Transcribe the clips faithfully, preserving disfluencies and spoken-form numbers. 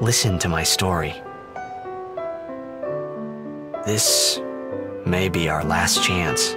Listen to my story. This may be our last chance.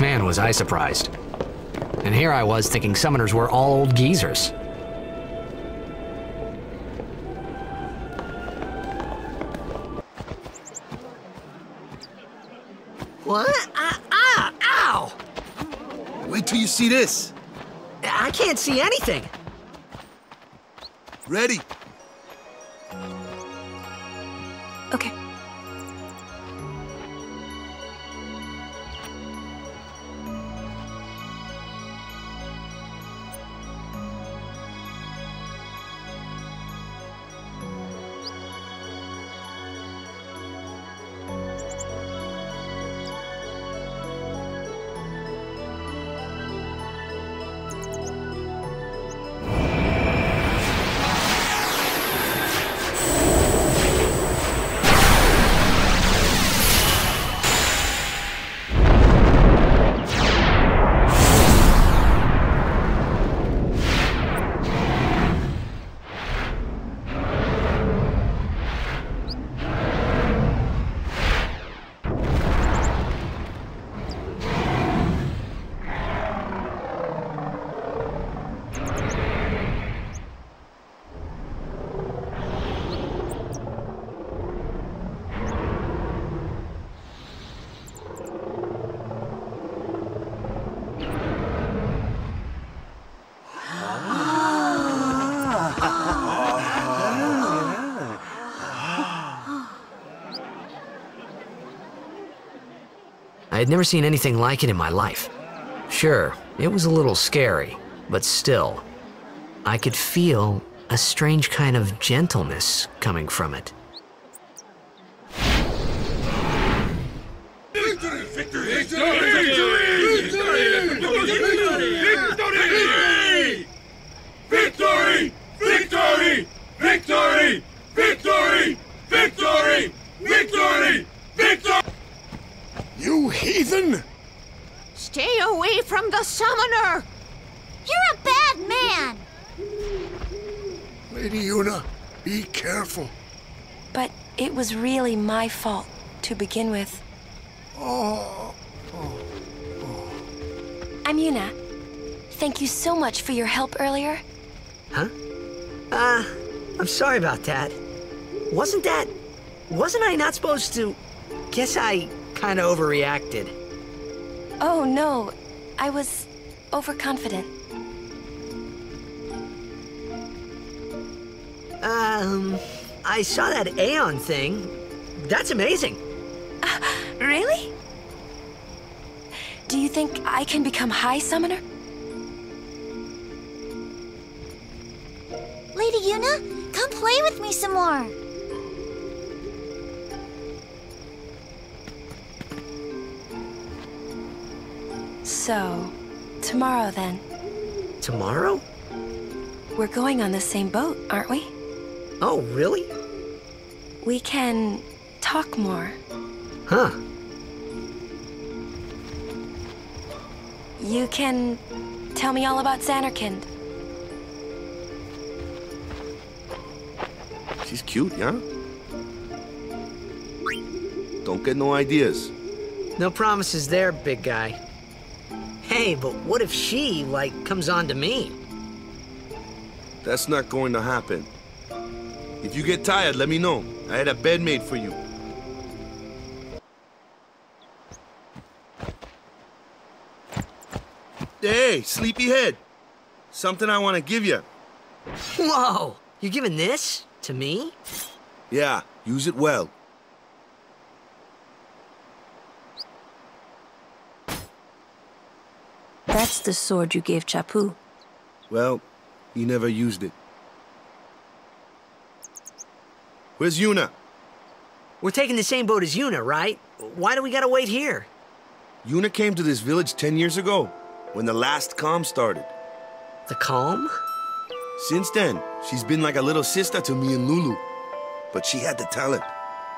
Man, was I surprised. And here I was thinking summoners were all old geezers. What? Ah, ah, ow! Wait till you see this. I can't see anything. Ready. Okay. I had never seen anything like it in my life. Sure, it was a little scary, but still, I could feel a strange kind of gentleness coming from it. Victory! Victory! Victory! Victory! Victory! Victory! Victory! Victory! Victory! Victory! Victory! Victory! You heathen! Stay away from the summoner! You're a bad man! Lady Yuna, be careful. But it was really my fault to begin with. Oh, oh, oh. I'm Yuna. Thank you so much for your help earlier. Huh? Uh, I'm sorry about that. Wasn't that... Wasn't I not supposed to... Guess I... Kinda overreacted. Oh no, I was overconfident. Um, I saw that Aeon thing. That's amazing. Uh, really? Do you think I can become High Summoner? Lady Yuna, come play with me some more. So, tomorrow then. Tomorrow? We're going on the same boat, aren't we? Oh, really? We can talk more. Huh. You can tell me all about Zanarkand. She's cute, yeah? Don't get no ideas. No promises there, big guy. Hey, but what if she, like, comes on to me? That's not going to happen. If you get tired, let me know. I had a bed made for you. Hey, sleepyhead. Something I want to give you. Whoa! You're giving this? To me? Yeah, use it well. That's the sword you gave Chappu. Well, he never used it. Where's Yuna? We're taking the same boat as Yuna, right? Why do we gotta wait here? Yuna came to this village ten years ago, when the last calm started. The calm? Since then, she's been like a little sister to me and Lulu. But she had the talent.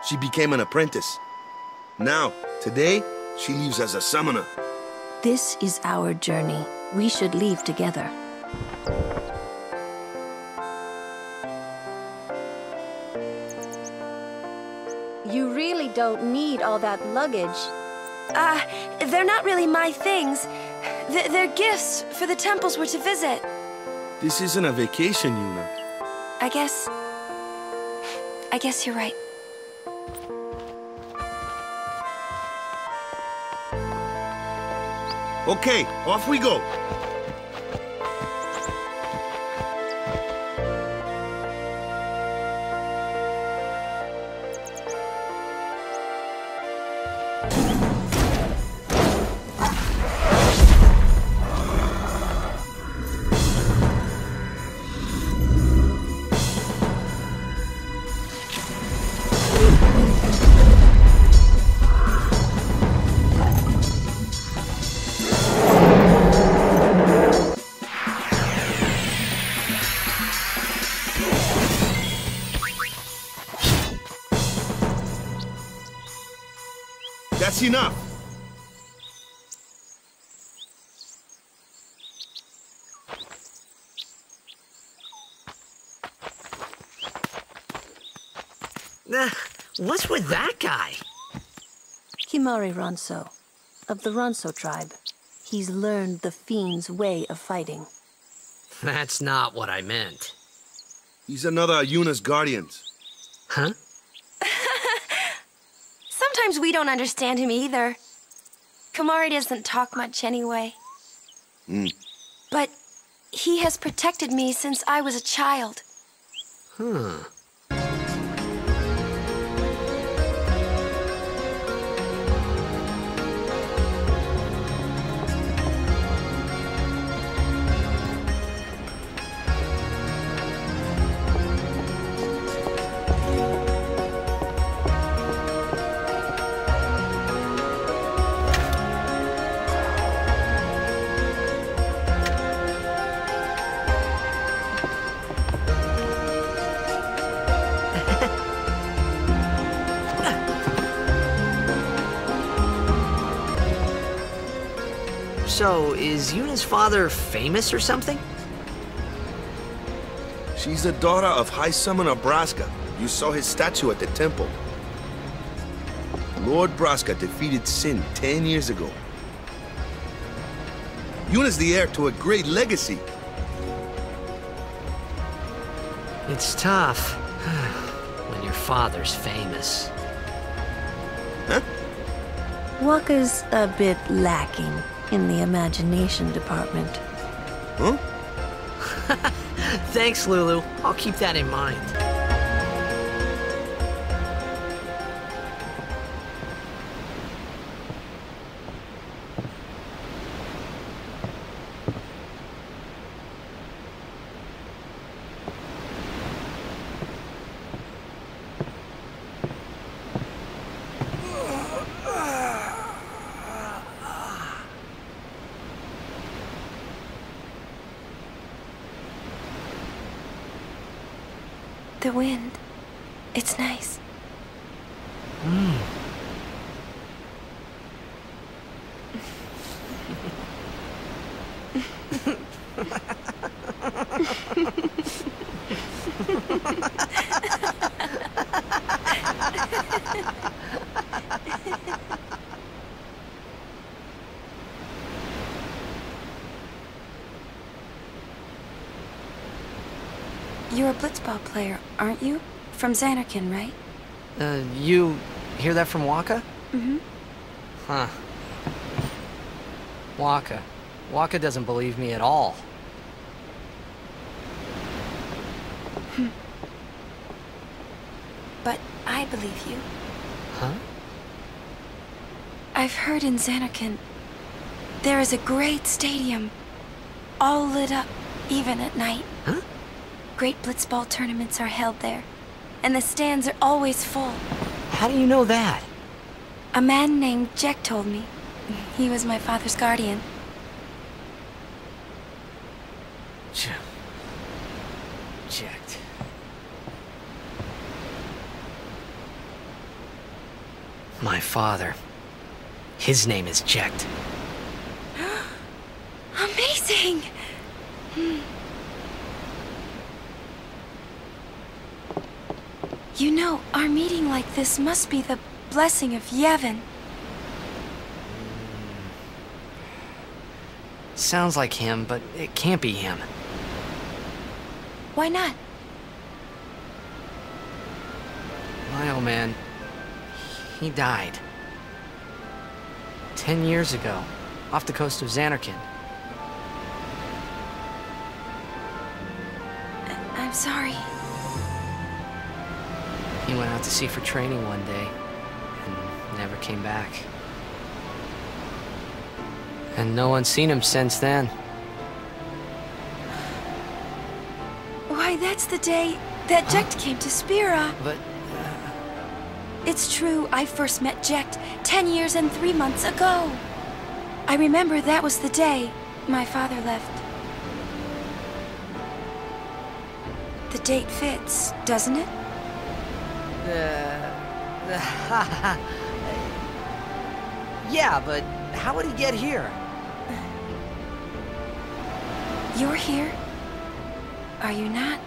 She became an apprentice. Now, today, she leaves as a summoner. This is our journey. We should leave together. You really don't need all that luggage. Uh, they're not really my things. Th- they're gifts for the temples we're to visit. This isn't a vacation, Yuna. I guess... I guess you're right. Okay, off we go. Enough. Uh, what's with that guy? Kimahri Ronso, of the Ronso tribe. He's learned the fiend's way of fighting. That's not what I meant. He's another Yuna's guardians. Huh? We don't understand him either. Kimahri doesn't talk much anyway. Mm. But he has protected me since I was a child. Huh. So, is Yuna's father famous or something? She's the daughter of High Summoner Braska. You saw his statue at the temple. Lord Braska defeated Sin ten years ago. Yuna's the heir to a great legacy. It's tough when your father's famous. Huh? Wakka's a bit lacking in the imagination department. Huh? Thanks, Lulu. I'll keep that in mind. The wind. It's nice. Mm. You're a Blitzball player, aren't you? From Zanarkand, right? Uh, you hear that from Wakka? Mm-hmm. Huh. Wakka. Wakka doesn't believe me at all. Hmm. But I believe you. Huh? I've heard in Zanarkand there is a great stadium, all lit up, even at night. Huh? Great Blitzball tournaments are held there, and the stands are always full. How do you know that? A man named Jecht told me. He was my father's guardian. Jecht. My father. His name is Jecht. Amazing! Hmm. You know, our meeting like this must be the blessing of Yevon. Sounds like him, but it can't be him. Why not? My old man, he died. Ten years ago, off the coast of Zanarkand. I I'm sorry. He went out to sea for training one day, and never came back. And no one's seen him since then. Why, that's the day that Jecht huh? came to Spira. But... Uh... It's true, I first met Jecht ten years and three months ago. I remember that was the day my father left. The date fits, doesn't it? Uh, yeah, but how would he get here? You're here, are you not?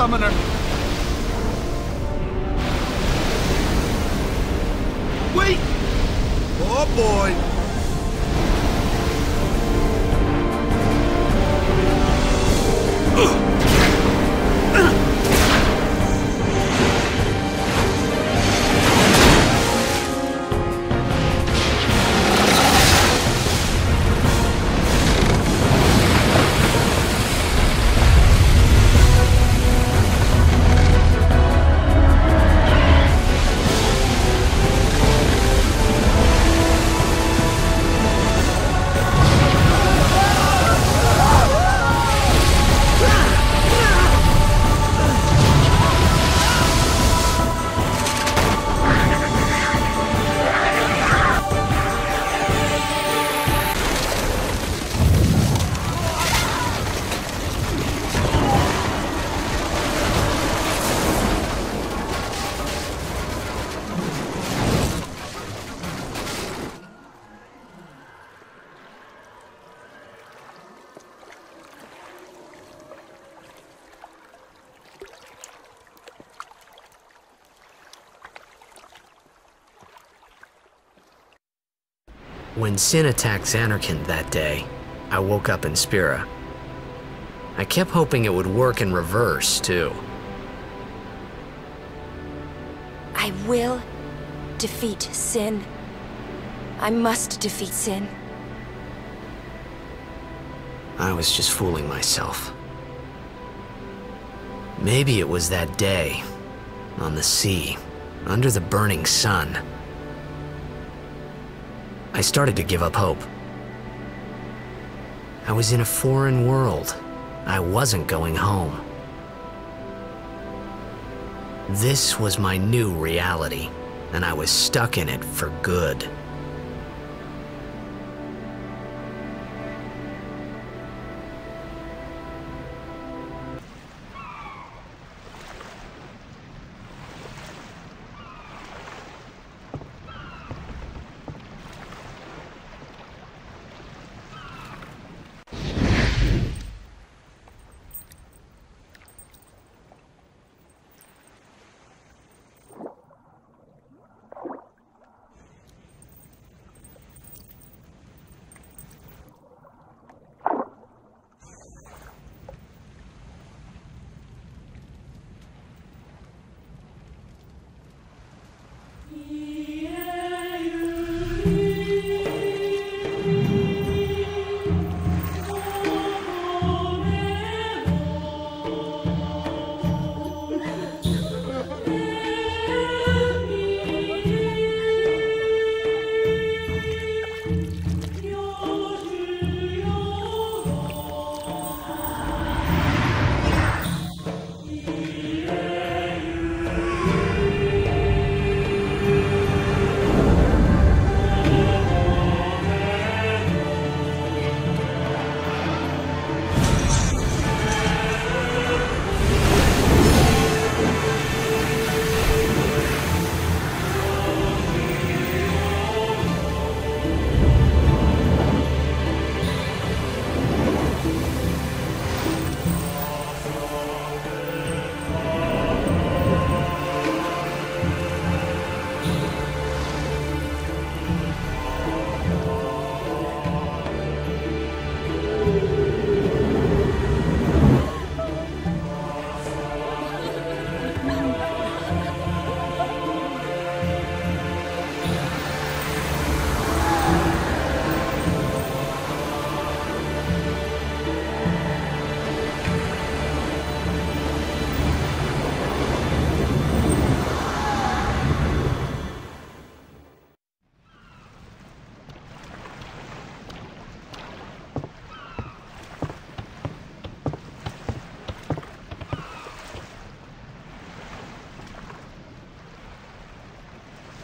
Summoner. Wait! Oh boy! Ah! When Sin attacked Zanarkand that day, I woke up in Spira. I kept hoping it would work in reverse, too. I will defeat Sin. I must defeat Sin. I was just fooling myself. Maybe it was that day, on the sea, under the burning sun. I started to give up hope. I was in a foreign world. I wasn't going home. This was my new reality, and I was stuck in it for good.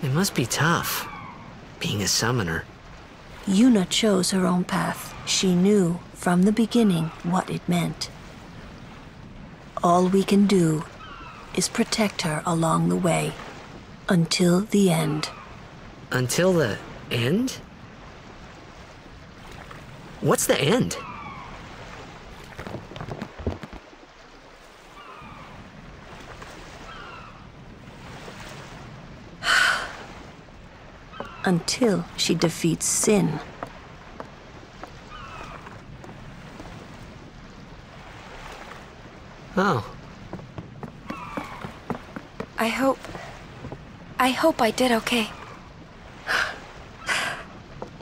It must be tough, being a summoner. Yuna chose her own path. She knew from the beginning what it meant. All we can do is protect her along the way, until the end. Until the end? What's the end? Until she defeats Sin. Oh. I hope... I hope I did okay.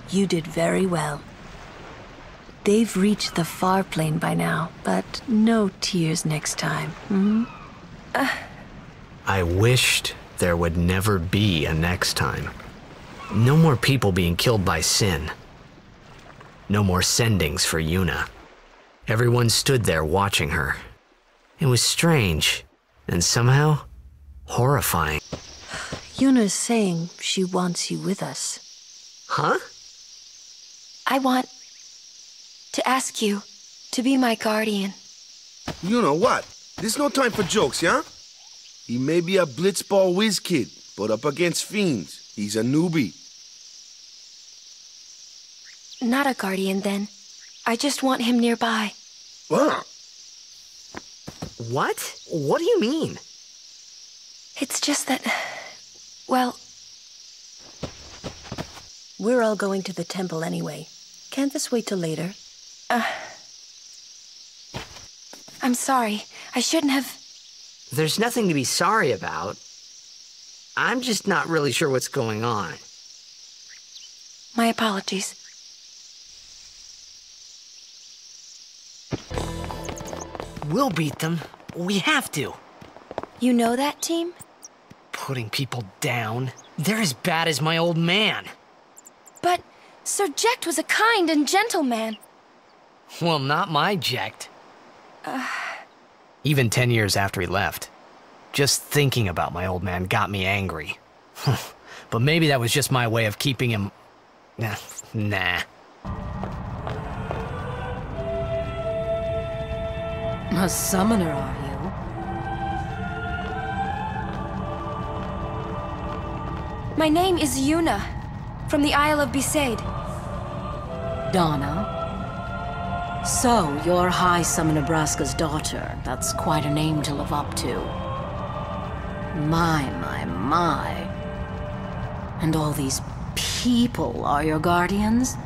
You did very well. They've reached the far plane by now, but no tears next time, hmm? Uh. I wished there would never be a next time. No more people being killed by Sin. No more sendings for Yuna. Everyone stood there watching her. It was strange, and somehow, horrifying. Yuna's saying she wants you with us. Huh? I want to ask you to be my guardian. You know what? There's no time for jokes, yeah? He may be a Blitzball whiz kid, but up against fiends. He's a newbie. Not a guardian, then. I just want him nearby. What? What? What do you mean? It's just that... well... We're all going to the temple anyway. Can't this wait till later? Uh... I'm sorry. I shouldn't have... There's nothing to be sorry about. I'm just not really sure what's going on. My apologies. We'll beat them. We have to. You know that team? Putting people down. They're as bad as my old man. But Sir Jecht was a kind and gentle man. Well, not my Jecht. Uh... Even ten years after he left. Just thinking about my old man got me angry. But maybe that was just my way of keeping him... Nah. Nah. A summoner, are you? My name is Yuna, from the Isle of Besaid. Donna? So, you're High Summoner Braska's daughter. That's quite a name to live up to. My, my, my. And all these people are your guardians?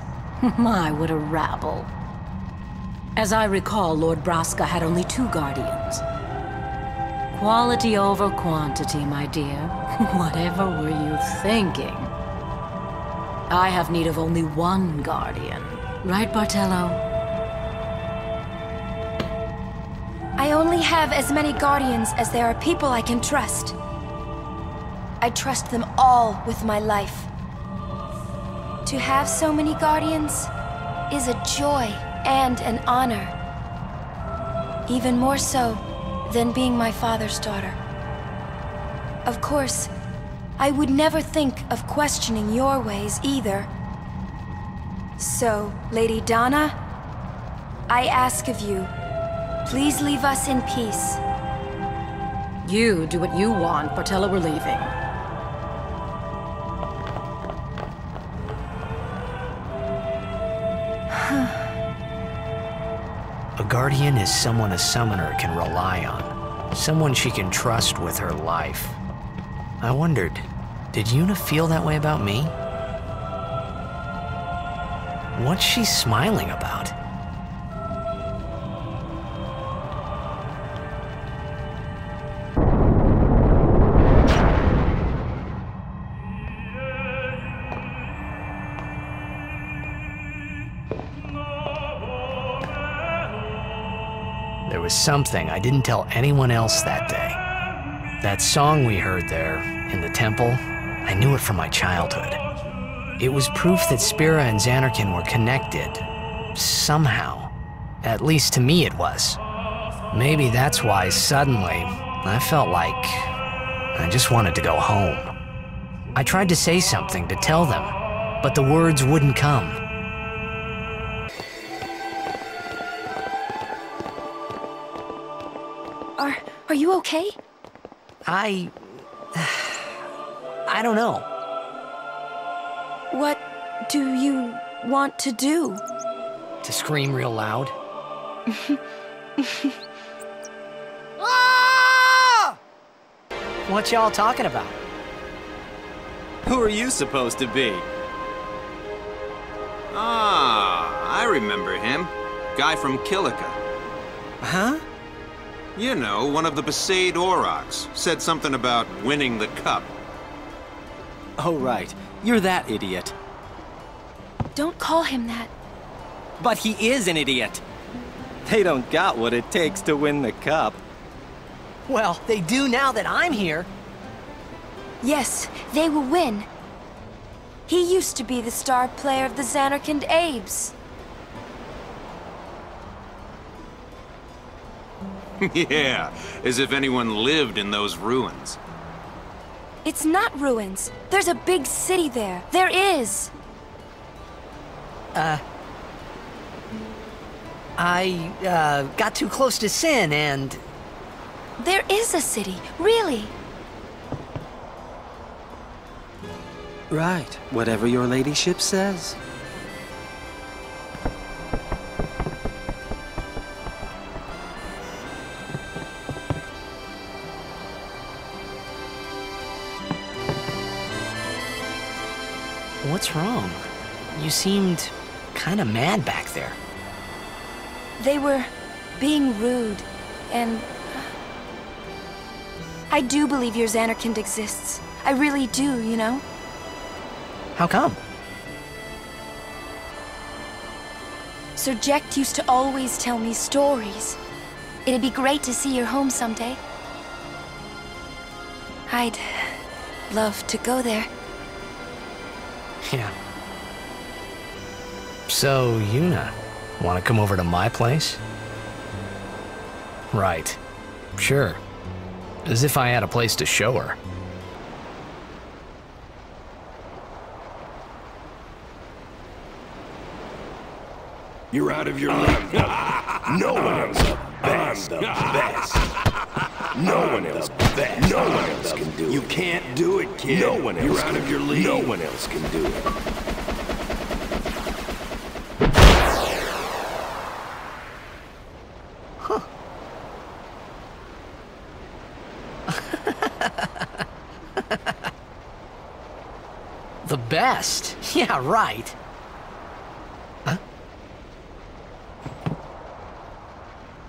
My, what a rabble. As I recall, Lord Braska had only two guardians. Quality over quantity, my dear. Whatever were you thinking? I have need of only one guardian. Right, Bartello? I only have as many guardians as there are people I can trust. I trust them all with my life. To have so many guardians is a joy. And an honor. Even more so than being my father's daughter. Of course, I would never think of questioning your ways either. So, Lady Donna, I ask of you, please leave us in peace. You do what you want, Bartello, we're leaving. Guardian is someone a summoner can rely on. Someone she can trust with her life. I wondered, did Yuna feel that way about me? What's she smiling about? Something I didn't tell anyone else that day. That song we heard there, in the temple, I knew it from my childhood. It was proof that Spira and Zanarkand were connected. Somehow. At least to me it was. Maybe that's why, suddenly, I felt like... I just wanted to go home. I tried to say something to tell them, but the words wouldn't come. Are you okay? I... I don't know. What do you want to do? To scream real loud? Ah! What y'all talking about? Who are you supposed to be? Ah, I remember him. Guy from Kilika. Huh? You know, one of the Besaid Aurochs said something about winning the cup. Oh, right. You're that idiot. Don't call him that. But he is an idiot. They don't got what it takes to win the cup. Well, they do now that I'm here. Yes, they will win. He used to be the star player of the Zanarkand Abes. Yeah, as if anyone lived in those ruins. It's not ruins. There's a big city there. There is. Uh... I, uh, got too close to Sin and... There is a city, really. Right, whatever your ladyship says. What's wrong? You seemed kind of mad back there. They were being rude, and... I do believe your Zanarkand exists. I really do, you know? How come? Sir Jecht used to always tell me stories. It'd be great to see your home someday. I'd love to go there. Yeah. So, Yuna, wanna come over to my place? Right. Sure. As if I had a place to show her. You're out of your mind. No one else is the best. The best. No one else. Best. No one else can do it. You can't do it, kid. No one else. You're out of your league. No one else can do it. The best? Yeah, right. Huh?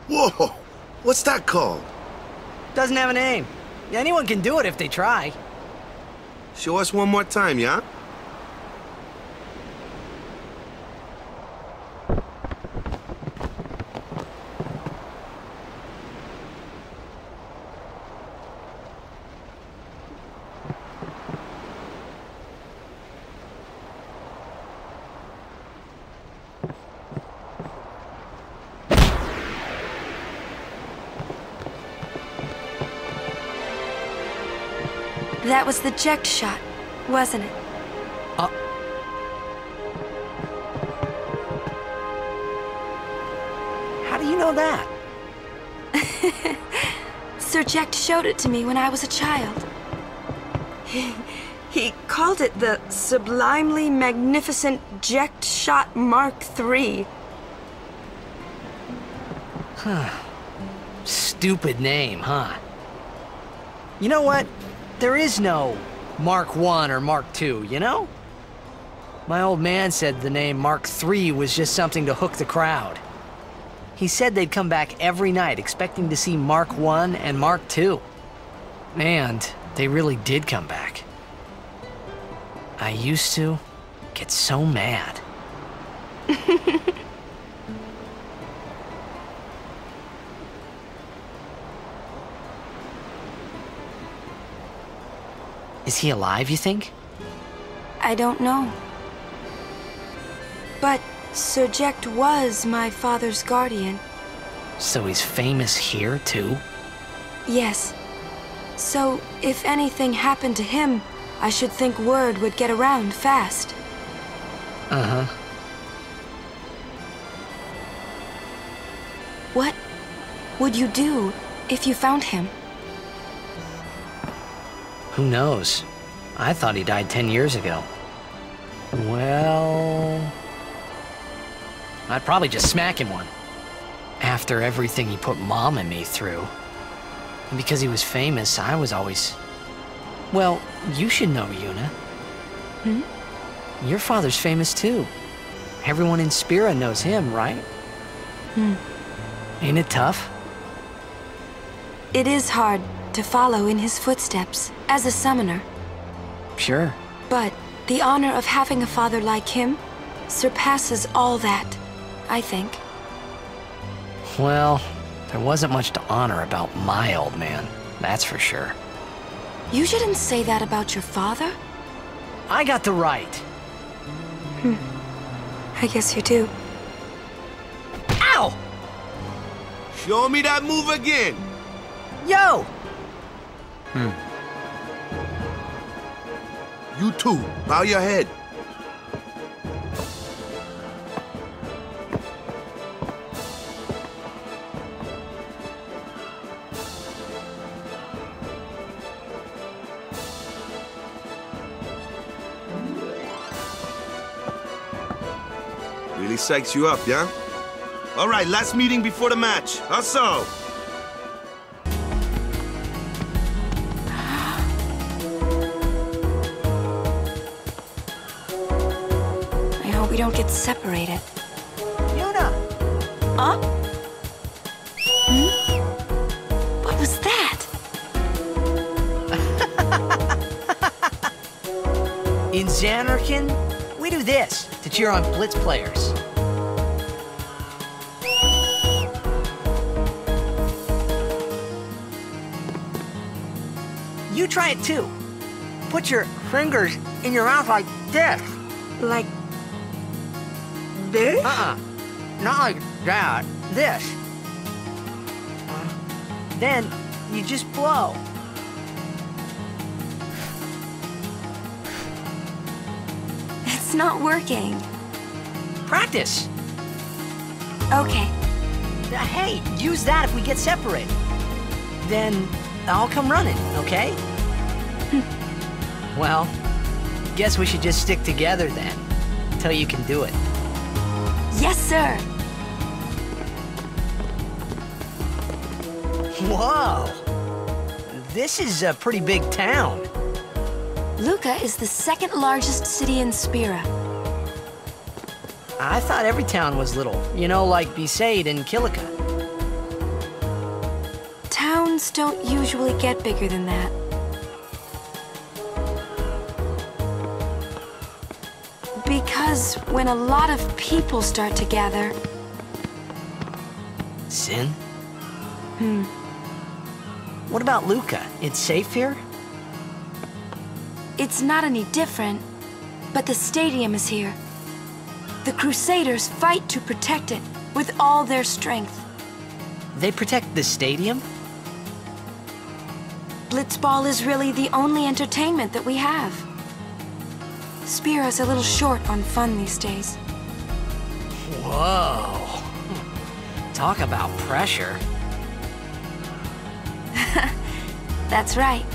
Whoa! What's that called? Doesn't have a name. Anyone can do it if they try. Show us one more time, yeah? That was the Jecht shot, wasn't it? Uh. How do you know that? Sir Jecht showed it to me when I was a child. He, he called it the sublimely magnificent Jecht shot Mark three. Huh. Stupid name, huh? You know what? There is no Mark one or Mark two, you know? My old man said the name Mark three was just something to hook the crowd. He said they'd come back every night expecting to see Mark one and Mark two. And they really did come back. I used to get so mad. Is he alive, you think? I don't know. But Sir Jecht was my father's guardian. So he's famous here, too? Yes. So if anything happened to him, I should think word would get around fast. Uh-huh. What would you do if you found him? Who knows? I thought he died ten years ago. Well... I'd probably just smack him one. After everything he put Mom and me through. And because he was famous, I was always... Well, you should know, Yuna. Hmm? Your father's famous, too. Everyone in Spira knows him, right? Hmm. Ain't it tough? It is hard to follow in his footsteps as a summoner. Sure. But the honor of having a father like him surpasses all that, I think. Well, there wasn't much to honor about my old man, that's for sure. You shouldn't say that about your father. I got the right. Hmm. I guess you do. Ow! Show me that move again! Yo! Hmm. You too. Bow your head. Really psychs you up, yeah? All right, last meeting before the match. Hustle! hope we don't get separated. Yuna! Huh? Hmm? What was that? In Zanarkand, we do this to cheer on Blitz players. You try it too. Put your fingers in your mouth like this. Like this? Uh-uh. Not like that. This. Then you just blow. It's not working. Practice. Okay. Hey, use that if we get separated. Then I'll come running, okay? Well, guess we should just stick together then, until you can do it. Yes, sir! Whoa! This is a pretty big town. Luca is the second largest city in Spira. I thought every town was little, you know, like Besaid and Kilika. Towns don't usually get bigger than that. Because when a lot of people start to gather... Sin? Hmm. What about Luca? It's safe here? It's not any different, but the stadium is here. The Crusaders fight to protect it with all their strength. They protect the stadium? Blitzball is really the only entertainment that we have. Spira's a little short on fun these days. Whoa. Talk about pressure. That's right.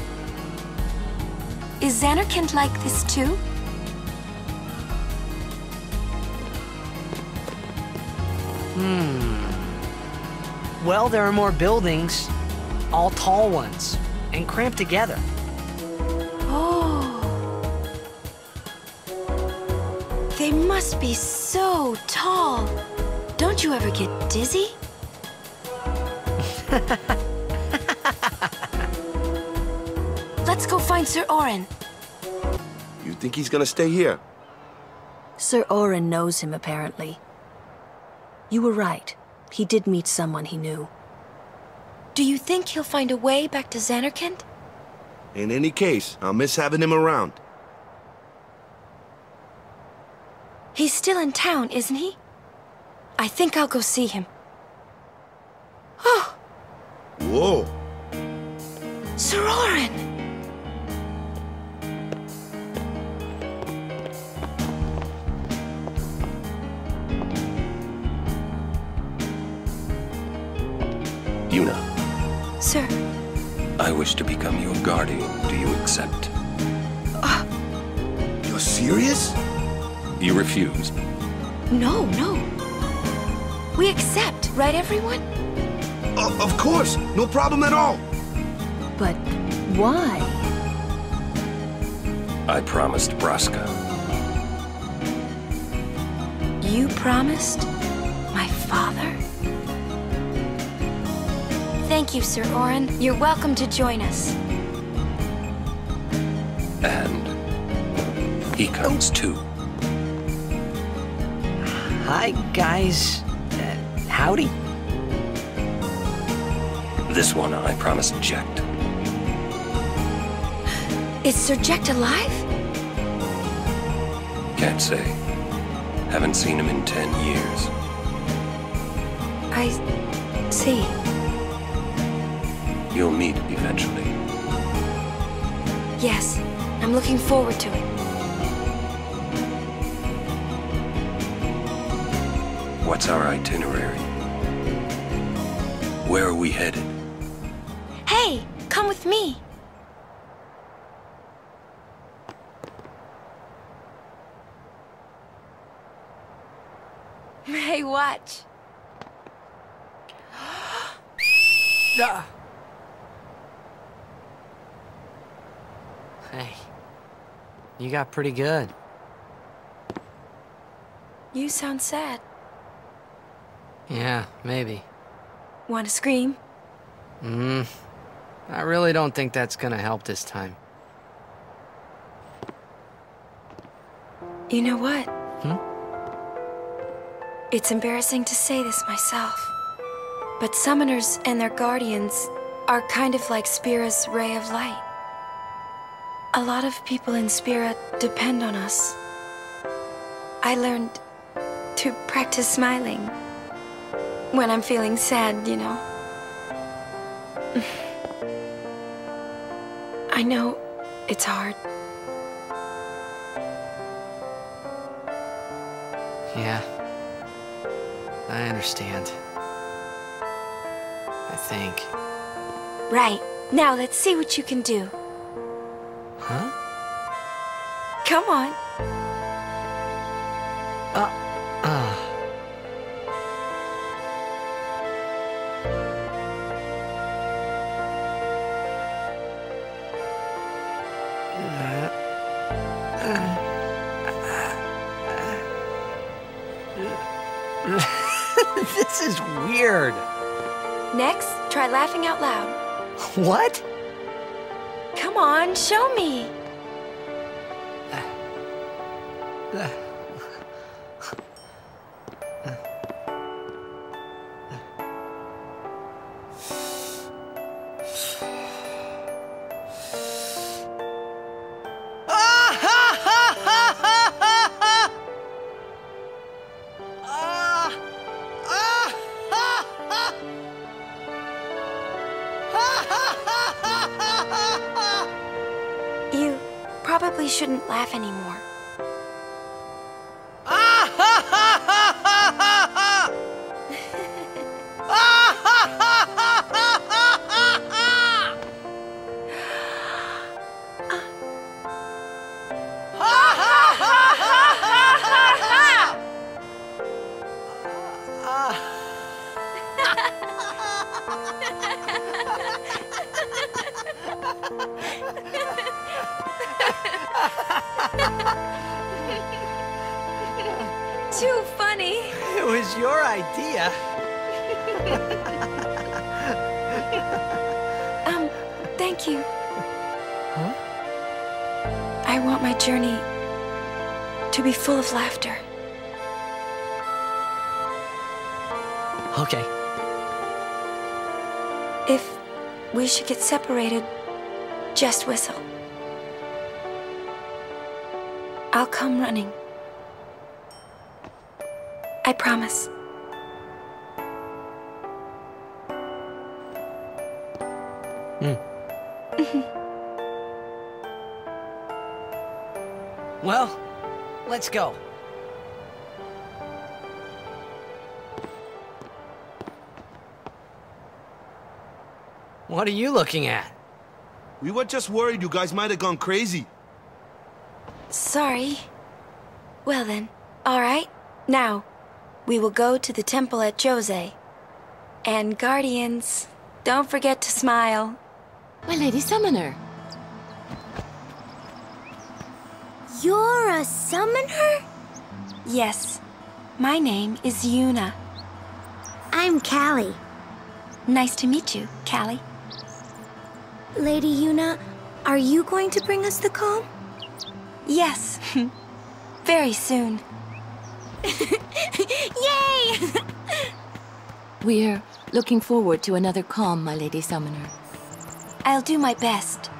Is Zanarkand like this too? Hmm. Well, there are more buildings, all tall ones, and cramped together. They must be so tall. Don't you ever get dizzy? Let's go find Sir Auron. You think he's gonna stay here? Sir Auron knows him, apparently. You were right. He did meet someone he knew. Do you think he'll find a way back to Zanarkand? In any case, I'll miss having him around. He's still in town, isn't he? I think I'll go see him. Oh! Whoa! Sir Auron! Yuna. Sir. I wish to become your guardian. Do you accept? Uh, You're serious? You refuse? No, no. We accept, right, everyone? Uh, of course. No problem at all. But why? I promised Braska. You promised my father? Thank you, Sir Auron. You're welcome to join us. And he comes too. Hi, guys. Uh, howdy. This one I promised Jecht. Is Sir Jecht alive? Can't say. Haven't seen him in ten years. I see. You'll meet eventually. Yes, I'm looking forward to it. What's our itinerary? Where are we headed? Hey, come with me. Hey, watch. Ah. Hey, you got pretty good. You sound sad. Yeah, maybe. Want to scream? Mm, I really don't think that's gonna help this time. You know what? Hmm? It's embarrassing to say this myself, but summoners and their guardians are kind of like Spira's ray of light. A lot of people in Spira depend on us. I learned to practice smiling when I'm feeling sad, you know. I know it's hard. Yeah, I understand. I think. Right, now let's see what you can do. Huh? Come on. Uh, uh. This is weird. Next, try laughing out loud. What? Come on, show me. Shouldn't laugh anymore. Should get separated, just whistle. I'll come running. I promise. Mm. Mm-hmm. Well, let's go. What are you looking at? We were just worried you guys might have gone crazy. Sorry. Well then, all right. Now, we will go to the temple at Djose. And guardians, don't forget to smile. My lady summoner. You're a summoner? Yes. My name is Yuna. I'm Callie. Nice to meet you, Callie. Lady Yuna, are you going to bring us the calm? Yes, very soon. Yay! We're looking forward to another calm, my lady summoner. I'll do my best.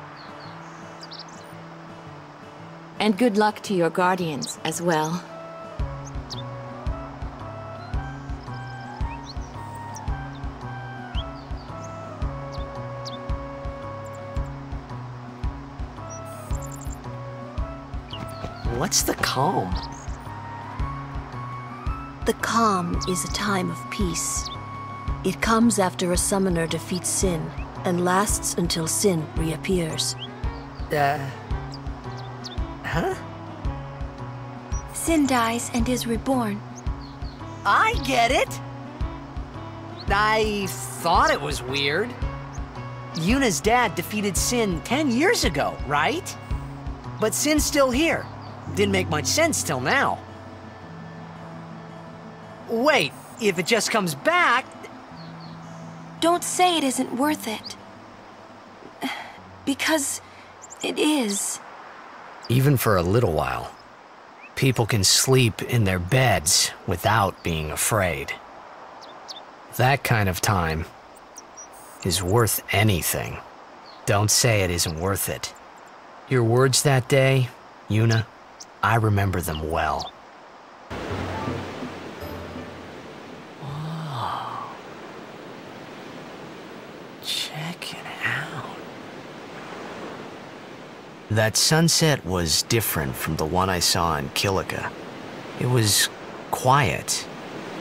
And good luck to your guardians as well. What's the calm? The calm is a time of peace. It comes after a summoner defeats Sin, and lasts until Sin reappears. Uh... Huh? Sin dies and is reborn. I get it! I thought it was weird. Yuna's dad defeated Sin ten years ago, right? But Sin's still here. Didn't make much sense till now. Wait, if it just comes back... Don't say it isn't worth it. Because it is. Even for a little while, people can sleep in their beds without being afraid. That kind of time is worth anything. Don't say it isn't worth it. Your words that day, Yuna, I remember them well. Oh. Check it out. That sunset was different from the one I saw in Kilika. It was quiet,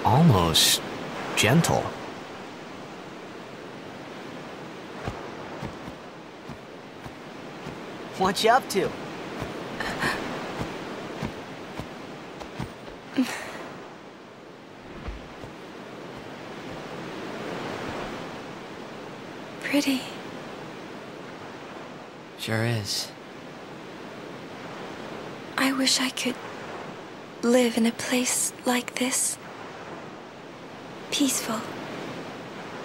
almost gentle. What you up to? Pretty. Sure is. I wish I could live in a place like this. Peaceful.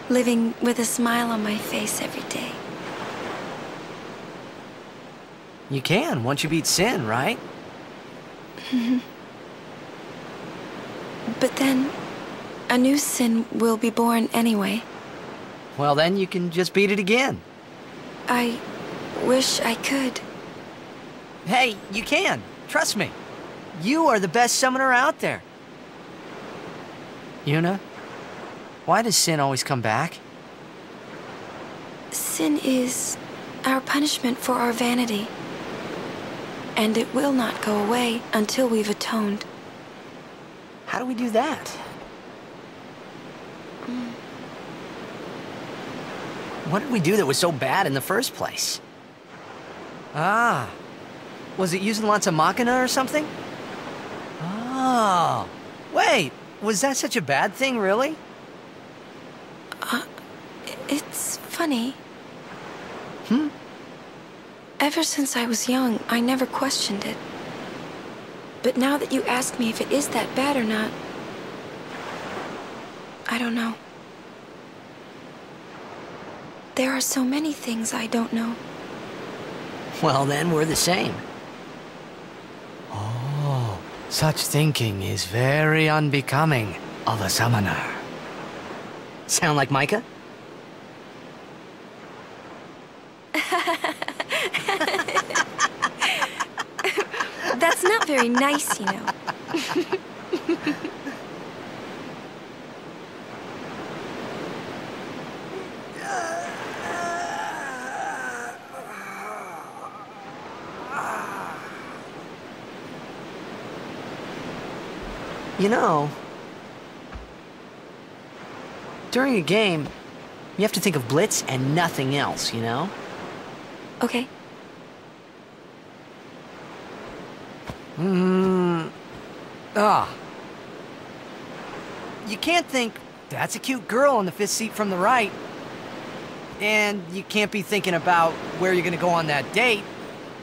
Living with a smile on my face every day. You can, once you beat Sin, right? Mm-hmm. But then, a new Sin will be born anyway. Well then, you can just beat it again. I wish I could. Hey, you can. Trust me. You are the best summoner out there. Yuna? Why does Sin always come back? Sin is our punishment for our vanity. And it will not go away until we've atoned. How do we do that? Mm. What did we do that was so bad in the first place? Ah. Was it using lots of Machina or something? Oh. Wait, was that such a bad thing, really? Uh, it's funny. Hmm? Ever since I was young, I never questioned it. But now that you ask me if it is that bad or not, I don't know. There are so many things I don't know. Well, then we're the same. Oh, such thinking is very unbecoming of a summoner. Sound like Mika? That's not very nice, you know. You know, during a game, you have to think of Blitz and nothing else, you know? Okay. Hmm. Ah. You can't think, that's a cute girl on the fifth seat from the right. And you can't be thinking about where you're gonna go on that date,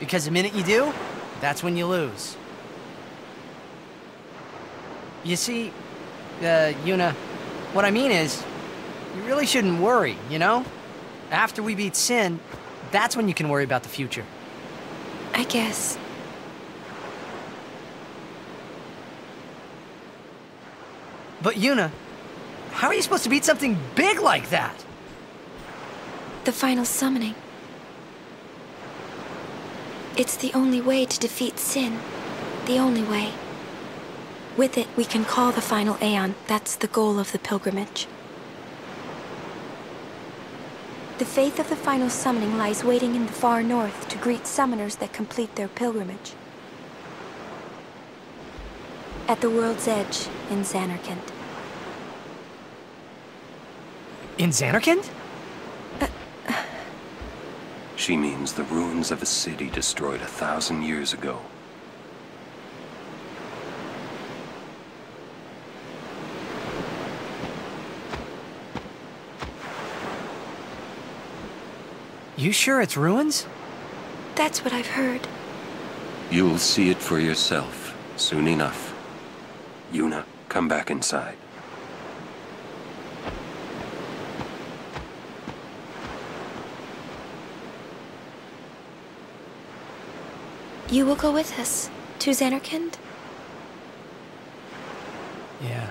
because the minute you do, that's when you lose. You see, uh, Yuna, what I mean is, you really shouldn't worry, you know? After we beat Sin, that's when you can worry about the future. I guess. But Yuna, how are you supposed to beat something big like that? The final summoning. It's the only way to defeat Sin. The only way. With it, we can call the final Aeon. That's the goal of the pilgrimage. The Fayth of the final summoning lies waiting in the far north to greet summoners that complete their pilgrimage. At the world's edge, in Zanarkand. In Zanarkand? Uh, uh. She means the ruins of a city destroyed a thousand years ago. You sure it's ruins? That's what I've heard. You'll see it for yourself, soon enough. Yuna, come back inside. You will go with us to Zanarkand? Yeah,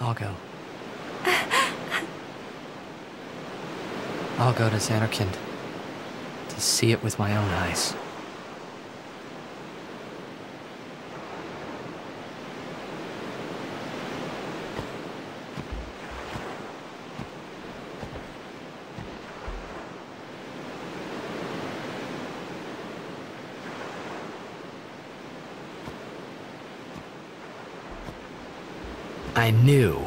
I'll go. I'll go to Zanarkand to see it with my own eyes. I knew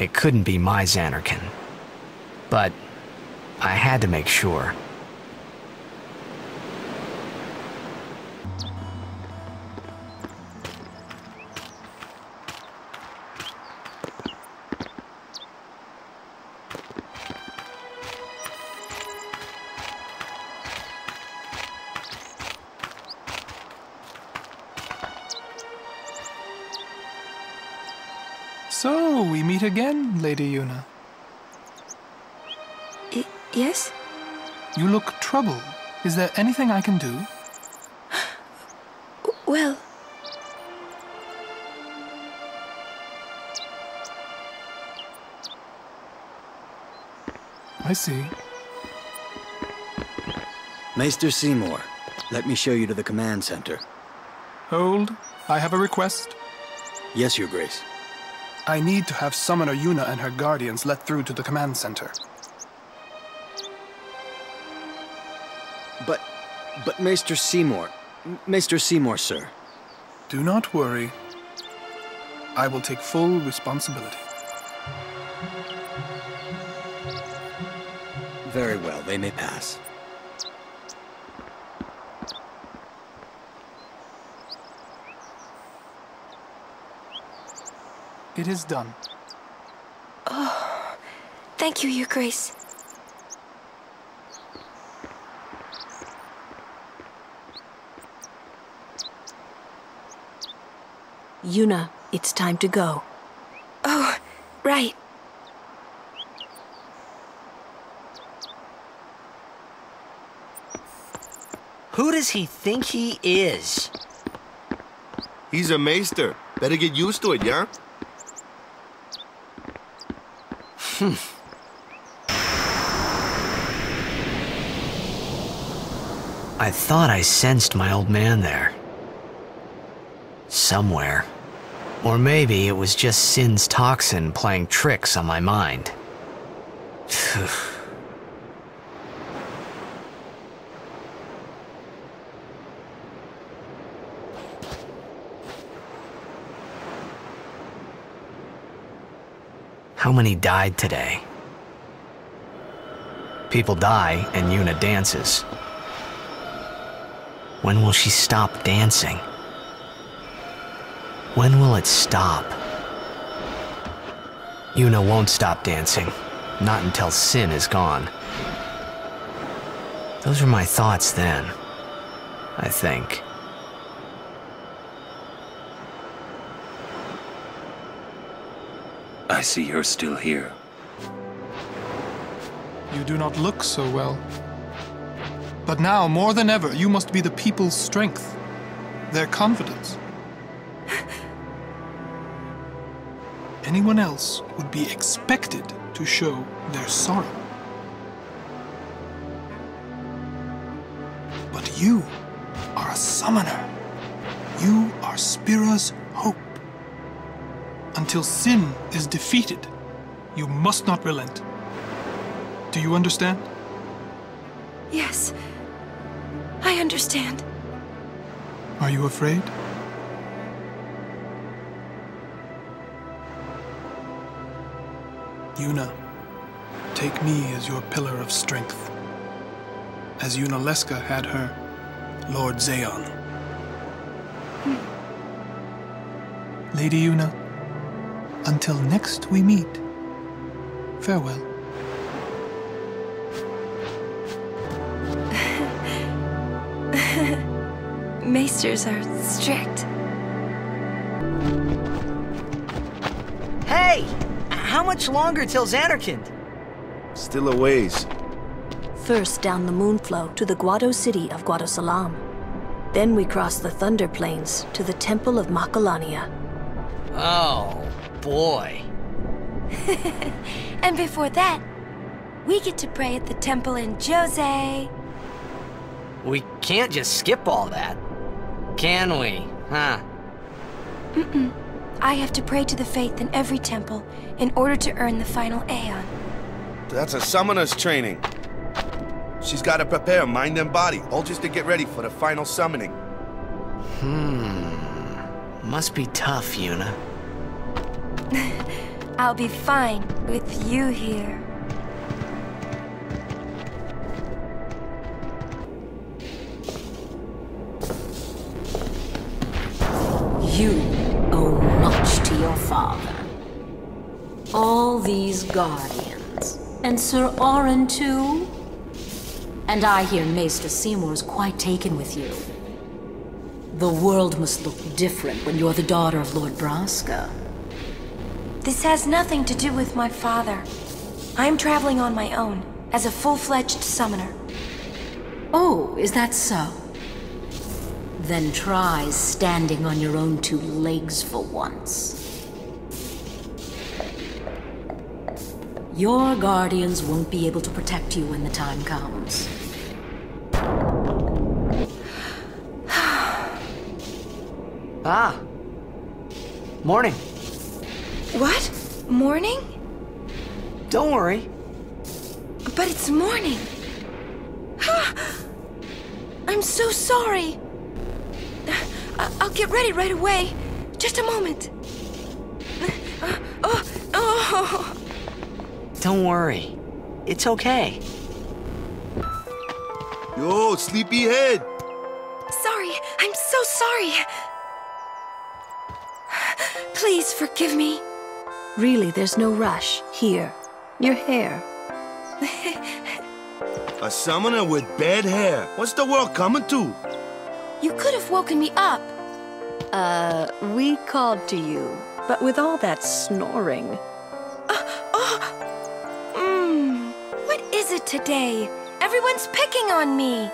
it couldn't be my Zanarkand, but I had to make sure. So, we meet again, Lady Yuna. I yes? You look troubled. Is there anything I can do? Well... I see. Maester Seymour, let me show you to the command center. Hold. I have a request. Yes, Your Grace. I need to have Summoner Yuna and her guardians let through to the command center. But... but Maester Seymour... Maester Seymour, sir. Do not worry. I will take full responsibility. Very well, they may pass. It is done. Oh, thank you, Your Grace. Yuna, it's time to go. Oh, right. Who does he think he is? He's a maester. Better get used to it, yeah? Hmm. I thought I sensed my old man there. Somewhere. Or maybe it was just Sin's toxin playing tricks on my mind. How many died today? People die and Yuna dances. When will she stop dancing? When will it stop? Yuna won't stop dancing, not until Sin is gone. Those were my thoughts then, I think. I see you're still here. You do not look so well. But now, more than ever, you must be the people's strength, their confidence. Anyone else would be expected to show their sorrow. But you are a summoner. You are Spira's hope. Until Sin is defeated, you must not relent. Do you understand? Yes, I understand. Are you afraid? Yuna, take me as your pillar of strength. As Yunalesca had her, Lord Zaon. Hmm. Lady Yuna, until next we meet, farewell. Maesters are strict. Hey! How much longer till Zanarkand? Still a ways. First down the moonflow to the Guado city of Guado Salam. Then we crossed the Thunder Plains to the Temple of Makalania. Oh, boy. And before that, we get to pray at the temple in Djose. We can't just skip all that, can we, huh? Mm-mm. I have to pray to the Fayth in every temple in order to earn the final Aeon. That's a summoner's training. She's got to prepare mind and body, all just to get ready for the final summoning. Hmm. Must be tough, Yuna. I'll be fine with you here. You owe much to your father. All these guardians. And Sir Auron, too? And I hear Maester Seymour's quite taken with you. The world must look different when you're the daughter of Lord Braska. This has nothing to do with my father. I'm traveling on my own, as a full-fledged summoner. Oh, is that so? Then try standing on your own two legs for once. Your guardians won't be able to protect you when the time comes. Ah. Morning. What? Morning? Don't worry. But it's morning. I'm so sorry. I'll get ready right away. Just a moment. Oh, oh. Don't worry. It's okay. Yo, sleepyhead. Sorry. I'm so sorry. Please forgive me. Really, there's no rush. Here. Your hair. A summoner with bad hair. What's the world coming to? You could have woken me up. Uh, we called to you, but with all that snoring. Uh, oh, mm, what is it today? Everyone's picking on me.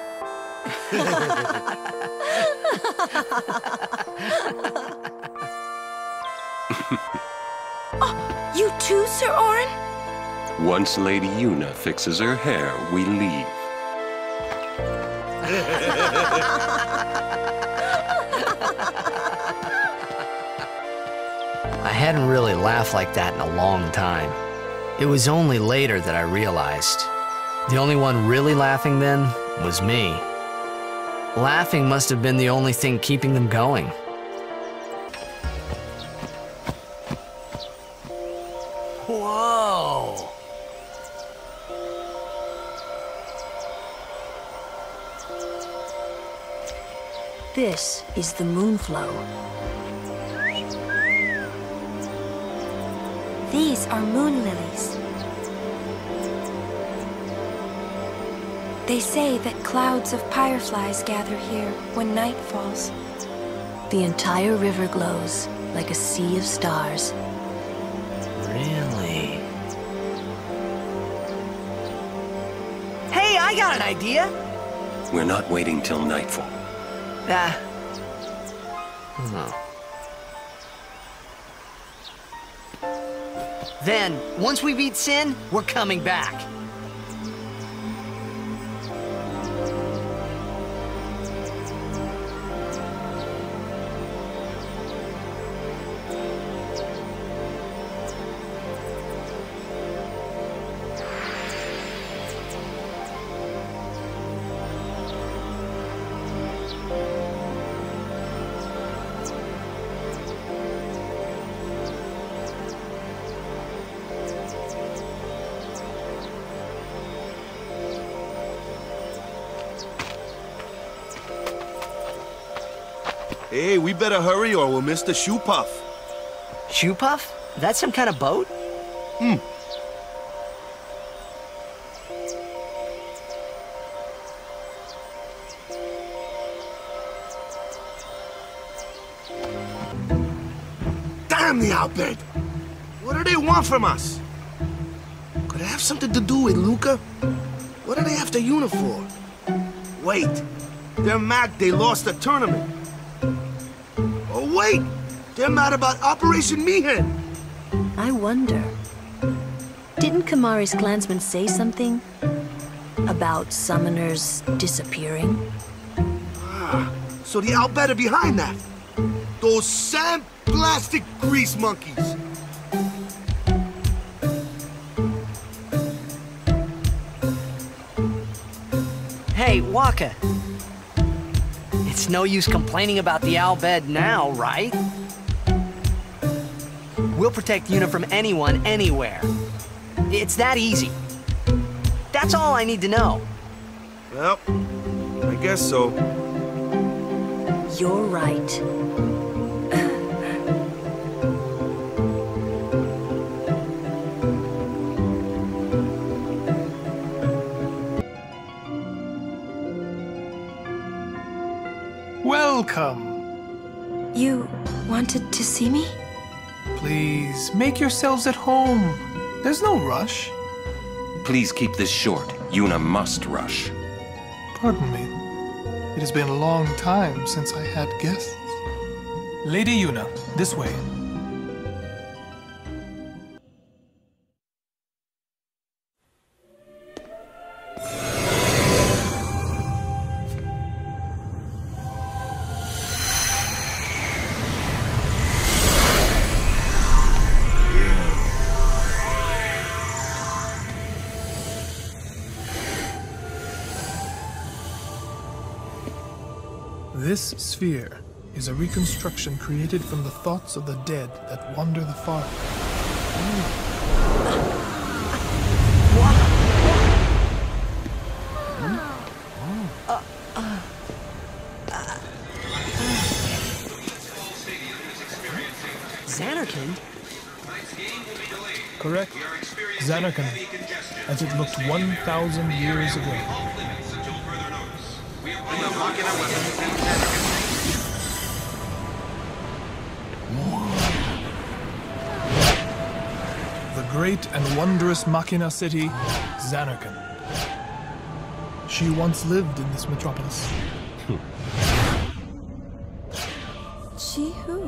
Oh, you too, Sir Auron? Once Lady Yuna fixes her hair, we leave. I hadn't really laughed like that in a long time. It was only later that I realized. The only one really laughing then was me. Laughing must have been the only thing keeping them going. Whoa! This is the Moonflow. These are moon lilies. They say that clouds of pyreflies gather here when night falls. The entire river glows like a sea of stars. Really? Hey, I got an idea! We're not waiting till nightfall. Ah. Hmm. Then, once we beat Sin, we're coming back. Hey, we better hurry or we'll miss the shoe puff. Shoe puff? That's some kind of boat? Hmm. Damn the Al Bhed! What do they want from us? Could it have something to do with Luca? What do they have to Yuna for? Wait, They're mad they lost the tournament. Oh, wait! They're mad about Operation Meehan! I wonder... Didn't Kimahri's clansmen say something? About summoners disappearing? Ah, so the Al Bhed are behind that! Those sand-plastic grease monkeys! Hey, Wakka! It's no use complaining about the Al Bhed now, right? We'll protect Yuna from anyone, anywhere. It's that easy. That's all I need to know. Well, I guess so. You're right. Welcome. You wanted to see me? Please, make yourselves at home. There's no rush. Please keep this short. Yuna must rush. Pardon me. It has been a long time since I had guests. Lady Yuna, this way. This sphere is a reconstruction created from the thoughts of the dead that wander the far. Zanarkand? Correct. Zanarkand, as it looked one thousand years ago. The great and wondrous Machina city, Zanarkand. She once lived in this metropolis. She who?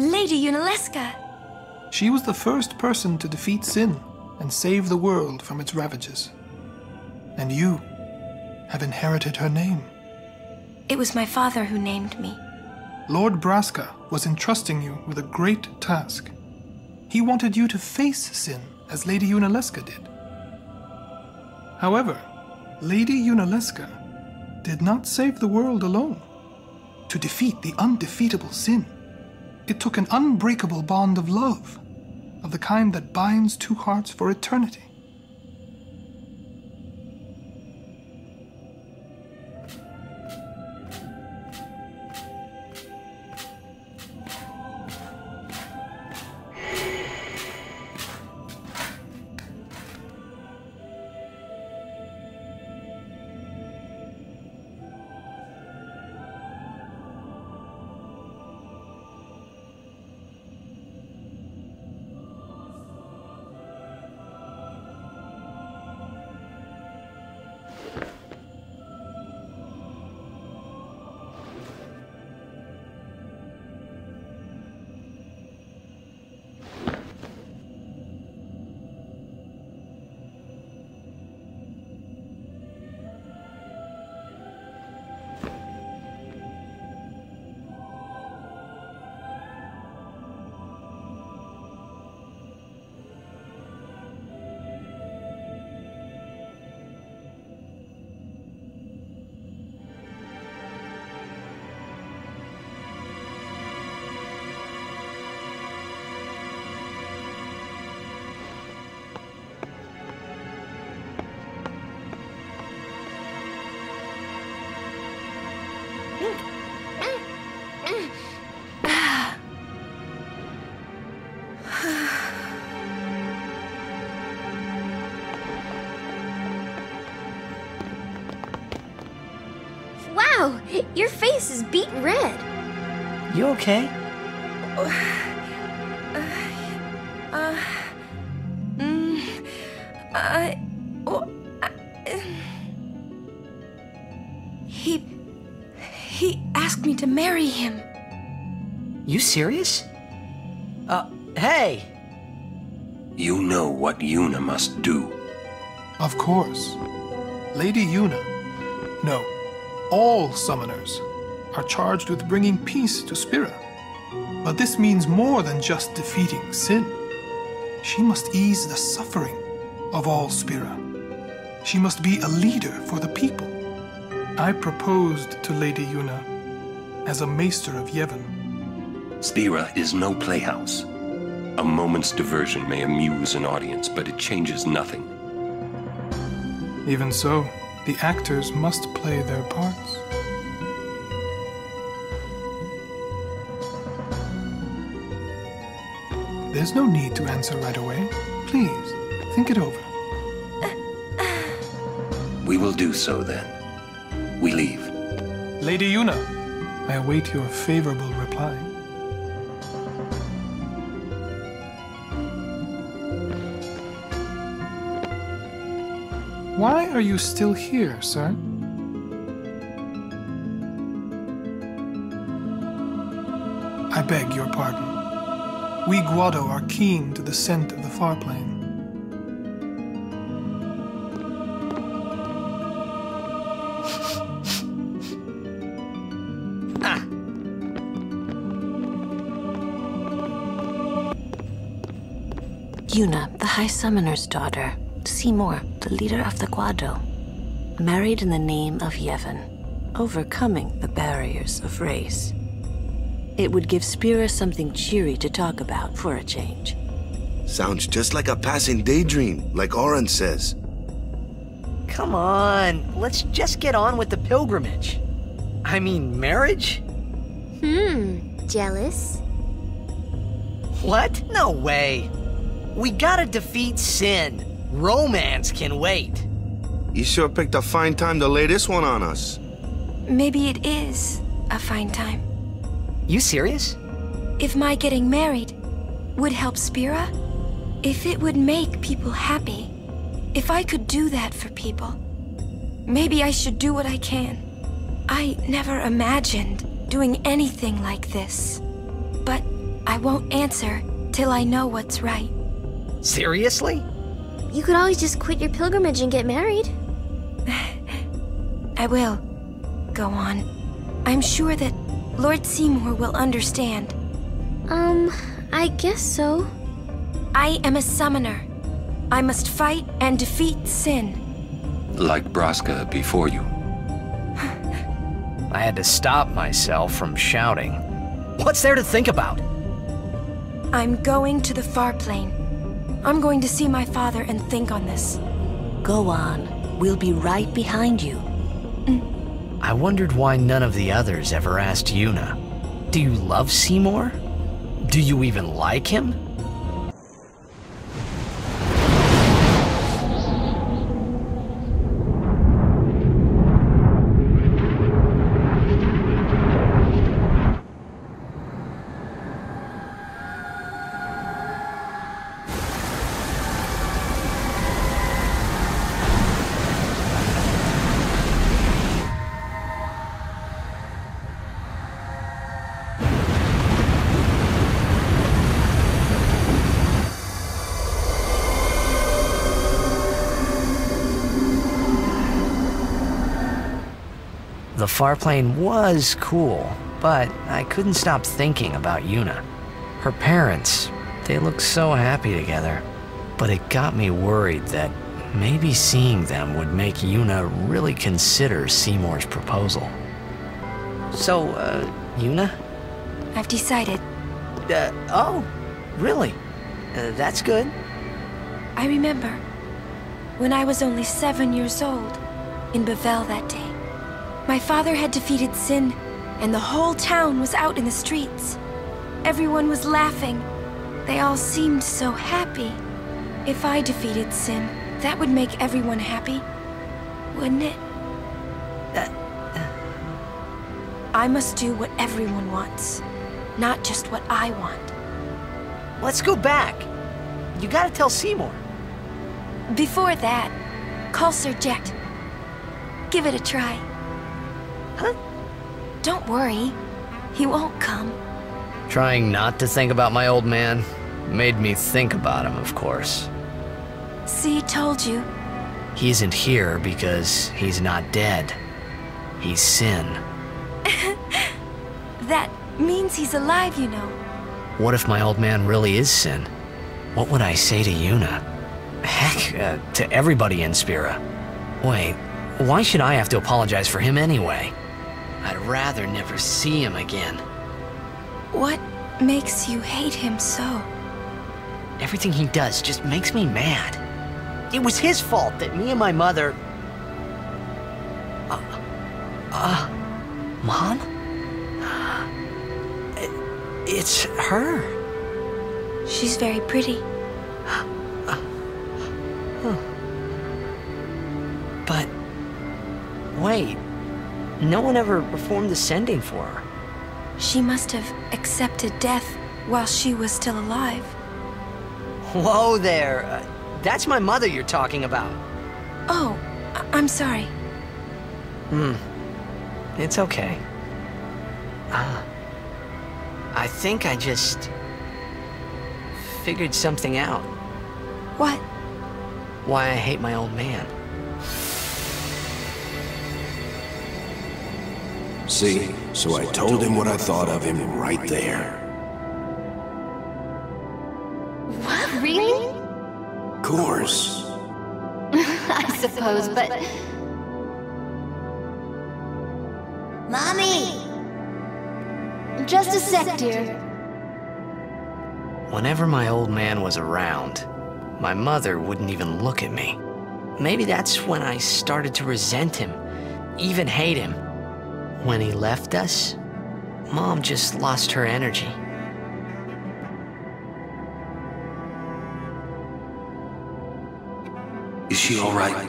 Lady Yunalesca! She was the first person to defeat Sin and save the world from its ravages. And you have inherited her name. It was my father who named me. Lord Braska was entrusting you with a great task. He wanted you to face Sin as Lady Yunalesca did. However, Lady Yunalesca did not save the world alone. To defeat the undefeatable Sin, it took an unbreakable bond of love, of the kind that binds two hearts for eternity. Wow, your face is beet red. You okay? Uh, uh, uh, mm, I, oh, I, uh, he, he asked me to marry him. You serious? Uh, hey! You know what Yuna must do. Of course. Lady Yuna, no, all summoners are charged with bringing peace to Spira. But this means more than just defeating Sin. She must ease the suffering of all Spira. She must be a leader for the people. I proposed to Lady Yuna as a maester of Yevon. Spira is no playhouse. A moment's diversion may amuse an audience, but it changes nothing. Even so, the actors must play their parts. There's no need to answer right away. Please, think it over. We will do so then. We leave. Lady Yuna, I await your favorable reply. Why are you still here, sir? I beg your pardon. We Guado are keen to the scent of the far plane. Ah. Yuna, the High Summoner's daughter, Seymour, the leader of the Guado, married in the name of Yevon, overcoming the barriers of race. It would give Spira something cheery to talk about for a change. Sounds just like a passing daydream, like Auron says. Come on, let's just get on with the pilgrimage. I mean, marriage? Hmm, jealous? What? No way. We gotta defeat Sin. Romance can wait. You sure picked a fine time to lay this one on us. Maybe it is a fine time. You serious? If my getting married would help Spira, if it would make people happy, if I could do that for people, maybe I should do what I can. I never imagined doing anything like this, but I won't answer till I know what's right. Seriously? You could always just quit your pilgrimage and get married. I will. Go on. I'm sure that Lord Seymour will understand. Um, I guess so. I am a summoner. I must fight and defeat Sin. Like Braska before you. I had to stop myself from shouting. What's there to think about? I'm going to the far plane. I'm going to see my father and think on this. Go on. We'll be right behind you. Mm. I wondered why none of the others ever asked Yuna, do you love Seymour? Do you even like him? The far plane was cool, but I couldn't stop thinking about Yuna. Her parents, they looked so happy together, but it got me worried that maybe seeing them would make Yuna really consider Seymour's proposal. So, uh, Yuna? I've decided. Uh, oh, really? Uh, that's good. I remember when I was only seven years old in Bevel that day. My father had defeated Sin, and the whole town was out in the streets. Everyone was laughing. They all seemed so happy. If I defeated Sin, that would make everyone happy, wouldn't it? Uh, uh, I must do what everyone wants, not just what I want. Let's go back. You gotta tell Seymour. Before that, call Sir Jecht. Give it a try. Huh? Don't worry. He won't come. Trying not to think about my old man made me think about him, of course. See, told you. He isn't here because he's not dead. He's Sin. That means he's alive, you know. What if my old man really is Sin? What would I say to Yuna? Heck, uh, to everybody in Spira. Wait, why should I have to apologize for him anyway? I'd rather never see him again. What makes you hate him so? Everything he does just makes me mad. It was his fault that me and my mother... Uh... Uh... Mom? It's her. She's very pretty. But... wait. No one ever performed the sending for her. She must have accepted death while she was still alive. Whoa there. Uh, that's my mother you're talking about. Oh, I I'm sorry. Hmm. It's okay. Uh, I think I just... figured something out. What? Why I hate my old man. See, so I told him what I thought of him right there. What, really? Of course. I suppose, but... Mommy! Just a sec, dear. Whenever my old man was around, my mother wouldn't even look at me. Maybe that's when I started to resent him, even hate him. When he left us, Mom just lost her energy. Is she all right?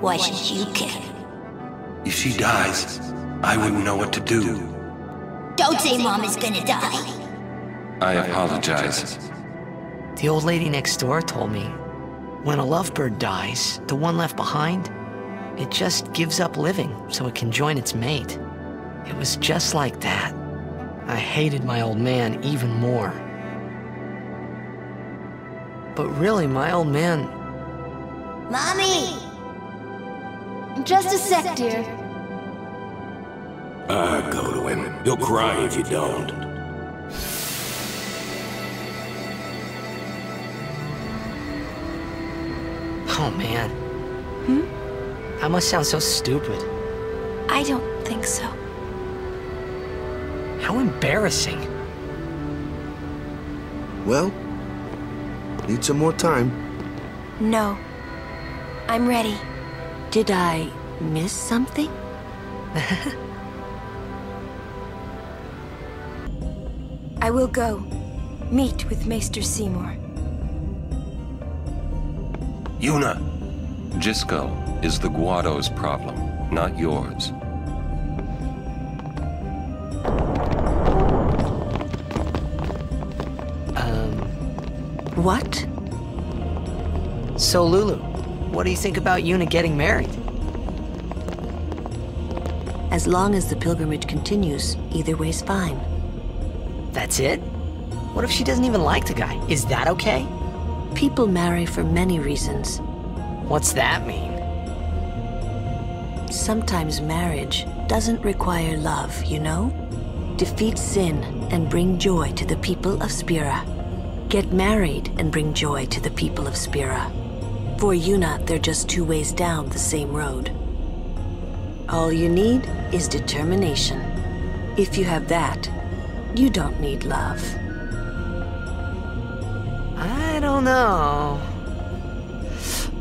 Why should you care? If she dies, I wouldn't know what to do. Don't say Mom is gonna die. I apologize. The old lady next door told me, when a lovebird dies, the one left behind, it just gives up living so it can join its mate. It was just like that. I hated my old man even more. But really, my old man... Mommy! Just a sec, dear. Ah, go to him. He'll cry if you don't. Oh, man. Hmm? I must sound so stupid. I don't think so. How embarrassing. Well, need some more time. No. I'm ready. Did I miss something? I will go. Meet with Maester Seymour. Yuna! Jyscal is the Guado's problem, not yours. Um... What? So, Lulu, what do you think about Yuna getting married? As long as the pilgrimage continues, either way's fine. That's it? What if she doesn't even like the guy? Is that okay? People marry for many reasons. What's that mean? Sometimes marriage doesn't require love, you know? Defeat sin and bring joy to the people of Spira. Get married and bring joy to the people of Spira. For Yuna, they're just two ways down the same road. All you need is determination. If you have that, you don't need love. I don't know.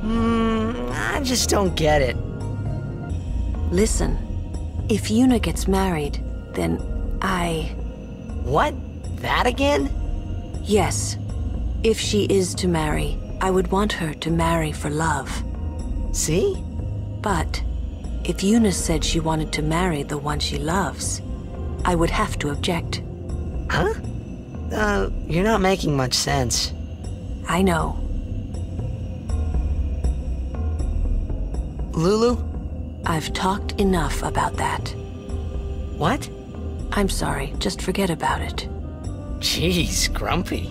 Hmm, I just don't get it. Listen, if Yuna gets married, then I... What? That again? Yes. If she is to marry, I would want her to marry for love. See? But If Yuna said she wanted to marry the one she loves, I would have to object. Huh? Uh, you're not making much sense. I know. Lulu? I've talked enough about that. What? I'm sorry, just forget about it. Jeez, grumpy.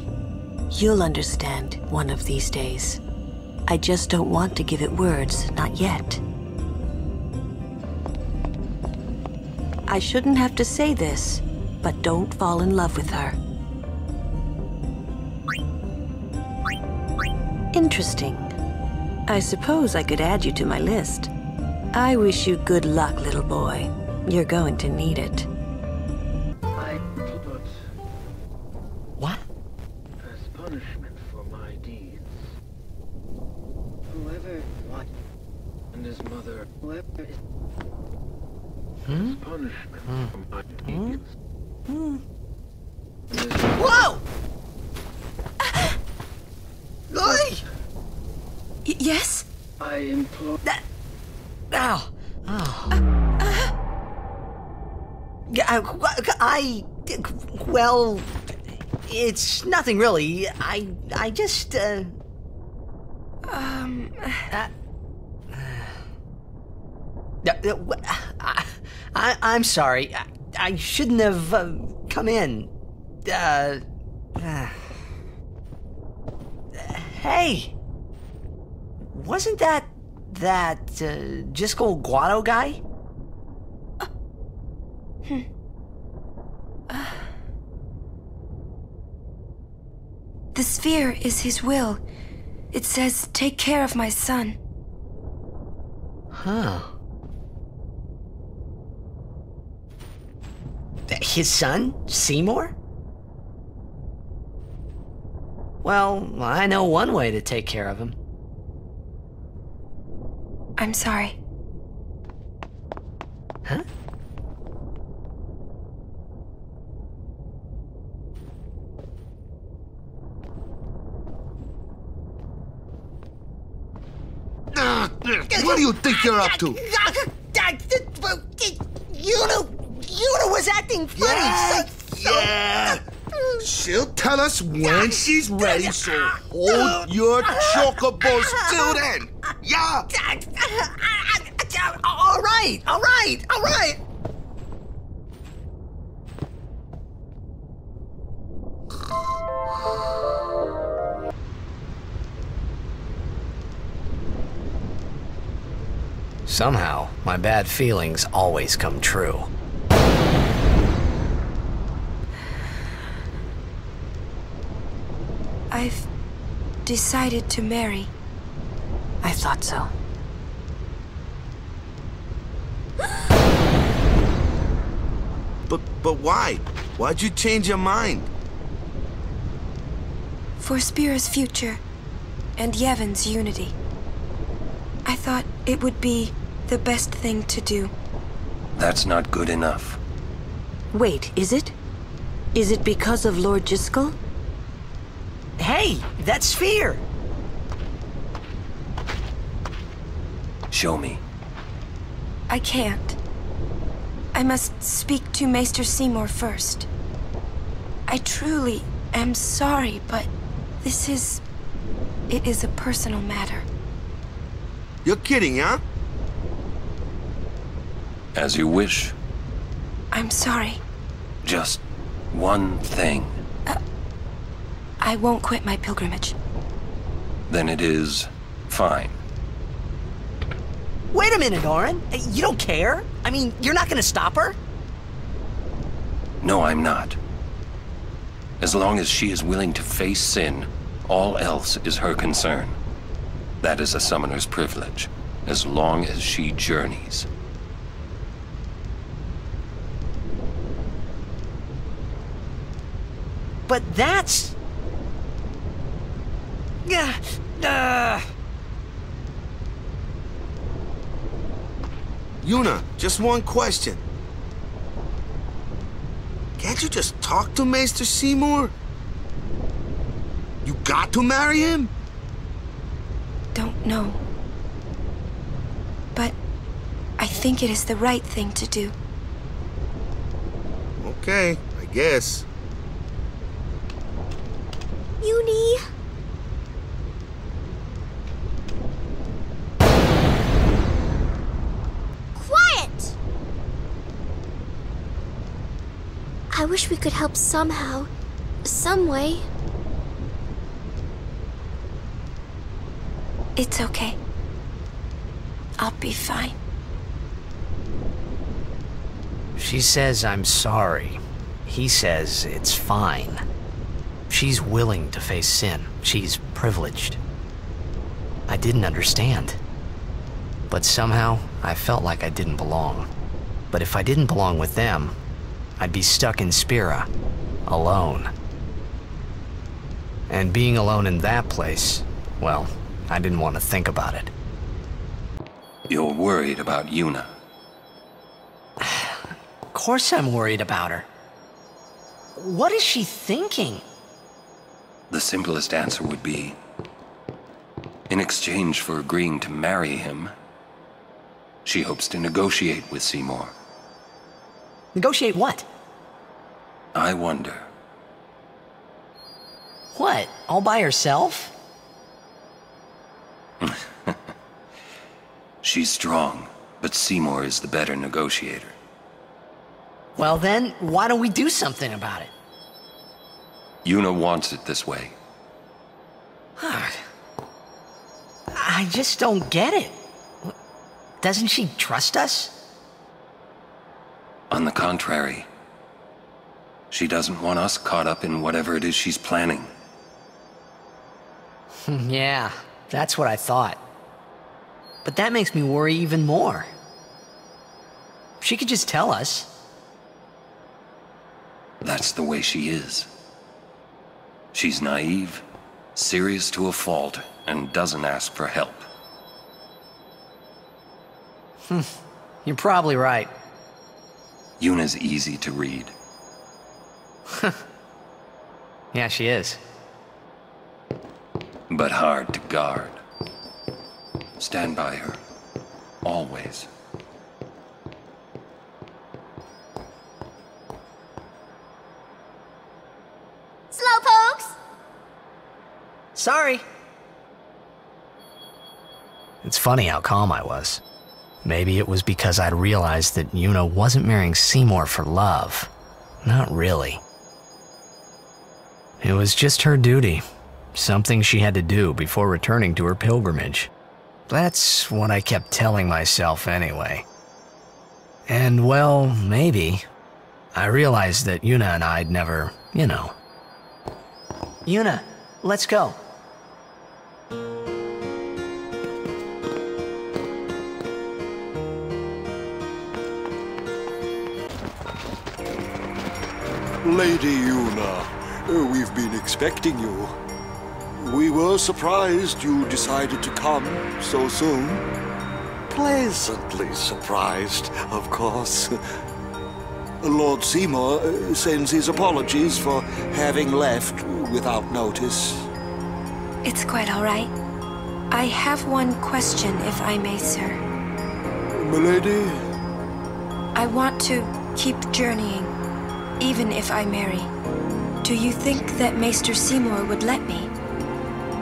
You'll understand one of these days. I just don't want to give it words, not yet. I shouldn't have to say this, but don't fall in love with her. Interesting. I suppose I could add you to my list. I wish you good luck, little boy. You're going to need it. What? As punishment for my deeds. Whoever... What? And his mother... Whoever is... Hmm? As punishment hmm. for my deeds. Hmm. Hmm. Whoa! Yes? I implore... That... Ow. Oh. Uh, uh. I... Well... It's nothing really. I... I just, uh... Um... Uh, I, I, I'm sorry. I, I shouldn't have uh, come in. Uh, uh... Hey! Wasn't that... that... Uh, Jyscal Guado guy? Uh, hmm. uh. The sphere is his will. It says, take care of my son. Huh. His son? Seymour? Well, I know one way to take care of him. I'm sorry. Huh? What do you think you're up to? Yuna, Yuna was acting funny. Yeah, so, yeah. So... She'll tell us when she's ready, so hold your chocobos till then. Yeah. All right, all right, all right. Somehow, my bad feelings always come true. I've decided to marry. I thought so. But, but why? Why'd you change your mind? For Spira's future and Yevon's unity. I thought it would be the best thing to do. That's not good enough. Wait, is it? Is it because of Lord Jyscal? Hey, that sphere! Show me. I can't. I must speak to Maester Seymour first. I truly am sorry, but this is... it is a personal matter. You're kidding, huh? As you wish. I'm sorry. Just one thing. Uh, I won't quit my pilgrimage. Then it is fine. Wait a minute, Auron. You don't care? I mean, you're not gonna stop her? No, I'm not. As long as she is willing to face Sin, all else is her concern. That is a summoner's privilege, as long as she journeys. But that's... Yeah. Uh... Yuna, just one question. Can't you just talk to Maester Seymour? You got to marry him? Don't know. But I think it is the right thing to do. Okay, I guess. Yuni! Quiet! I wish we could help somehow, some way. It's okay. I'll be fine. She says I'm sorry. He says it's fine. She's willing to face Sin. She's privileged. I didn't understand. But somehow, I felt like I didn't belong. But if I didn't belong with them, I'd be stuck in Spira, alone. And being alone in that place, well, I didn't want to think about it. You're worried about Yuna. Of course I'm worried about her. What is she thinking? The simplest answer would be, in exchange for agreeing to marry him, she hopes to negotiate with Seymour. Negotiate what? I wonder. What? All by herself? She's strong, but Seymour is the better negotiator. Well then, why don't we do something about it? Yuna wants it this way. I just don't get it. Doesn't she trust us? On the contrary, she doesn't want us caught up in whatever it is she's planning. Yeah, that's what I thought. But that makes me worry even more. She could just tell us. That's the way she is. She's naive, serious to a fault, and doesn't ask for help. Hmm. You're probably right. Yuna's easy to read. Yeah, she is. But hard to guard. Stand by her. Always. Slowpokes! Sorry. It's funny how calm I was. Maybe it was because I'd realized that Yuna wasn't marrying Seymour for love. Not really. It was just her duty. Something she had to do before returning to her pilgrimage. That's what I kept telling myself anyway. And, well, maybe. I realized that Yuna and I'd never, you know. Yuna, let's go. Lady Yuna, we've been expecting you. We were surprised you decided to come so soon. Pleasantly surprised, of course. Lord Seymour sends his apologies for having left without notice. It's quite all right. I have one question, if I may, sir. Milady? I want to keep journeying, even if I marry. Do you think that Maester Seymour would let me?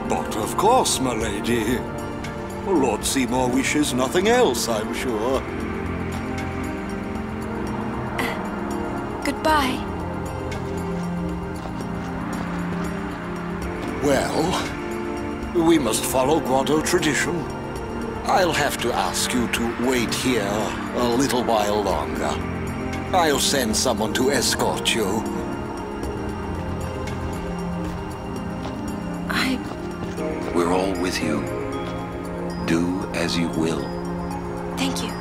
But of course, my lady. Lord Seymour wishes nothing else, I'm sure. Uh, goodbye. Well, we must follow Guado tradition. I'll have to ask you to wait here a little while longer. I'll send someone to escort you. We're all with you. Do as you will. Thank you.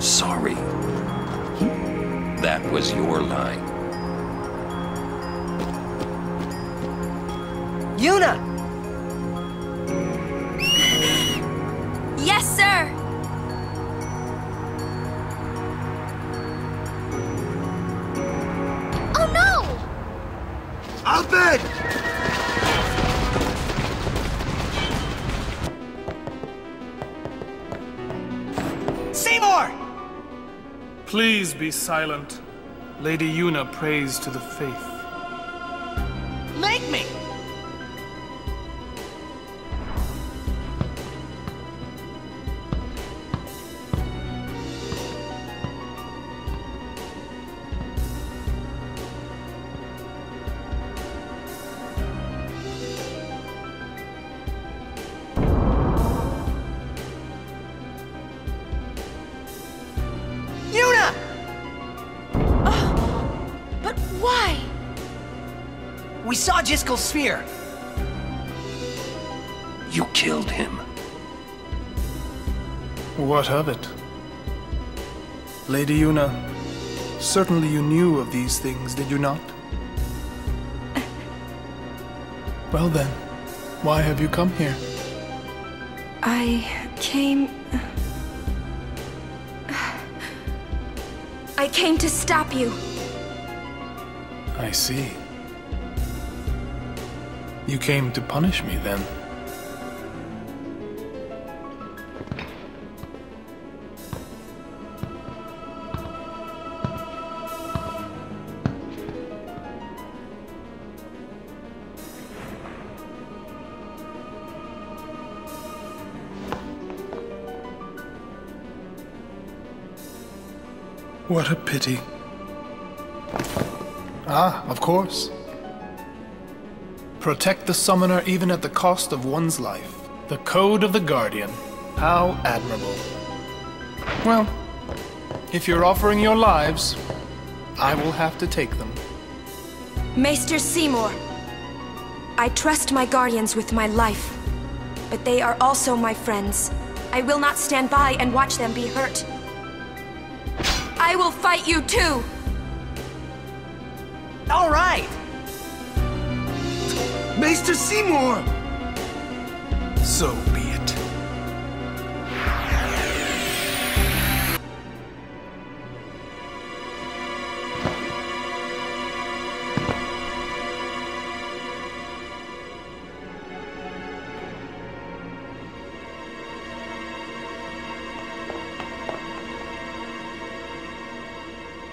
Sorry. That was your line. Yuna! Yes, sir! Oh, no! Al Bhed! Seymour! Please be silent. Lady Yuna prays to the Fayth. Make me! Jyscal sphere. You killed him. What of it? Lady Yuna, certainly you knew of these things, did you not? Well then, why have you come here? I came... I came to stop you. I see. You came to punish me, then? What a pity. Ah, of course. Protect the summoner even at the cost of one's life. The code of the Guardian. How admirable. Well, if you're offering your lives, I will have to take them. Maester Seymour, I trust my Guardians with my life, but they are also my friends. I will not stand by and watch them be hurt. I will fight you too! All right! Maester Seymour! So be it.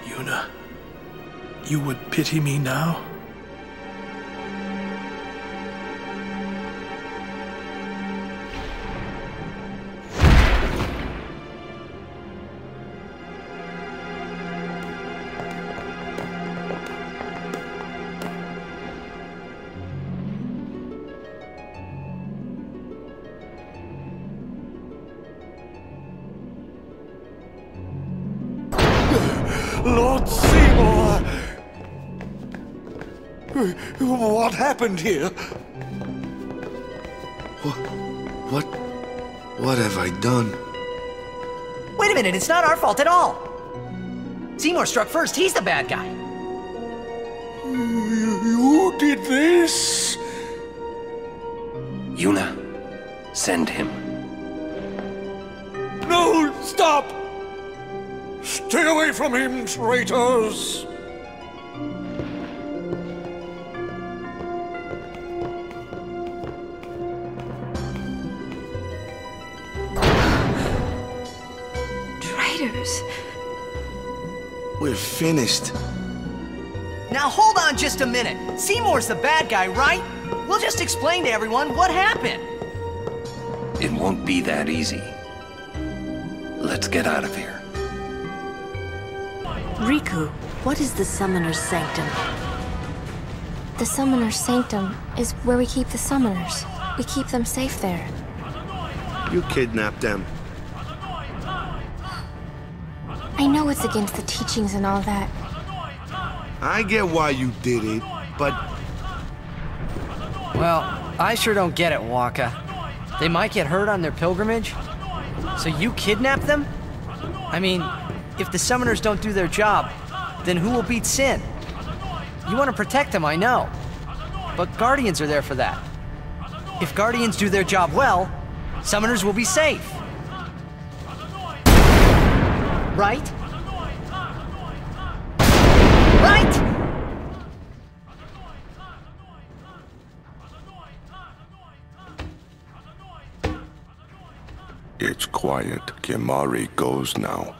Yuna, you would pity me now? What happened here? What, what... what have I done? Wait a minute, it's not our fault at all! Seymour struck first, he's the bad guy! You, you did this? Yuna, send him. No, stop! Stay away from him, traitors! We're finished. Now hold on just a minute. Seymour's the bad guy, right? We'll just explain to everyone what happened. It won't be that easy. Let's get out of here. Rikku, what is the Summoner's Sanctum? The Summoner's Sanctum is where we keep the Summoners. We keep them safe there. You kidnapped them. I know it's against the teachings and all that. I get why you did it, but... Well, I sure don't get it, Wakka. They might get hurt on their pilgrimage. So you kidnap them? I mean, if the summoners don't do their job, then who will beat Sin? You want to protect them, I know. But Guardians are there for that. If Guardians do their job well, summoners will be safe. Right? Right? It It's quiet. Kimahri goes now.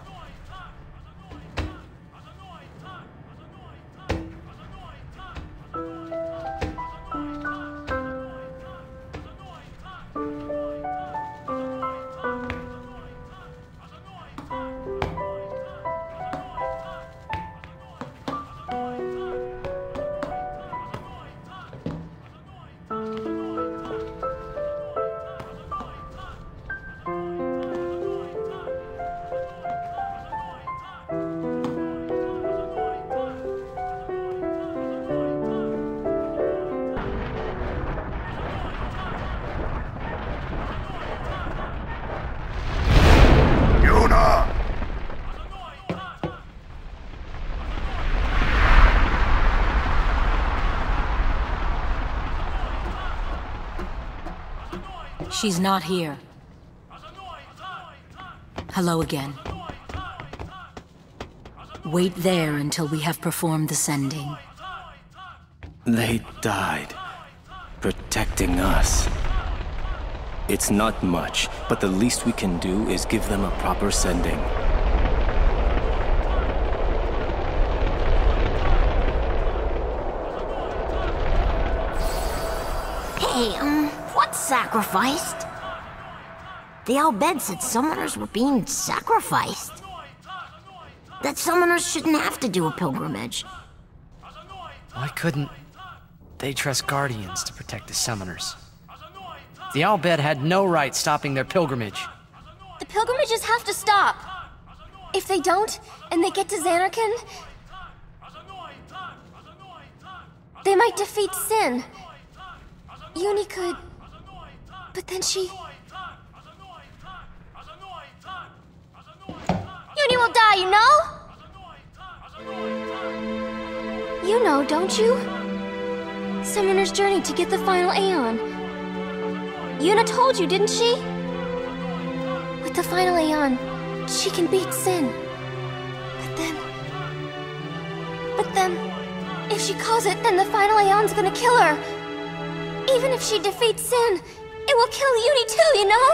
She's not here. Hello again. Wait there until we have performed the sending. They died, protecting us. It's not much, but the least we can do is give them a proper sending. Hey, um... sacrificed? The Al Bhed said summoners were being sacrificed. That summoners shouldn't have to do a pilgrimage. Why couldn't they trust guardians to protect the summoners? The Al Bhed had no right stopping their pilgrimage. The pilgrimages have to stop. If they don't, and they get to Zanarkand, they might defeat Sin. Yuna could... but then she... Yuna will die, you know? You know, don't you? Summoner's journey to get the final Aeon. Yuna told you, didn't she? With the final Aeon, she can beat Sin. But then... But then... if she calls it, then the final Aeon's gonna kill her. Even if she defeats Sin, it will kill Yuna too, you know?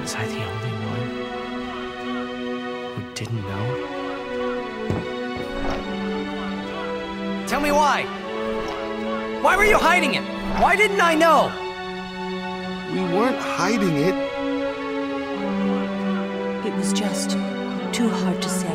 Was I the only one who didn't know? Tell me why! Why were you hiding it? Why didn't I know? We weren't hiding it. It was just too hard to say.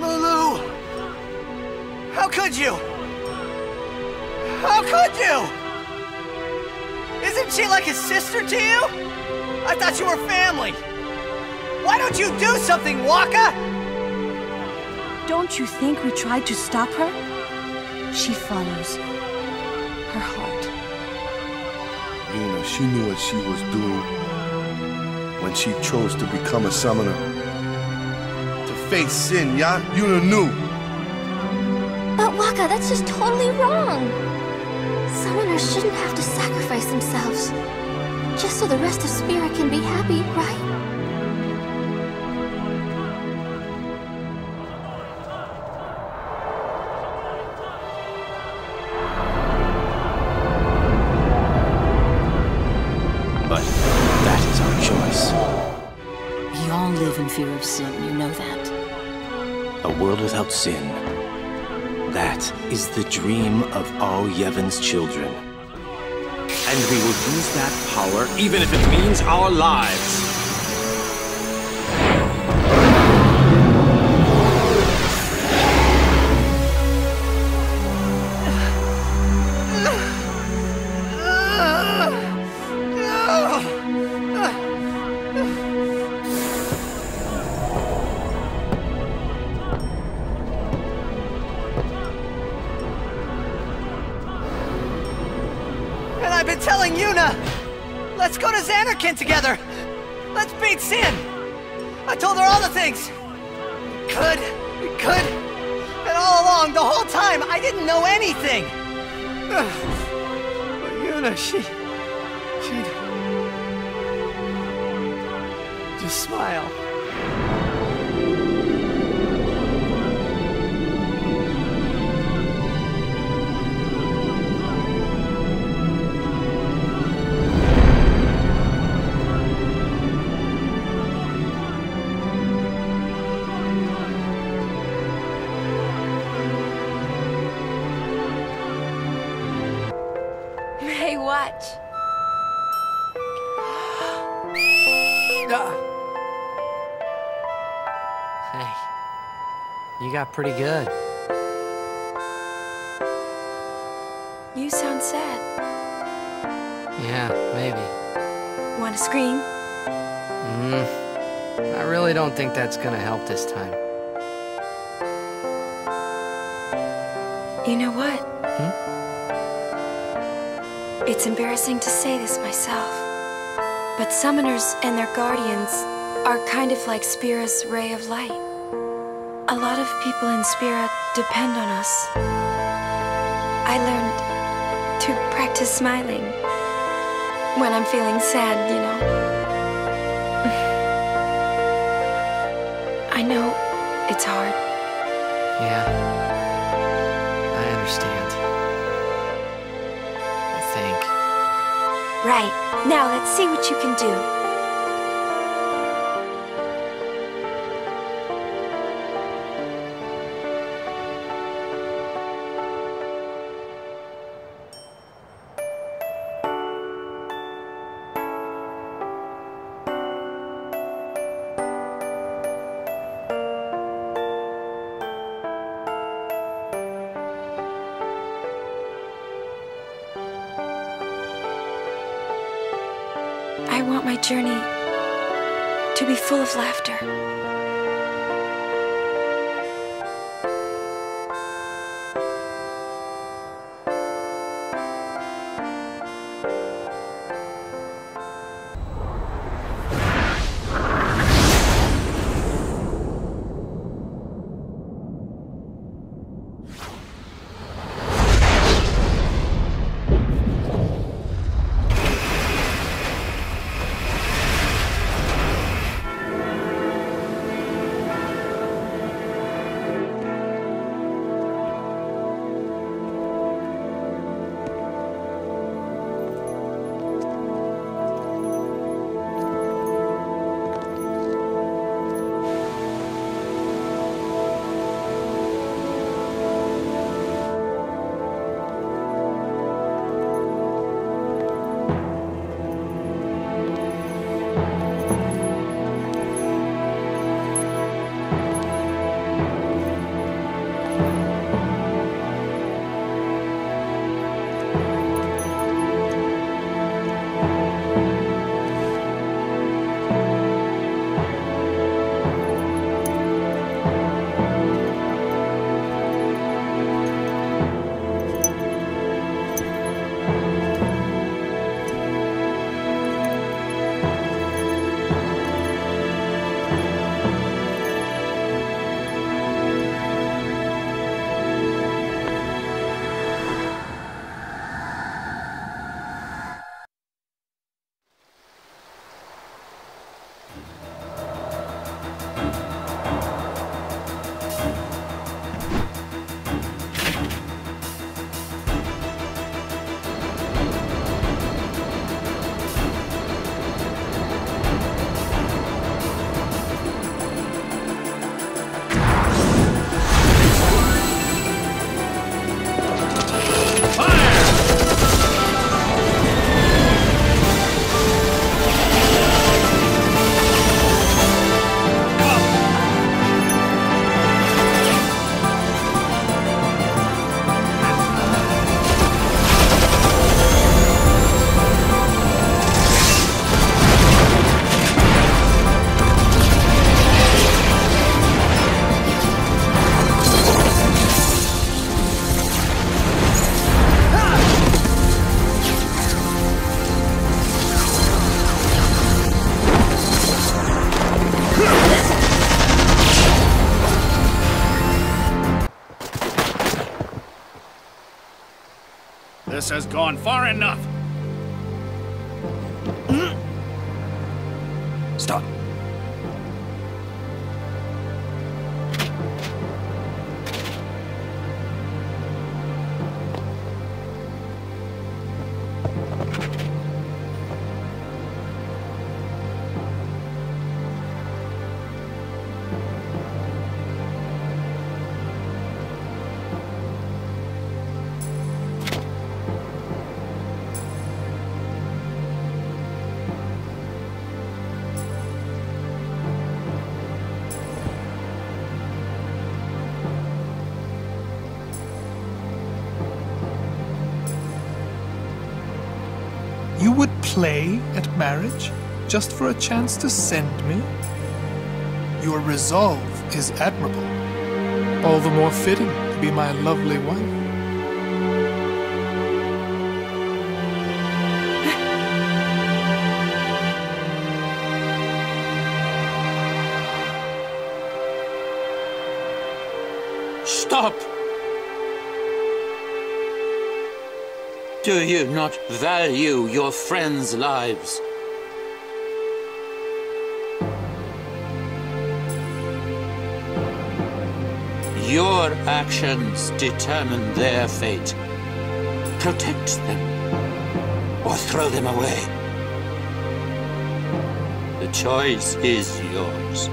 Lulu! How could you? How could you? Isn't she like a sister to you? I thought you were family. Why don't you do something, Wakka? Don't you think we tried to stop her? She follows her heart. Yuna, she knew what she was doing when she chose to become a summoner. To face Sin, yeah? Yuna knew. But Wakka, that's just totally wrong. Summoners shouldn't have to sacrifice themselves, just so the rest of Spira can be happy, right? But that is our choice. We all live in fear of sin, you know that. A world without sin. That is the dream of all Yevon's children. And we will use that power, even if it means our lives. Let's go to Zanarkand together! Let's beat Sin! I told her all the things! We could, we could, and all along, the whole time, I didn't know anything! But Yuna, she... she'd... just smile. You got pretty good. You sound sad. Yeah, maybe. Want to scream? Mm, I really don't think that's gonna help this time. You know what? Hmm? It's embarrassing to say this myself, but summoners and their guardians are kind of like Spira's ray of light. A lot of people in Spira depend on us. I learned to practice smiling when I'm feeling sad, you know. I know it's hard. Yeah, I understand. I think. Right, now let's see what you can do. Journey to be full of laughter. This has gone far enough. Stop. Play at marriage, just for a chance to send me? Your resolve is admirable. All the more fitting to be my lovely wife. Stop! Do you not value your friends' lives? Your actions determine their fate. Protect them, or throw them away. The choice is yours.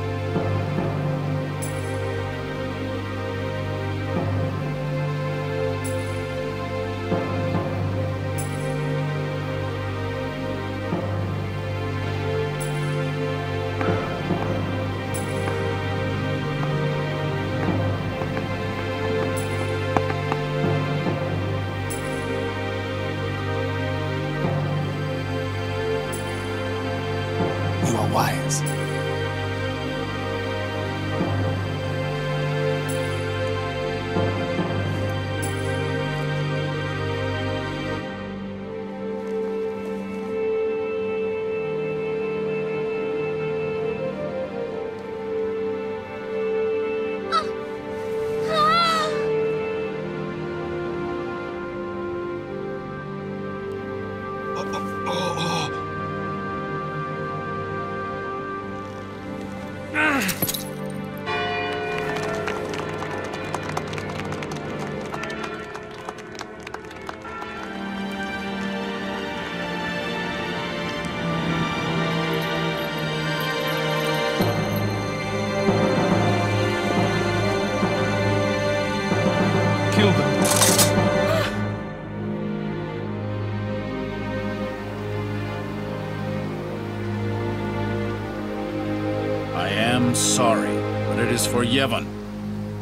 Sorry, but it is for Yevon.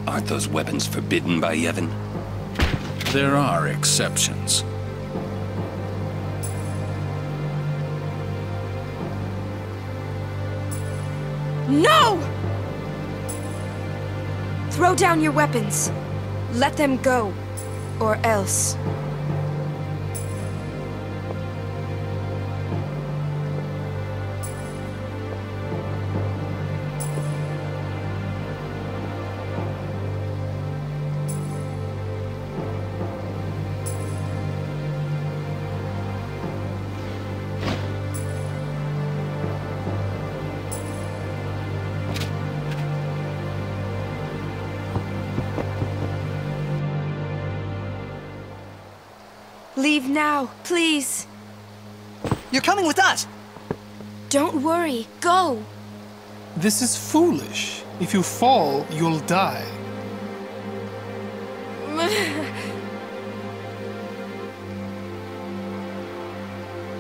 Aren't those weapons forbidden by Yevon? There are exceptions. No! Throw down your weapons. Let them go, or else. Leave now, please. You're coming with us! Don't worry, go! This is foolish. If you fall, you'll die.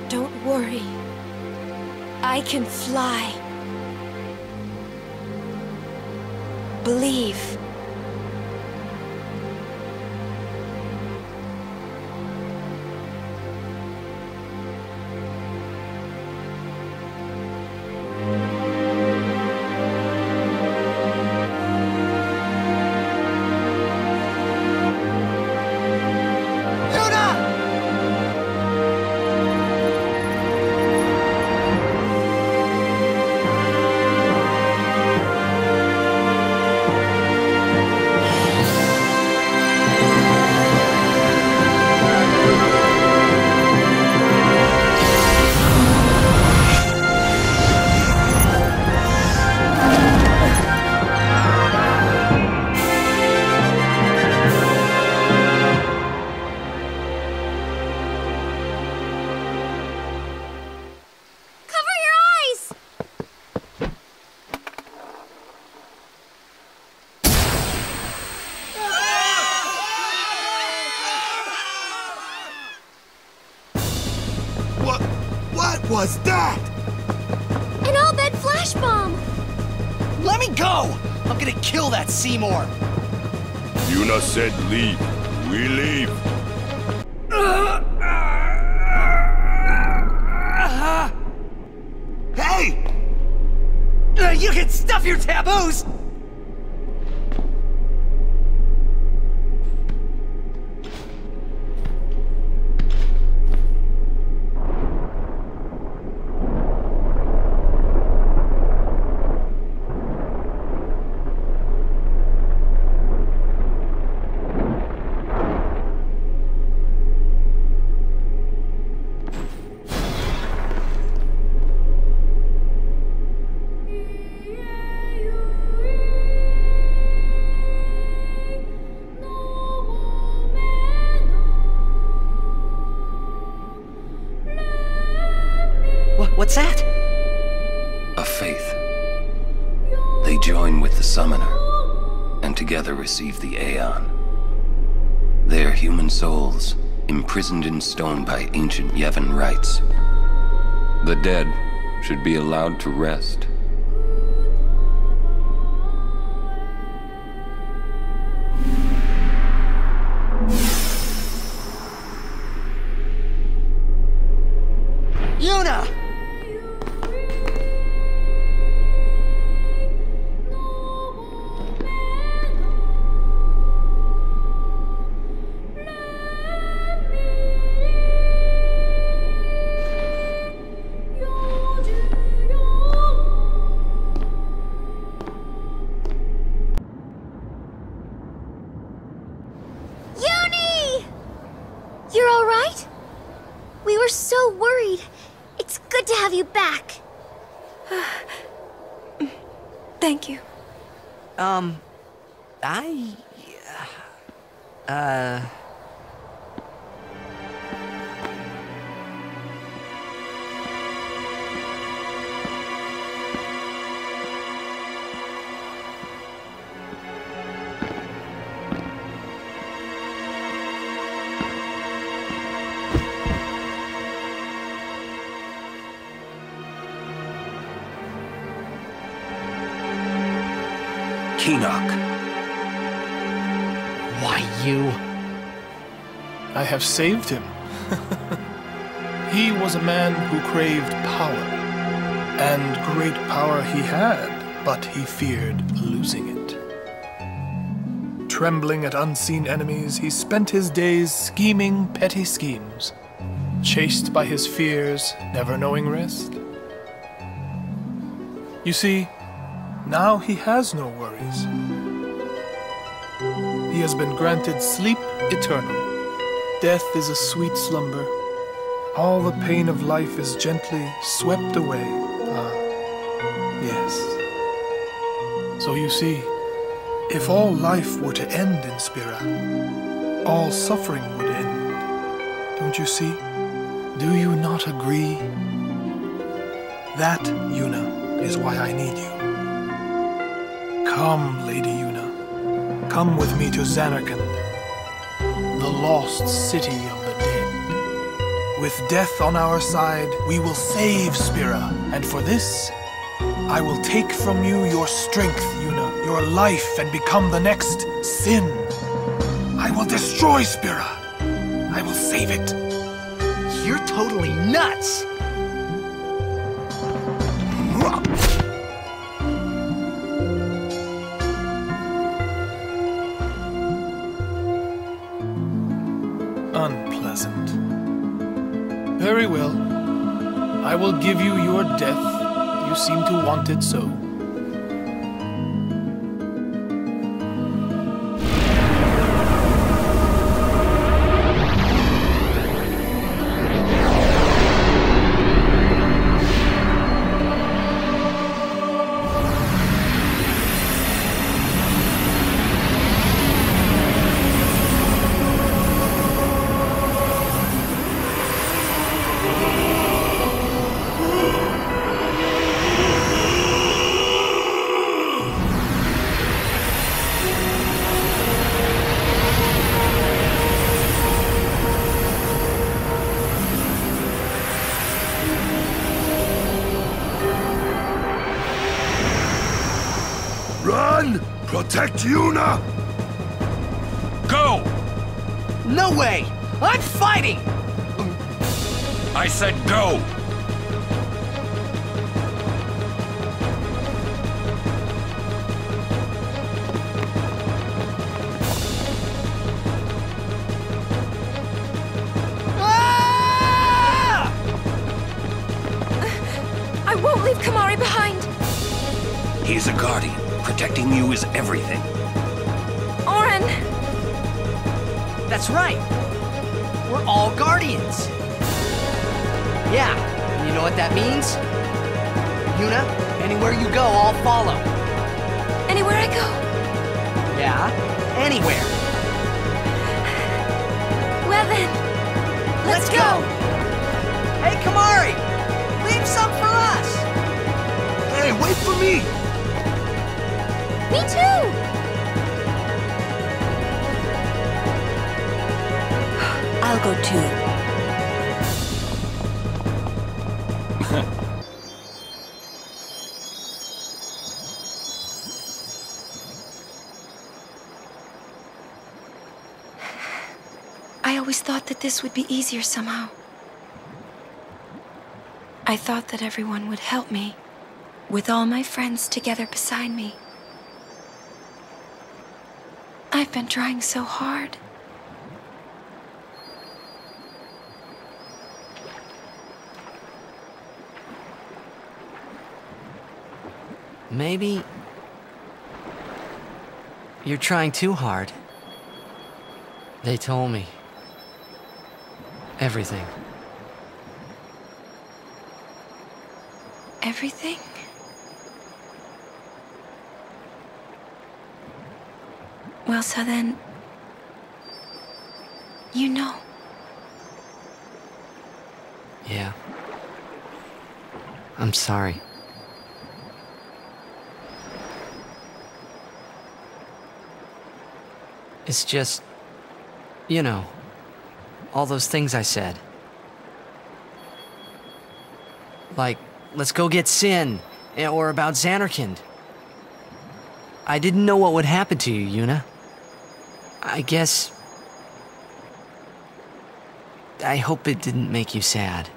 Don't worry. I can fly. Believe. was that? An Al Bhed flash bomb! Let me go! I'm gonna kill that Seymour! Yuna said leave. We leave. Hey! Uh, you can stuff your taboos! What's that? A Fayth. They join with the summoner, and together receive the Aeon. Their human souls, imprisoned in stone by ancient Yevon rites. The dead should be allowed to rest. Have saved him. He was a man who craved power, and great power he had, but he feared losing it. Trembling at unseen enemies, he spent his days scheming petty schemes, chased by his fears, never knowing rest. You see, now he has no worries. He has been granted sleep eternal. Death is a sweet slumber. All the pain of life is gently swept away. Ah, yes. So you see, if all life were to end in Spira, all suffering would end. Don't you see? Do you not agree? That, Yuna, is why I need you. Come, Lady Yuna. Come with me to Zanarkand. The lost city of the dead. With death on our side, we will save Spira. And for this, I will take from you your strength, Yuna, your life, and become the next Sin. I will destroy Spira. I will save it. You're totally nuts! Very well. I will give you your death. You seem to want it so. Run! Protect Yuna! Go! No way! I'm fighting! I said go! He's a guardian. Protecting you is everything. Auron! That's right. We're all guardians. Yeah, and you know what that means? Yuna, anywhere you go, I'll follow. Anywhere I go? Yeah, anywhere. Well then, let's, let's go. go! Hey, Kimahri! Leave some for us! Hey, wait for me! Me too! I'll go too. I always thought that this would be easier somehow. I thought that everyone would help me, with all my friends together beside me. I've been trying so hard. Maybe you're trying too hard. They told me everything. Everything? Well, so then, you know. Yeah. I'm sorry. It's just, you know, all those things I said. Like, let's go get Sin, or about Zanarkand. I didn't know what would happen to you, Yuna. I guess... I hope it didn't make you sad.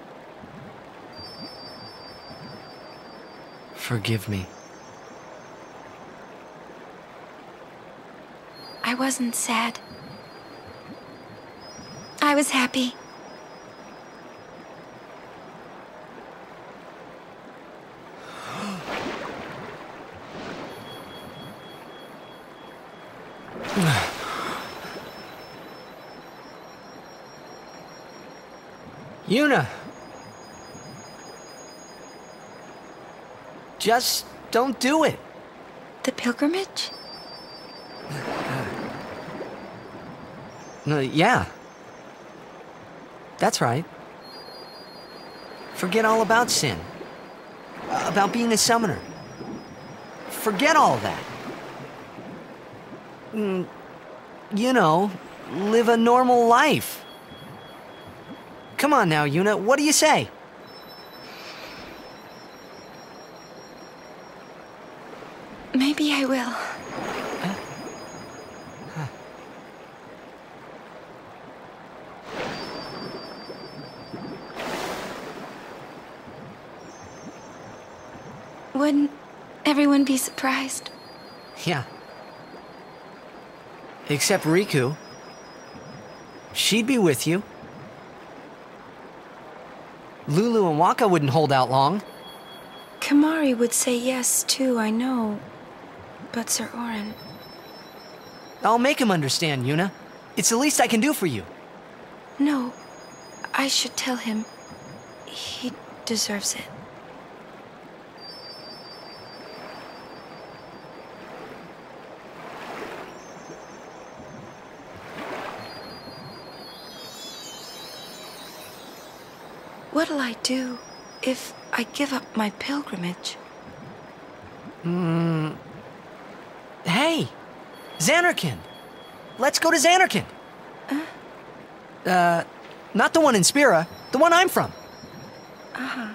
Forgive me. I wasn't sad. I was happy. Yuna! Just don't do it! The pilgrimage? No, yeah. That's right. Forget all about Sin. About being a summoner. Forget all that. Mm, you know, live a normal life. Come on now, Yuna, what do you say? Maybe I will. Huh? Huh. Wouldn't everyone be surprised? Yeah. Except Rikku. She'd be with you. Lulu and Wakka wouldn't hold out long. Kimahri would say yes, too, I know. But Sir Auron... I'll make him understand, Yuna. It's the least I can do for you. No. I should tell him. He deserves it. What'll I do if I give up my pilgrimage? Hmm. Hey! Zanarkand! Let's go to Zanarkand! Uh? Uh, not the one in Spira, the one I'm from. Uh-huh.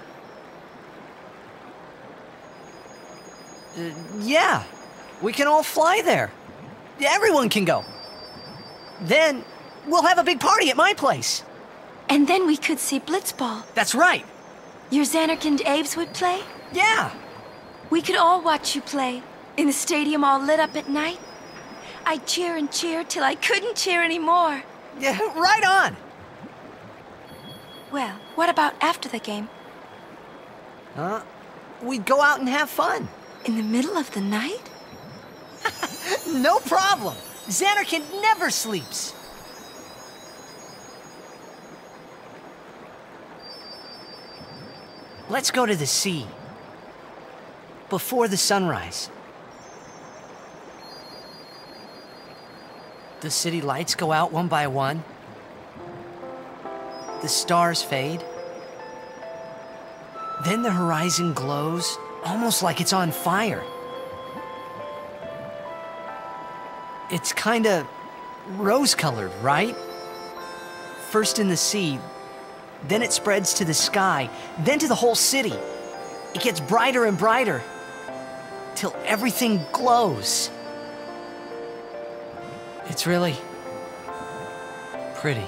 Uh, yeah. We can all fly there. Everyone can go. Then we'll have a big party at my place. And then we could see Blitzball. That's right. Your Zanarkand Abes would play? Yeah. We could all watch you play, in the stadium all lit up at night. I'd cheer and cheer till I couldn't cheer anymore. Yeah, right on. Well, what about after the game? Huh? We'd go out and have fun. In the middle of the night? No problem. Zanarkand never sleeps. Let's go to the sea. Before the sunrise. The city lights go out one by one. The stars fade. Then the horizon glows, almost like it's on fire. It's kinda rose-colored, right? First in the sea, then it spreads to the sky, then to the whole city. It gets brighter and brighter, till everything glows. It's really pretty.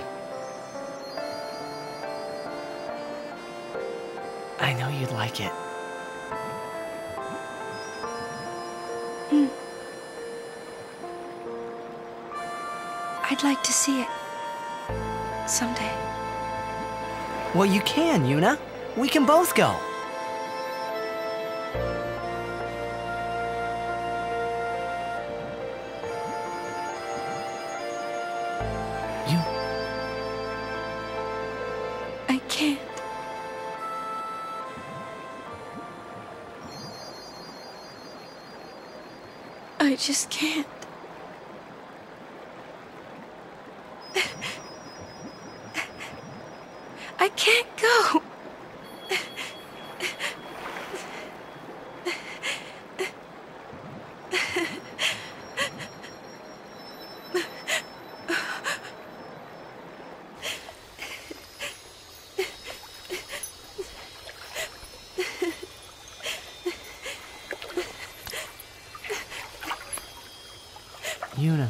I know you'd like it. Hmm. I'd like to see it someday. Well, you can, Yuna. We can both go. I just can't. I can't go. Yuna.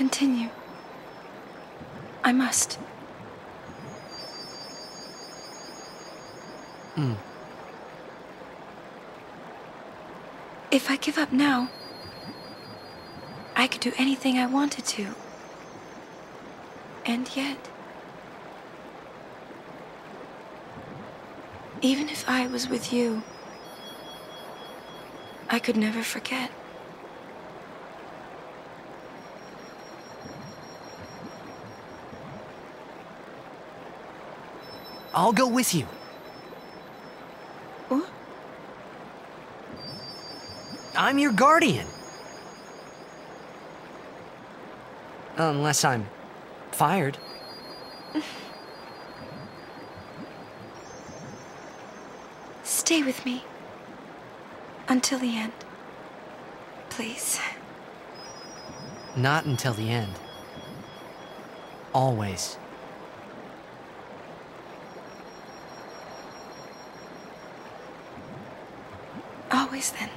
Continue. I must. Mm. If I give up now, I could do anything I wanted to. And yet... even if I was with you, I could never forget. I'll go with you. What? I'm your guardian. Unless I'm fired. Stay with me. Until the end. Please. Not until the end. Always. Always then.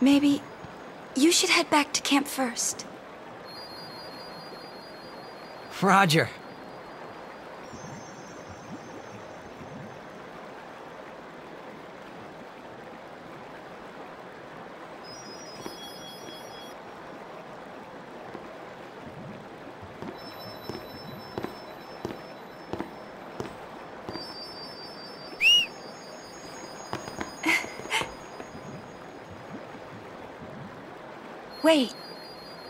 Maybe you should head back to camp first. Roger. Wait,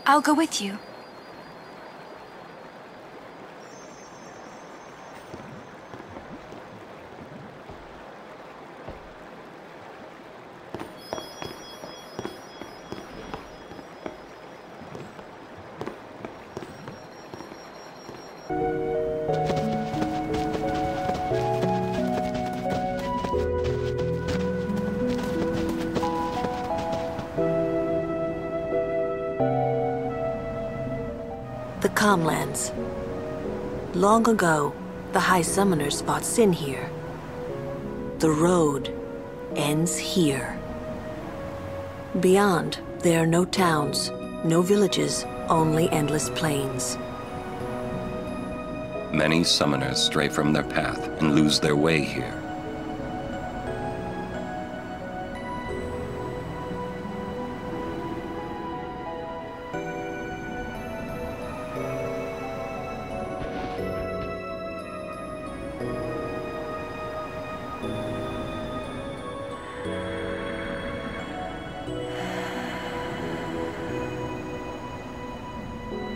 I'll go with you. Comlands. Long ago, the High Summoners fought Sin here. The road ends here. Beyond, there are no towns, no villages, only endless plains. Many Summoners stray from their path and lose their way here.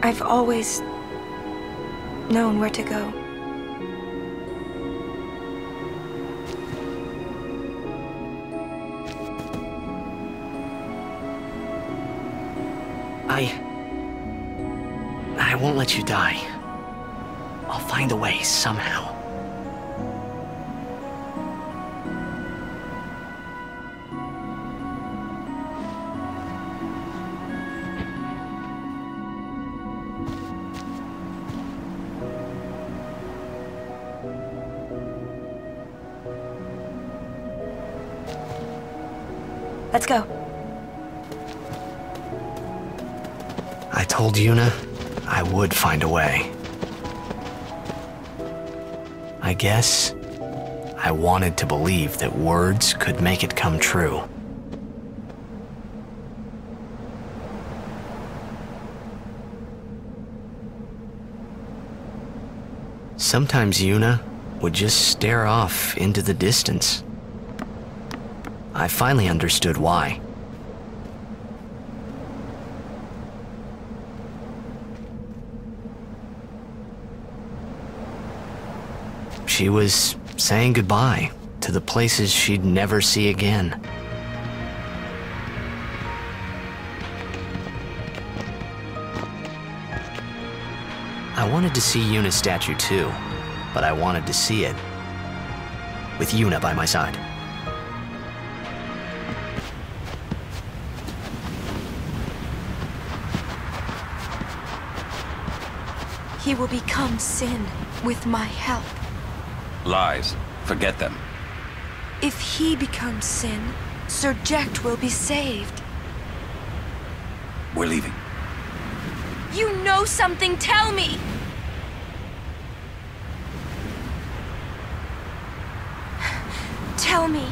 I've always known where to go. I... I won't let you die. I'll find a way somehow. Let's go. I told Yuna I would find a way. I guess I wanted to believe that words could make it come true. Sometimes Yuna would just stare off into the distance. I finally understood why. She was saying goodbye to the places she'd never see again. I wanted to see Yuna's statue too, but I wanted to see it with Yuna by my side. He will become Sin with my help. Lies. Forget them. If he becomes Sin, Sir Jecht will be saved. We're leaving. You know something, tell me! Tell me.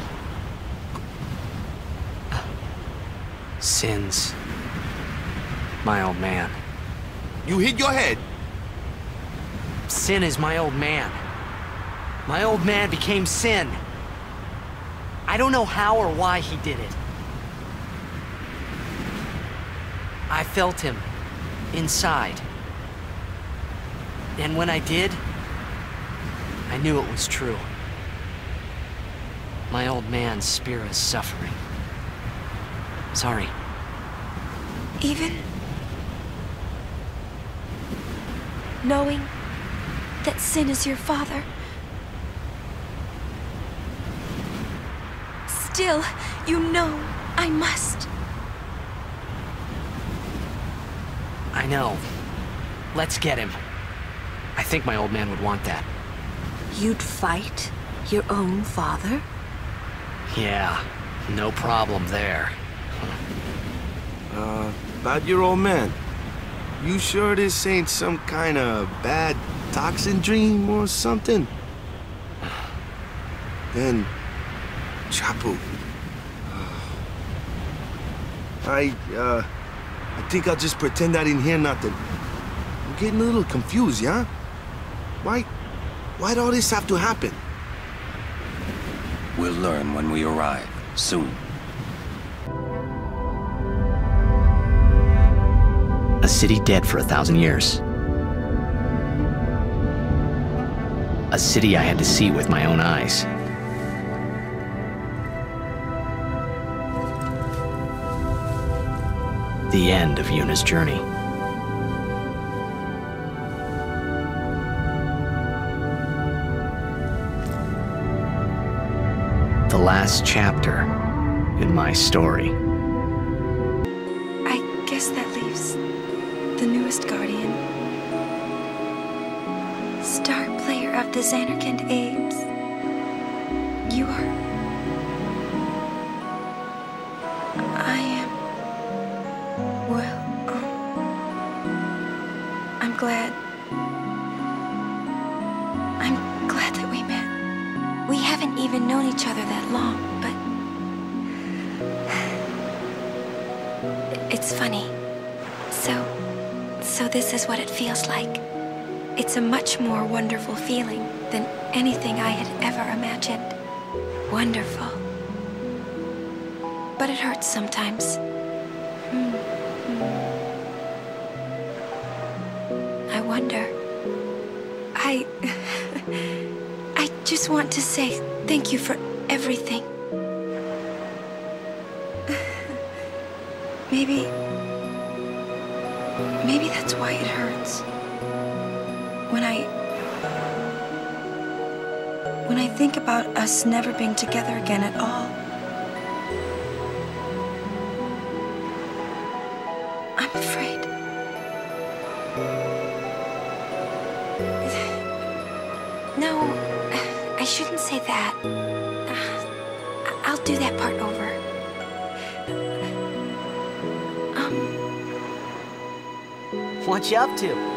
Sin's my old man. You hit your head. Sin is my old man. My old man became Sin. I don't know how or why he did it. I felt him inside. And when I did, I knew it was true. My old man, Spira's suffering. Sorry. Even knowing that Sin is your father, still, you know I must. I know. Let's get him. I think my old man would want that. You'd fight your own father? Yeah, no problem there. Uh, about your old man. You sure this ain't some kind of bad toxin dream or something? Then, Chappu. I, uh, I think I'll just pretend I didn't hear nothing. I'm getting a little confused, yeah? Why, why'd all this have to happen? We'll learn when we arrive, soon. A city dead for a thousand years. A city I had to see with my own eyes. The end of Yuna's journey. The last chapter in my story. I guess that leaves the newest guardian, star player of the Zanarkand Apes. You are. I am. Well, um, I'm glad. I'm glad that we met. We haven't even known each other that long, but it's funny. So, so this is what it feels like. It's a much more wonderful feeling than anything I had ever imagined. Wonderful. But it hurts sometimes. Mm-hmm. I wonder. I... I just want to say thank you for everything. Maybe... Maybe that's why it hurts. When I... When I think about us never being together again at all. I'm afraid. No, I shouldn't say that. Uh, I'll do that part over. What you up to?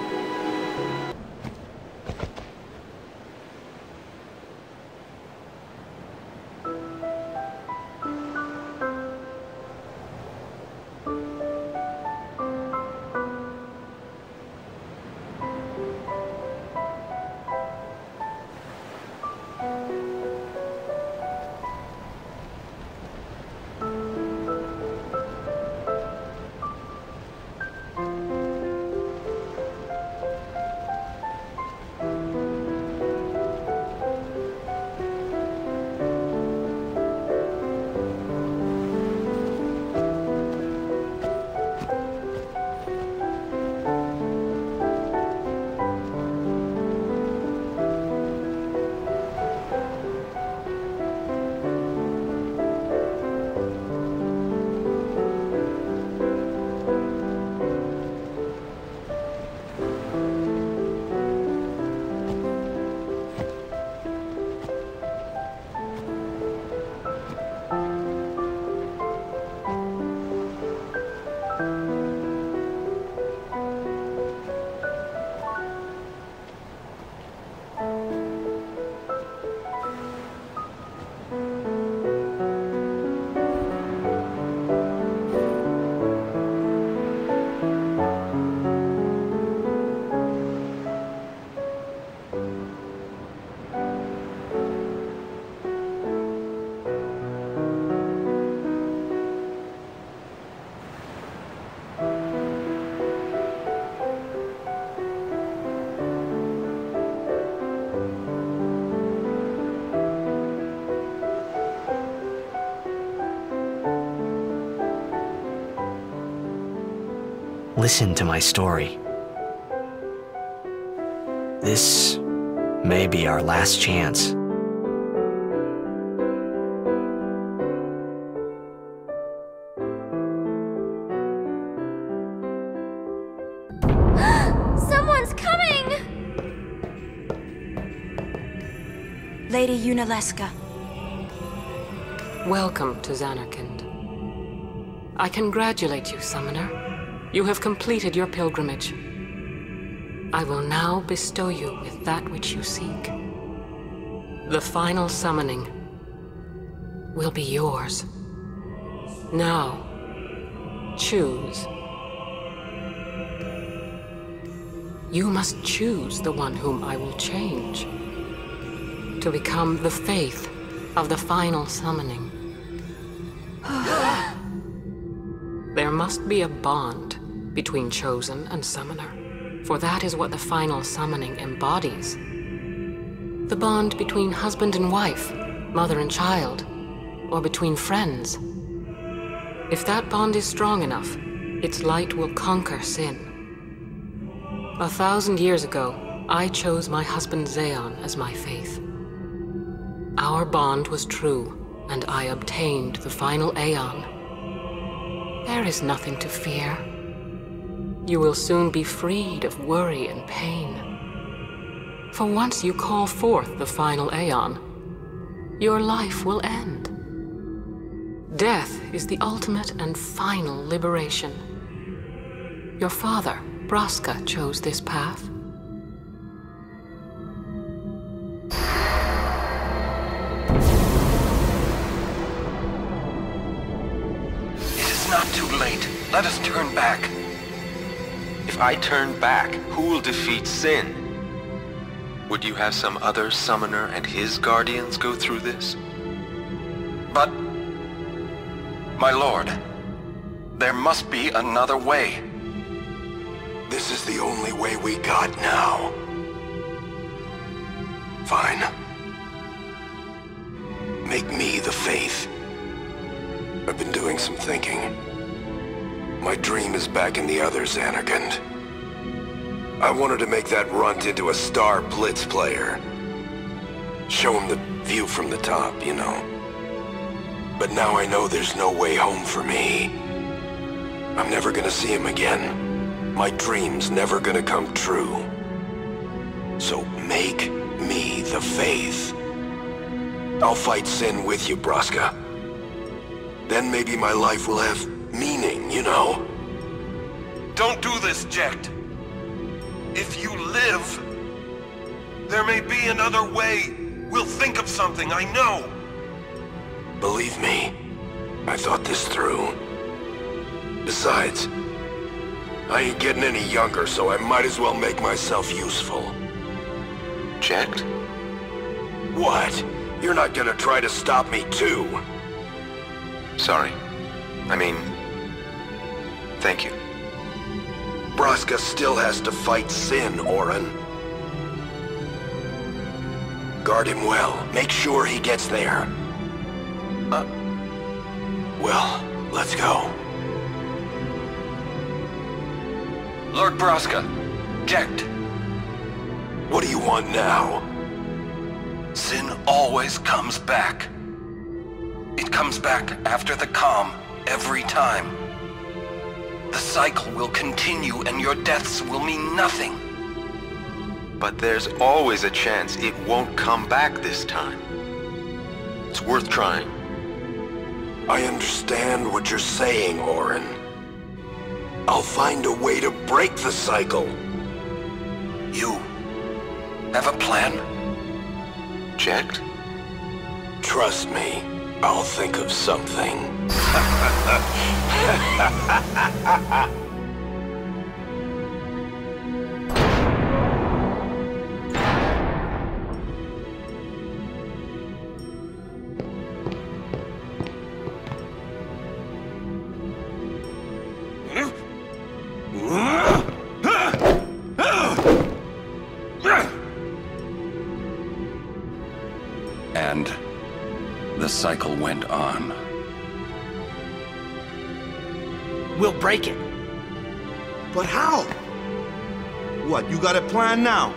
listen to my story. This may be our last chance. Someone's coming! Lady Yunalesca. Welcome to Zanarkand. I congratulate you, Summoner. You have completed your pilgrimage. I will now bestow you with that which you seek. The final summoning will be yours. Now, choose. You must choose the one whom I will change to become the Fayth of the final summoning. There must be a bond between Chosen and Summoner, for that is what the final summoning embodies. The bond between husband and wife, mother and child, or between friends. If that bond is strong enough, its light will conquer sin. A thousand years ago, I chose my husband Zaon as my Fayth. Our bond was true, and I obtained the final Aeon. There is nothing to fear. You will soon be freed of worry and pain. For once you call forth the final Aeon, your life will end. Death is the ultimate and final liberation. Your father, Braska, chose this path. Let us turn back. If I turn back, who'll defeat Sin? Would you have some other summoner and his guardians go through this? But, my lord, there must be another way. This is the only way we got now. Fine. Make me the Fayth. I've been doing some thinking. My dream is back in the other Zanarkand. I wanted to make that runt into a star blitz player. Show him the view from the top, you know. But now I know there's no way home for me. I'm never gonna see him again. My dream's never gonna come true. So make me the Fayth. I'll fight sin with you, Braska. Then maybe my life will have meaning, you know? Don't do this, Jecht. If you live, there may be another way. We'll think of something, I know. Believe me, I thought this through. Besides, I ain't getting any younger, so I might as well make myself useful. Jecht? What? You're not gonna try to stop me, too? Sorry. I mean... Thank you. Braska still has to fight Sin, Auron. Guard him well. Make sure he gets there. Uh... Well, let's go. Lord Braska, Jecht. What do you want now? Sin always comes back. It comes back after the calm, every time. The cycle will continue and your deaths will mean nothing. But there's always a chance it won't come back this time. It's worth trying. I understand what you're saying, Auron. I'll find a way to break the cycle. You have a plan? Jecht? Trust me, I'll think of something. And the cycle went on. We'll break it. But how? What, you got a plan now?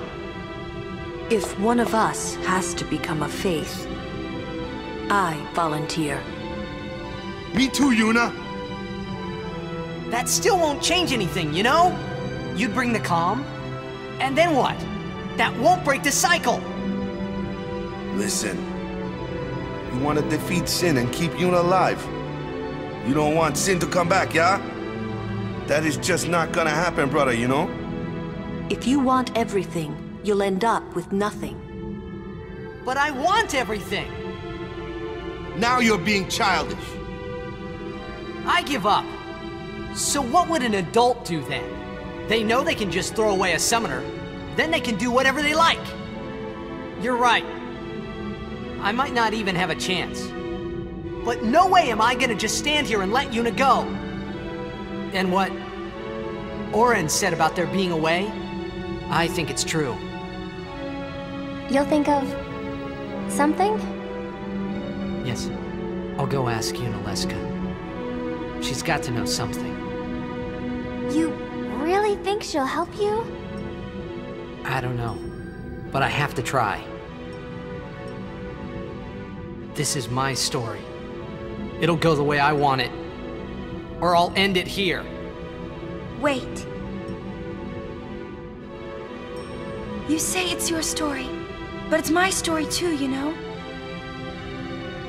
If one of us has to become a Fayth, I volunteer. Me too, Yuna. That still won't change anything, you know? You'd bring the calm, and then what? That won't break the cycle. Listen, you want to defeat Sin and keep Yuna alive. You don't want Sin to come back, yeah? That is just not gonna happen, brother, you know? If you want everything, you'll end up with nothing. But I want everything! Now you're being childish. I give up. So what would an adult do then? They know they can just throw away a summoner. Then they can do whatever they like. You're right. I might not even have a chance. But no way am I gonna just stand here and let Yuna go. And what Auron said about there being a way, I think it's true. You'll think of something? Yes. I'll go ask Yunalesca. She's got to know something. You really think she'll help you? I don't know, but I have to try. This is my story. It'll go the way I want it, or I'll end it here. Wait. You say it's your story, but it's my story too, you know?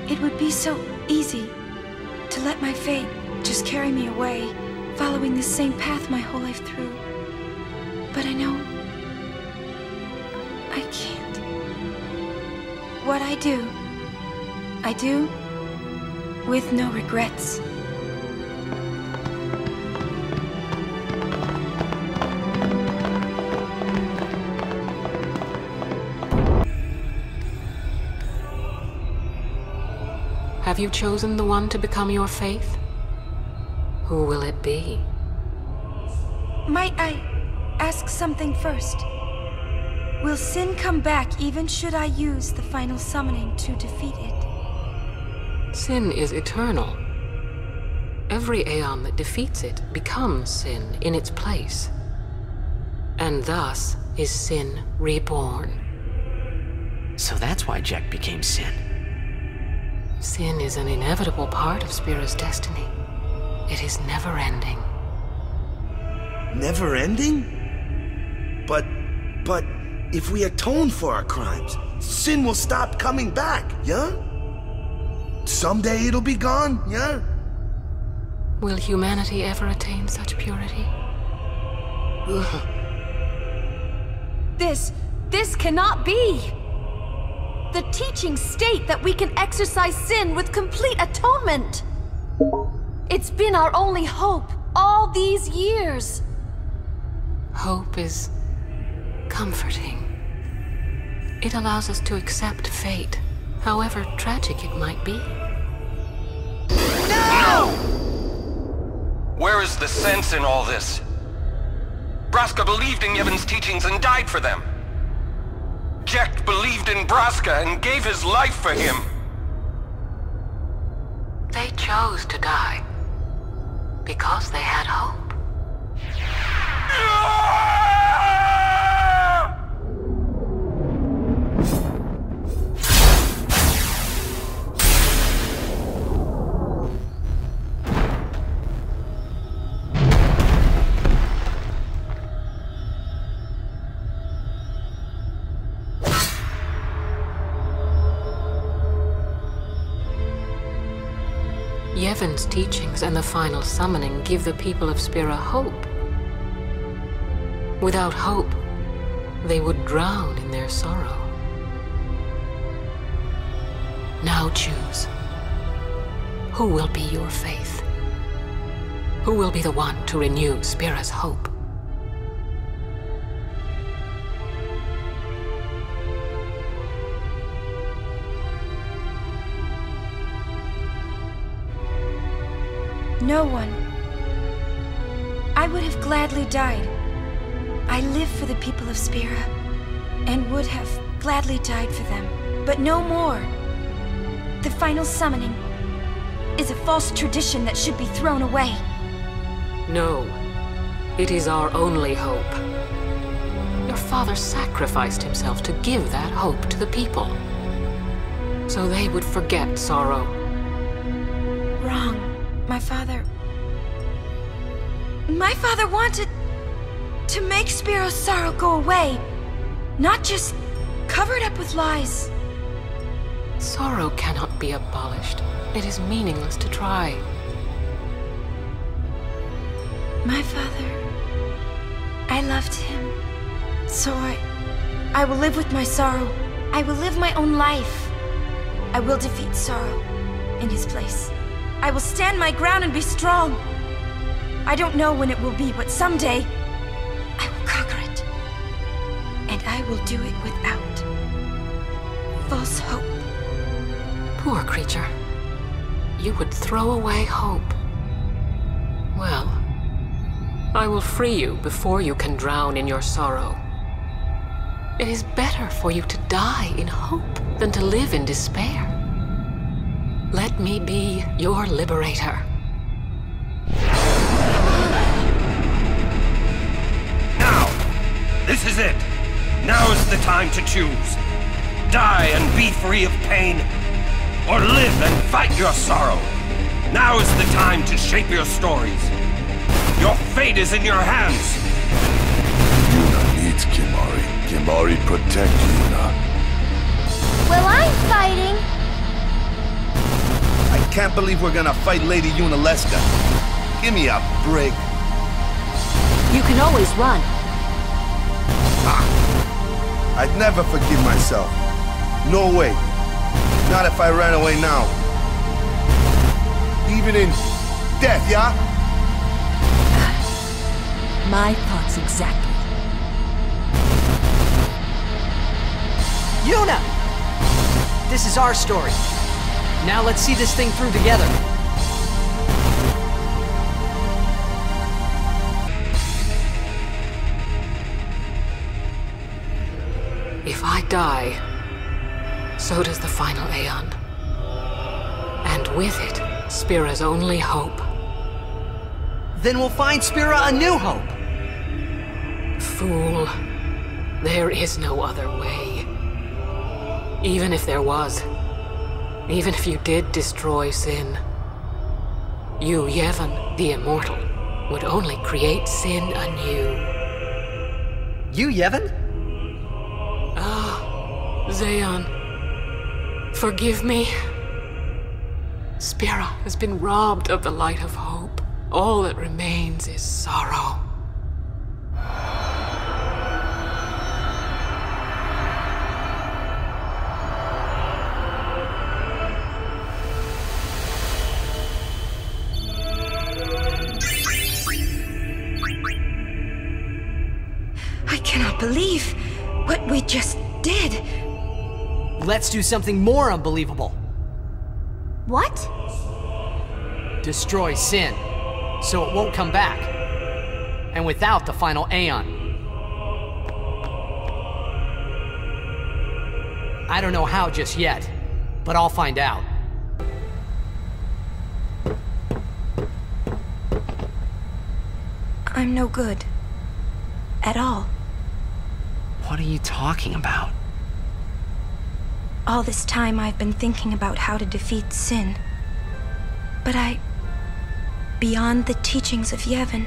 It would be so easy to let my fate just carry me away, following the same path my whole life through. But I know I can't. What I do, I do with no regrets. Have you chosen the one to become your Fayth? Who will it be? Might I ask something first? Will Sin come back even should I use the final summoning to defeat it? Sin is eternal. Every Aeon that defeats it becomes Sin in its place. And thus is Sin reborn. So that's why Jecht became Sin. Sin is an inevitable part of Spira's destiny. It is never-ending. Never-ending? But... but... if we atone for our crimes, Sin will stop coming back, yeah? Someday it'll be gone, yeah? Will humanity ever attain such purity? Ugh. This... this cannot be! The teachings state that we can exercise Sin with complete atonement. It's been our only hope all these years. Hope is comforting. It allows us to accept fate, however tragic it might be. No! Where is the sense in all this? Braska believed in Yevon's teachings and died for them. Jecht believed in Braska and gave his life for him. They chose to die because they had hope. Yevon's teachings and the final summoning give the people of Spira hope. Without hope, they would drown in their sorrow. Now choose. Who will be your Fayth? Who will be the one to renew Spira's hope? No one. I would have gladly died. I live for the people of Spira, and would have gladly died for them, but no more. The final summoning is a false tradition that should be thrown away. No. It is our only hope. Your father sacrificed himself to give that hope to the people, so they would forget sorrow. Wrong. My father... My father wanted to make Spira's sorrow go away, not just covered up with lies. Sorrow cannot be abolished. It is meaningless to try. My father... I loved him. So I... I will live with my sorrow. I will live my own life. I will defeat sorrow in his place. I will stand my ground and be strong. I don't know when it will be, but someday, I will conquer it. And I will do it without false hope. Poor creature. You would throw away hope. Well, I will free you before you can drown in your sorrow. It is better for you to die in hope than to live in despair. Let me be your liberator. This is it! Now is the time to choose. Die and be free of pain, or live and fight your sorrow. Now is the time to shape your stories. Your fate is in your hands. Yuna needs Kimahri. Kimahri, protect Yuna. Well, I'm fighting. I can't believe we're gonna fight Lady Yunalesca. Give me a break. You can always run. I'd never forgive myself. No way. Not if I ran away now. Even in death, yeah? My thoughts exactly. Yuna! This is our story. Now let's see this thing through together. If I die, so does the final Aeon. And with it, Spira's only hope. Then we'll find Spira a new hope! Fool. There is no other way. Even if there was, even if you did destroy Sin, Yu Yevon, the immortal, would only create Sin anew. Yu Yevon? Zaon, forgive me. Spira has been robbed of the light of hope. All that remains is sorrow. I cannot believe what we just did. Let's do something more unbelievable. What? Destroy Sin, so it won't come back. And without the final Aeon. I don't know how just yet, but I'll find out. I'm no good. At all. What are you talking about? All this time I've been thinking about how to defeat Sin. But I... beyond the teachings of Yevon,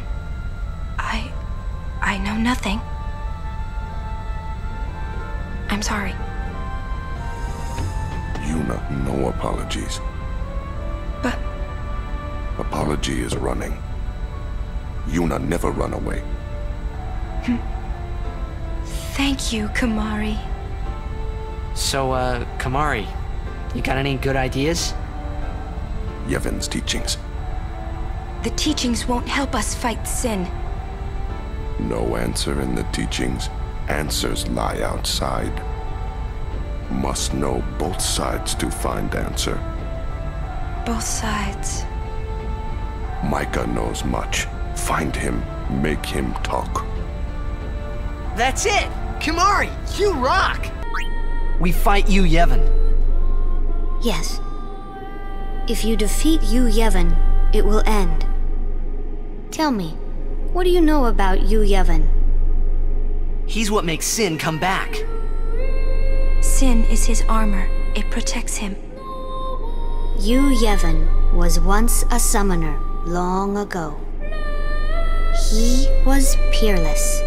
I... I know nothing. I'm sorry. Yuna, no apologies. But... Apology is running. Yuna never run away. Thank you, Kimahri. So, uh, Kimahri, you got any good ideas? Yevon's teachings. The teachings won't help us fight Sin. No answer in the teachings. Answers lie outside. Must know both sides to find answer. Both sides. Mika knows much. Find him. Make him talk. That's it! Kimahri, you rock! We fight Yu Yevon. Yes. If you defeat Yu Yevon, it will end. Tell me, What do you know about Yu Yevon? He's what makes Sin come back. Sin is his armor. It protects him. Yu Yevon was once a summoner long ago. He was peerless.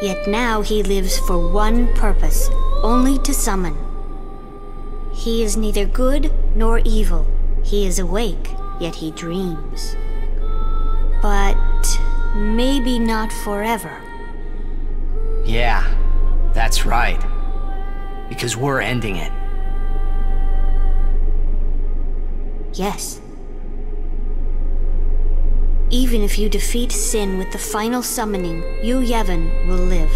Yet now he lives for one purpose, only to summon. He is neither good nor evil. He is awake, yet he dreams. But maybe not forever. Yeah, that's right. Because we're ending it. Yes. Even if you defeat Sin with the final summoning, Yu Yevon will live.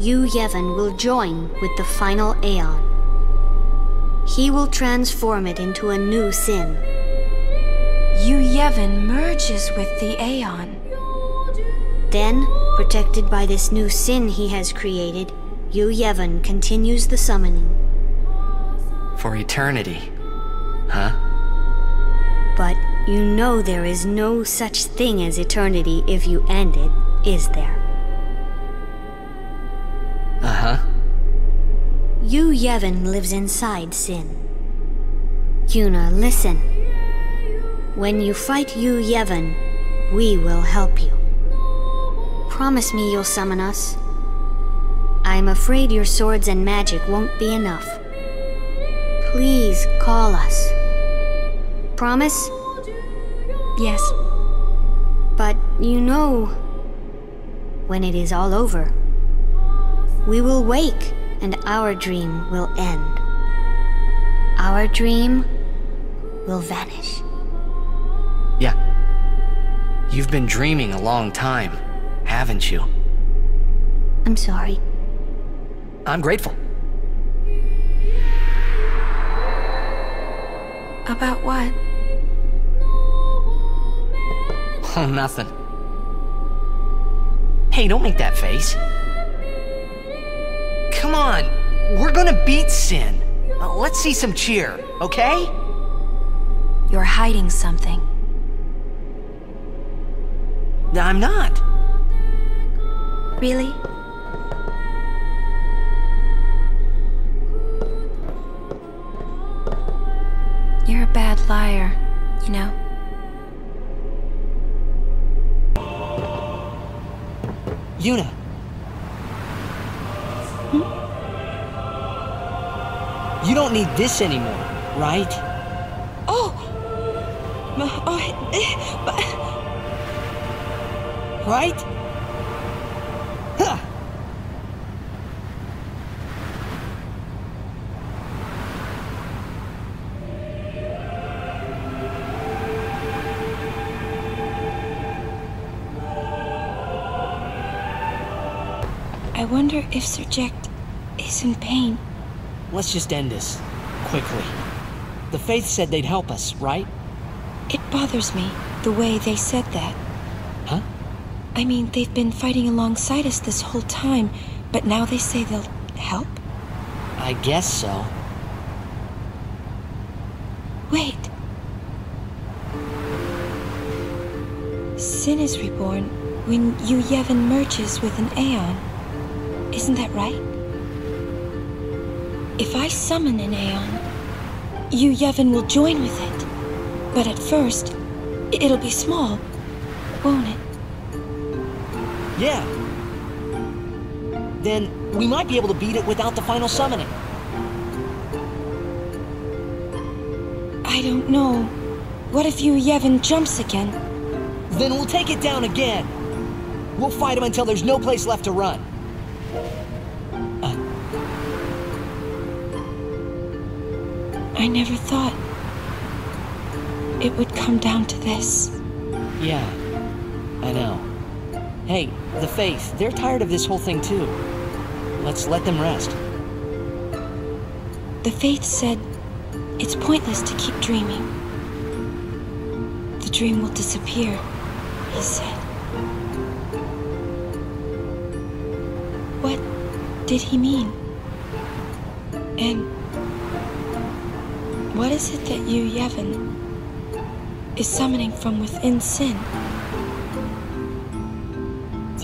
Yu Yevon will join with the final Aeon. He will transform it into a new Sin. Yu Yevon merges with the Aeon. Then, protected by this new Sin he has created, Yu Yevon continues the summoning. For eternity, huh? But you know there is no such thing as eternity if you end it, is there? Uh-huh. Yu Yevon lives inside Sin. Yuna, listen. When you fight Yu Yevon, we will help you. Promise me you'll summon us. I'm afraid your swords and magic won't be enough. Please call us. Promise? Yes. But you know, when it is all over, we will wake and our dream will end. Our dream will vanish. Yeah. You've been dreaming a long time, haven't you? I'm sorry. I'm grateful. About what? Oh, nothing. Hey, don't make that face. Come on, we're gonna beat Sin. Uh, let's see some cheer, okay? You're hiding something. No, I'm not. Really? You're a bad liar, you know. Yuna. Hmm? You don't need this anymore, right? Oh. Oh. Right? Huh. I wonder if Sir Jecht is in pain. Let's just end this, quickly. The Fayth said they'd help us, right? It bothers me, the way they said that. Huh? I mean, they've been fighting alongside us this whole time, but now they say they'll help? I guess so. Wait. Sin is reborn when Yu Yevon merges with an Aeon. Isn't that right? If I summon an Aeon, Yu Yevon will join with it. But at first, it'll be small, won't it? Yeah. Then we might be able to beat it without the final summoning. I don't know. What if Yu Yevon jumps again? Then we'll take it down again. We'll fight him until there's no place left to run. I never thought it would come down to this. Yeah, I know. Hey, the Fayth, they're tired of this whole thing too. Let's let them rest. The Fayth said it's pointless to keep dreaming. The dream will disappear, he said. What did he mean? And what is it that Yu Yevon is summoning from within Sin?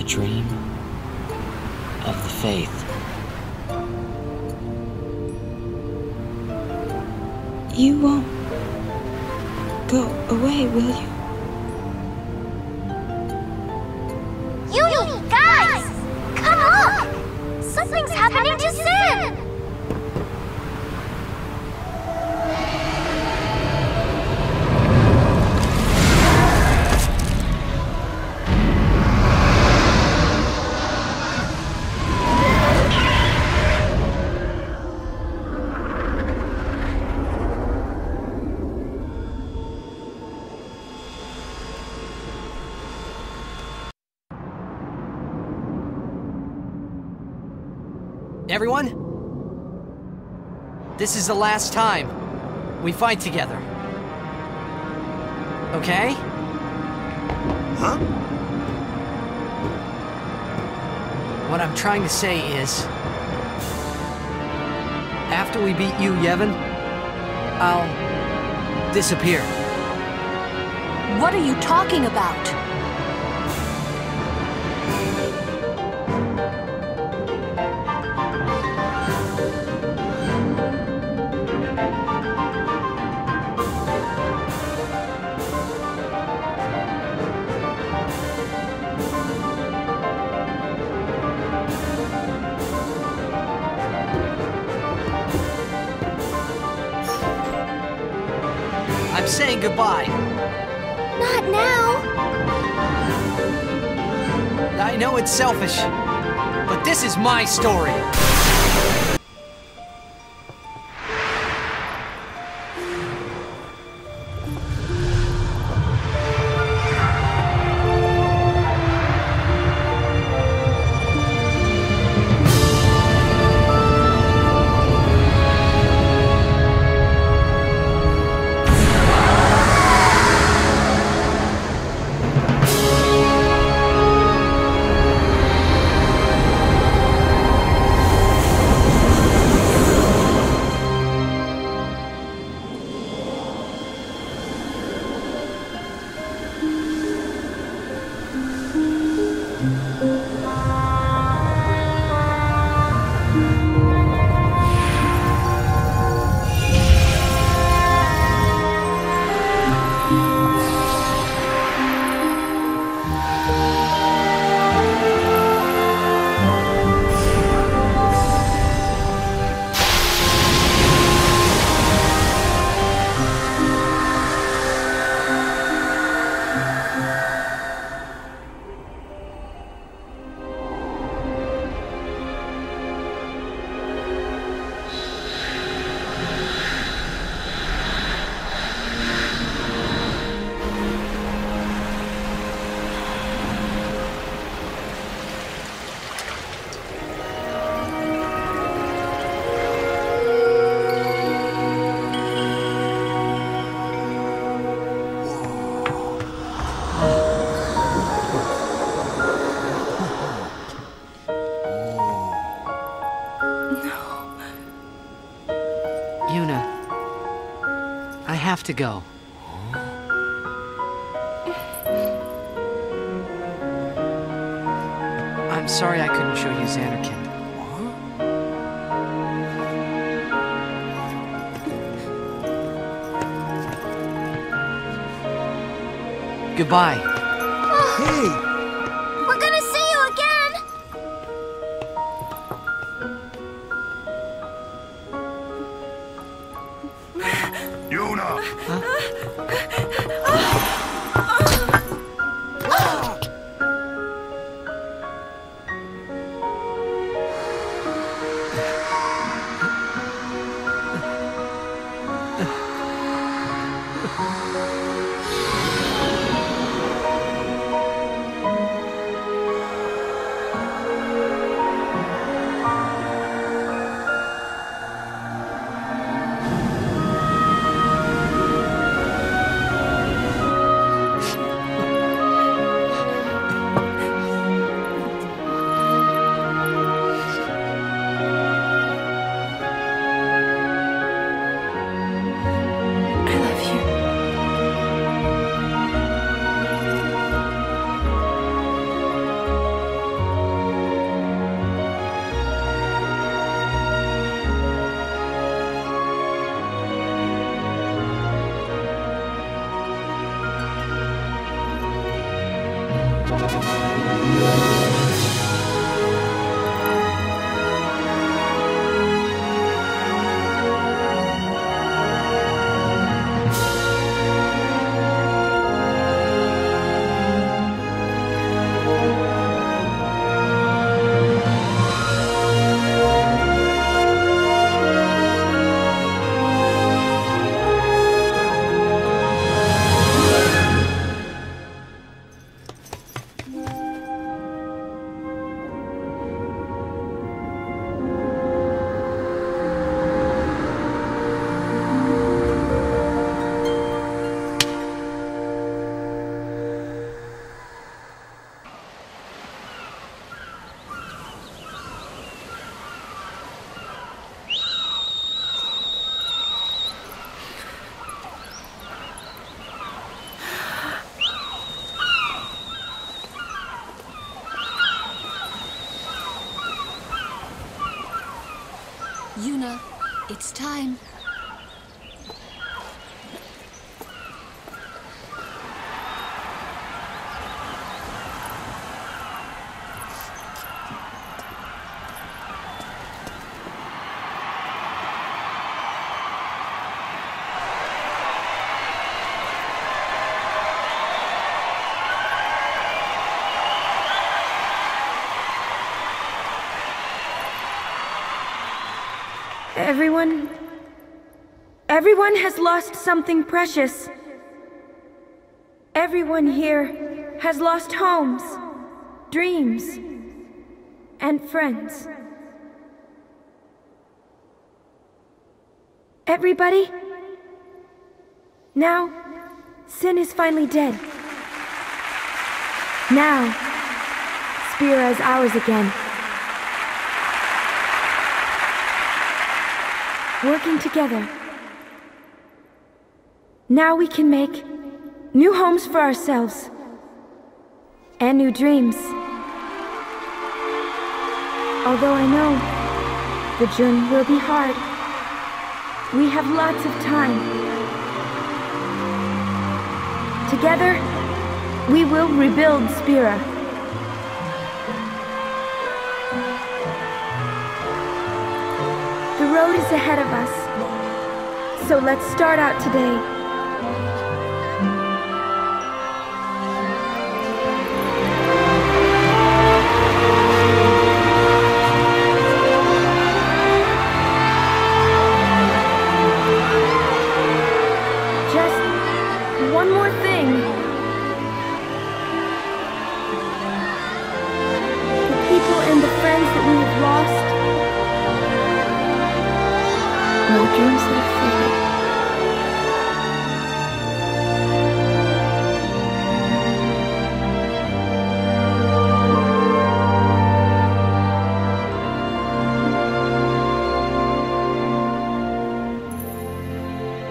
dream of the Fayth. You won't go away, will you? Yuna, guys! Come on! Something's happening to Sin! Everyone, this is the last time we fight together. Okay? Huh? What I'm trying to say is, after we beat you, Yevon, I'll disappear. What are you talking about? Saying goodbye. Not now. I know it's selfish, but this is my story. To go. I'm sorry I couldn't show you Zanarkand. Huh? Goodbye. Hey! We're gonna see you again! Yuna! Huh? Yuna, it's time. Everyone... Everyone has lost something precious. Everyone here has lost homes, dreams, and friends. Everybody? Now, Sin is finally dead. Now, Spira is ours again. Working together. Now we can make new homes for ourselves and new dreams. Although I know the journey will be hard, we have lots of time. Together, we will rebuild Spira. The road is ahead of us, so let's start out today.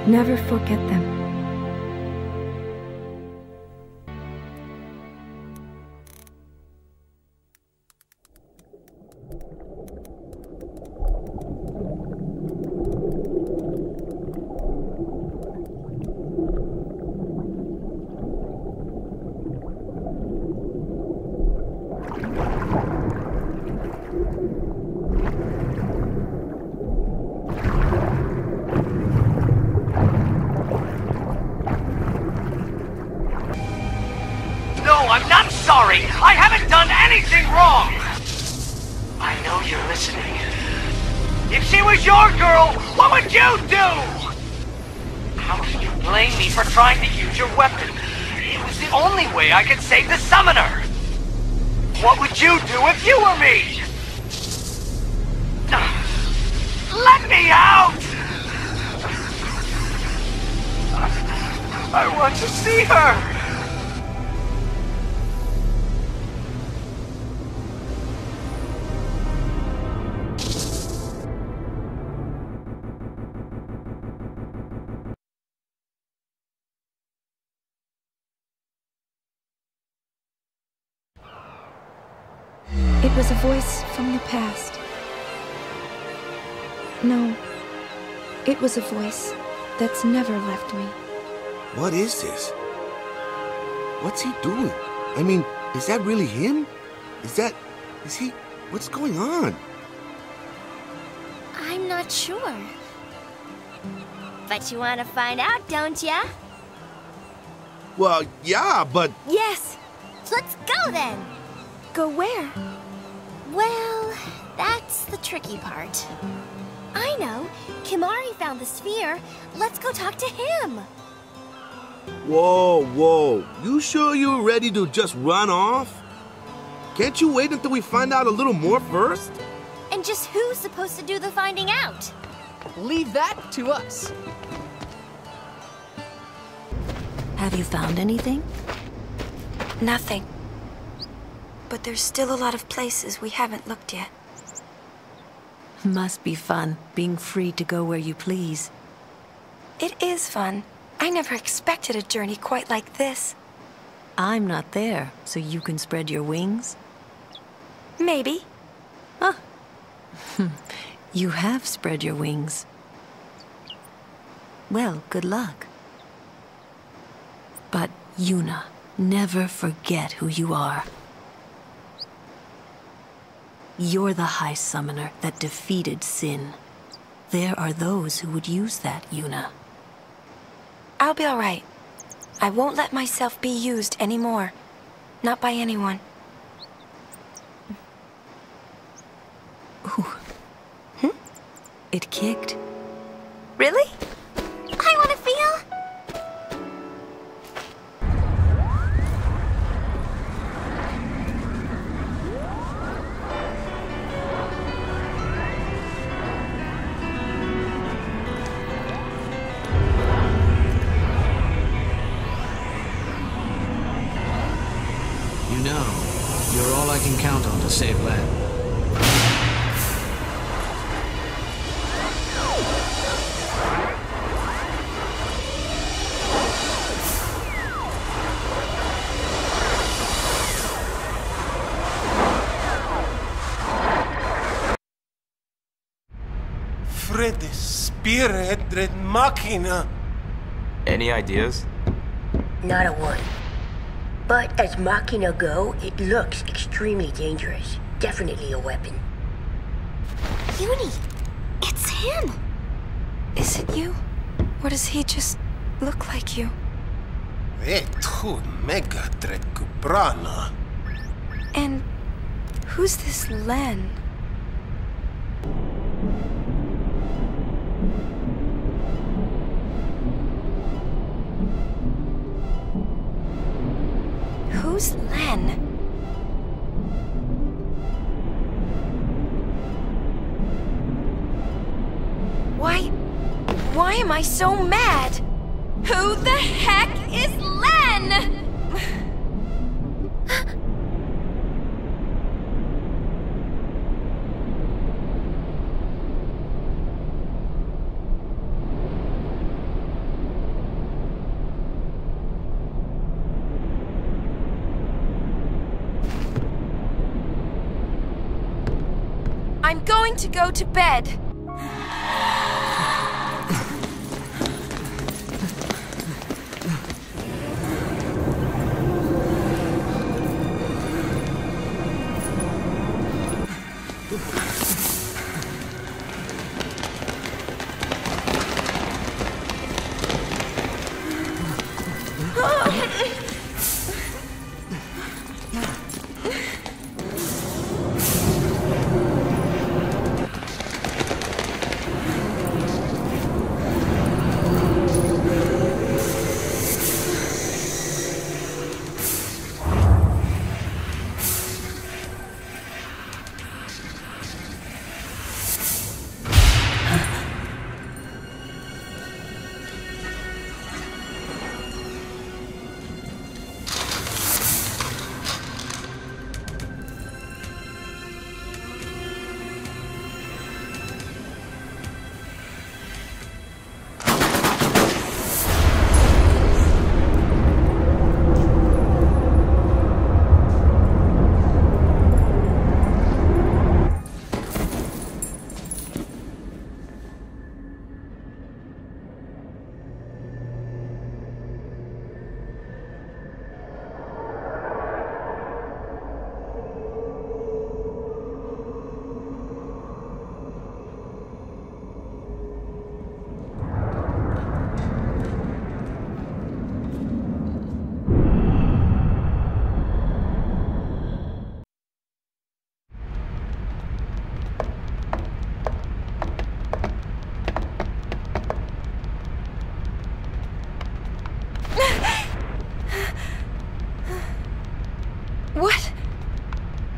Never forget them. It was a voice from the past. No, it was a voice that's never left me. What is this? What's he doing? I mean, Is that really him? Is that... is he... what's going on? I'm not sure. But you want to find out, don't ya? Well, yeah, but... Yes! Let's go, then! Go where? Well, that's the tricky part. I know. Kimahri found the sphere. Let's go talk to him. Whoa, whoa. You sure you're ready to just run off? Can't you wait until we find out a little more first? And just who's supposed to do the finding out? Leave that to us. Have you found anything? Nothing. But there's still a lot of places we haven't looked yet. Must be fun, being free to go where you please. It is fun. I never expected a journey quite like this. I'm not there, so you can spread your wings? Maybe. Ah. You have spread your wings. Well, good luck. But, Yuna, never forget who you are. You're the High Summoner that defeated Sin. There are those who would use that, Yuna. I'll be all right. I won't let myself be used anymore. Not by anyone. Ooh. Hmm? It kicked. Really? I want to feel... Save land. Fred, Spira, Dread, Machina. Any ideas? Not a one. But as Machina go, it looks extremely dangerous. Definitely a weapon. Yuni! It's him! Is it you? Or does he just look like you? And who's this Lenne? Who's Lenne? Why... why am I so mad? Who the heck is to go to bed.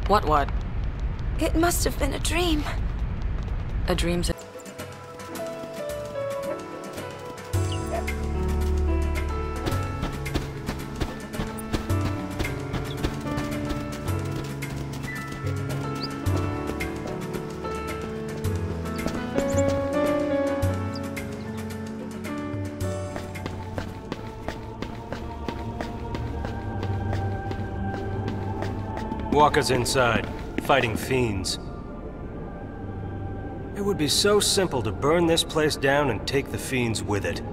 What what? It must have been a dream. A dream's... Wakka's inside, fighting fiends. It would be so simple to burn this place down and take the fiends with it.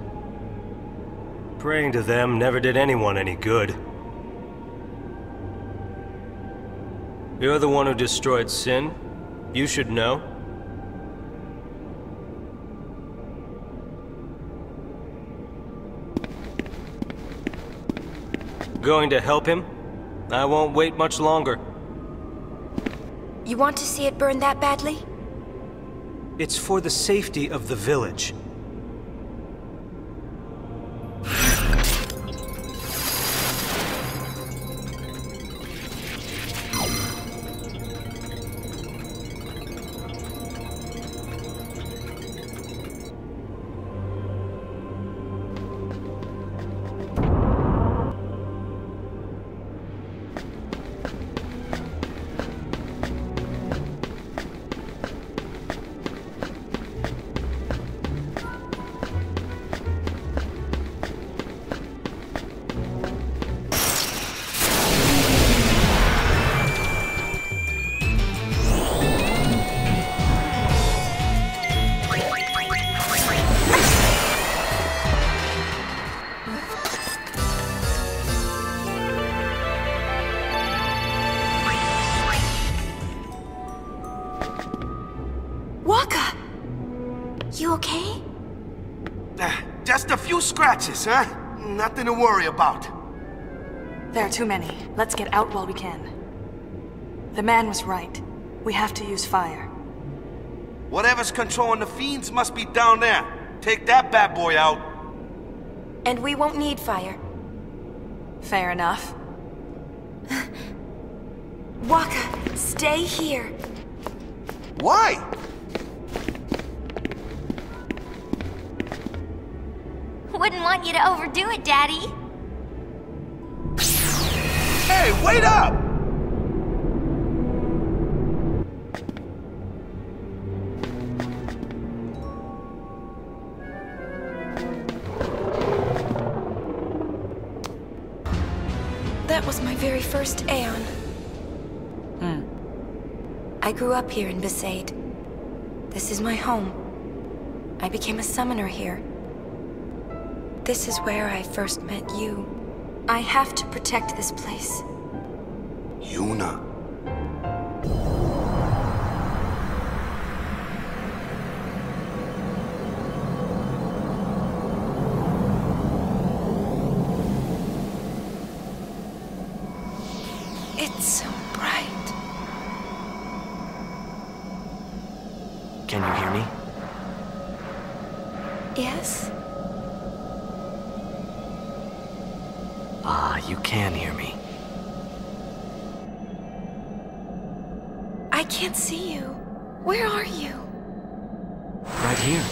Praying to them never did anyone any good. You're the one who destroyed Sin. You should know. Going to help him? I won't wait much longer. You want to see it burn that badly? It's for the safety of the village. Scratches, huh? Nothing to worry about. There are too many. Let's get out while we can. The man was right. We have to use fire. Whatever's controlling the fiends must be down there. Take that bad boy out. And we won't need fire. Fair enough. Wakka, stay here. Why? Wouldn't want you to overdo it, Daddy. Hey, wait up! That was my very first Aeon. Hmm. I grew up here in Besaid. This is my home. I became a summoner here. This is where I first met you. I have to protect this place. Yuna. It's so bright. Can you hear me? Yes. Ah, you can hear me. I can't see you. Where are you? Right here.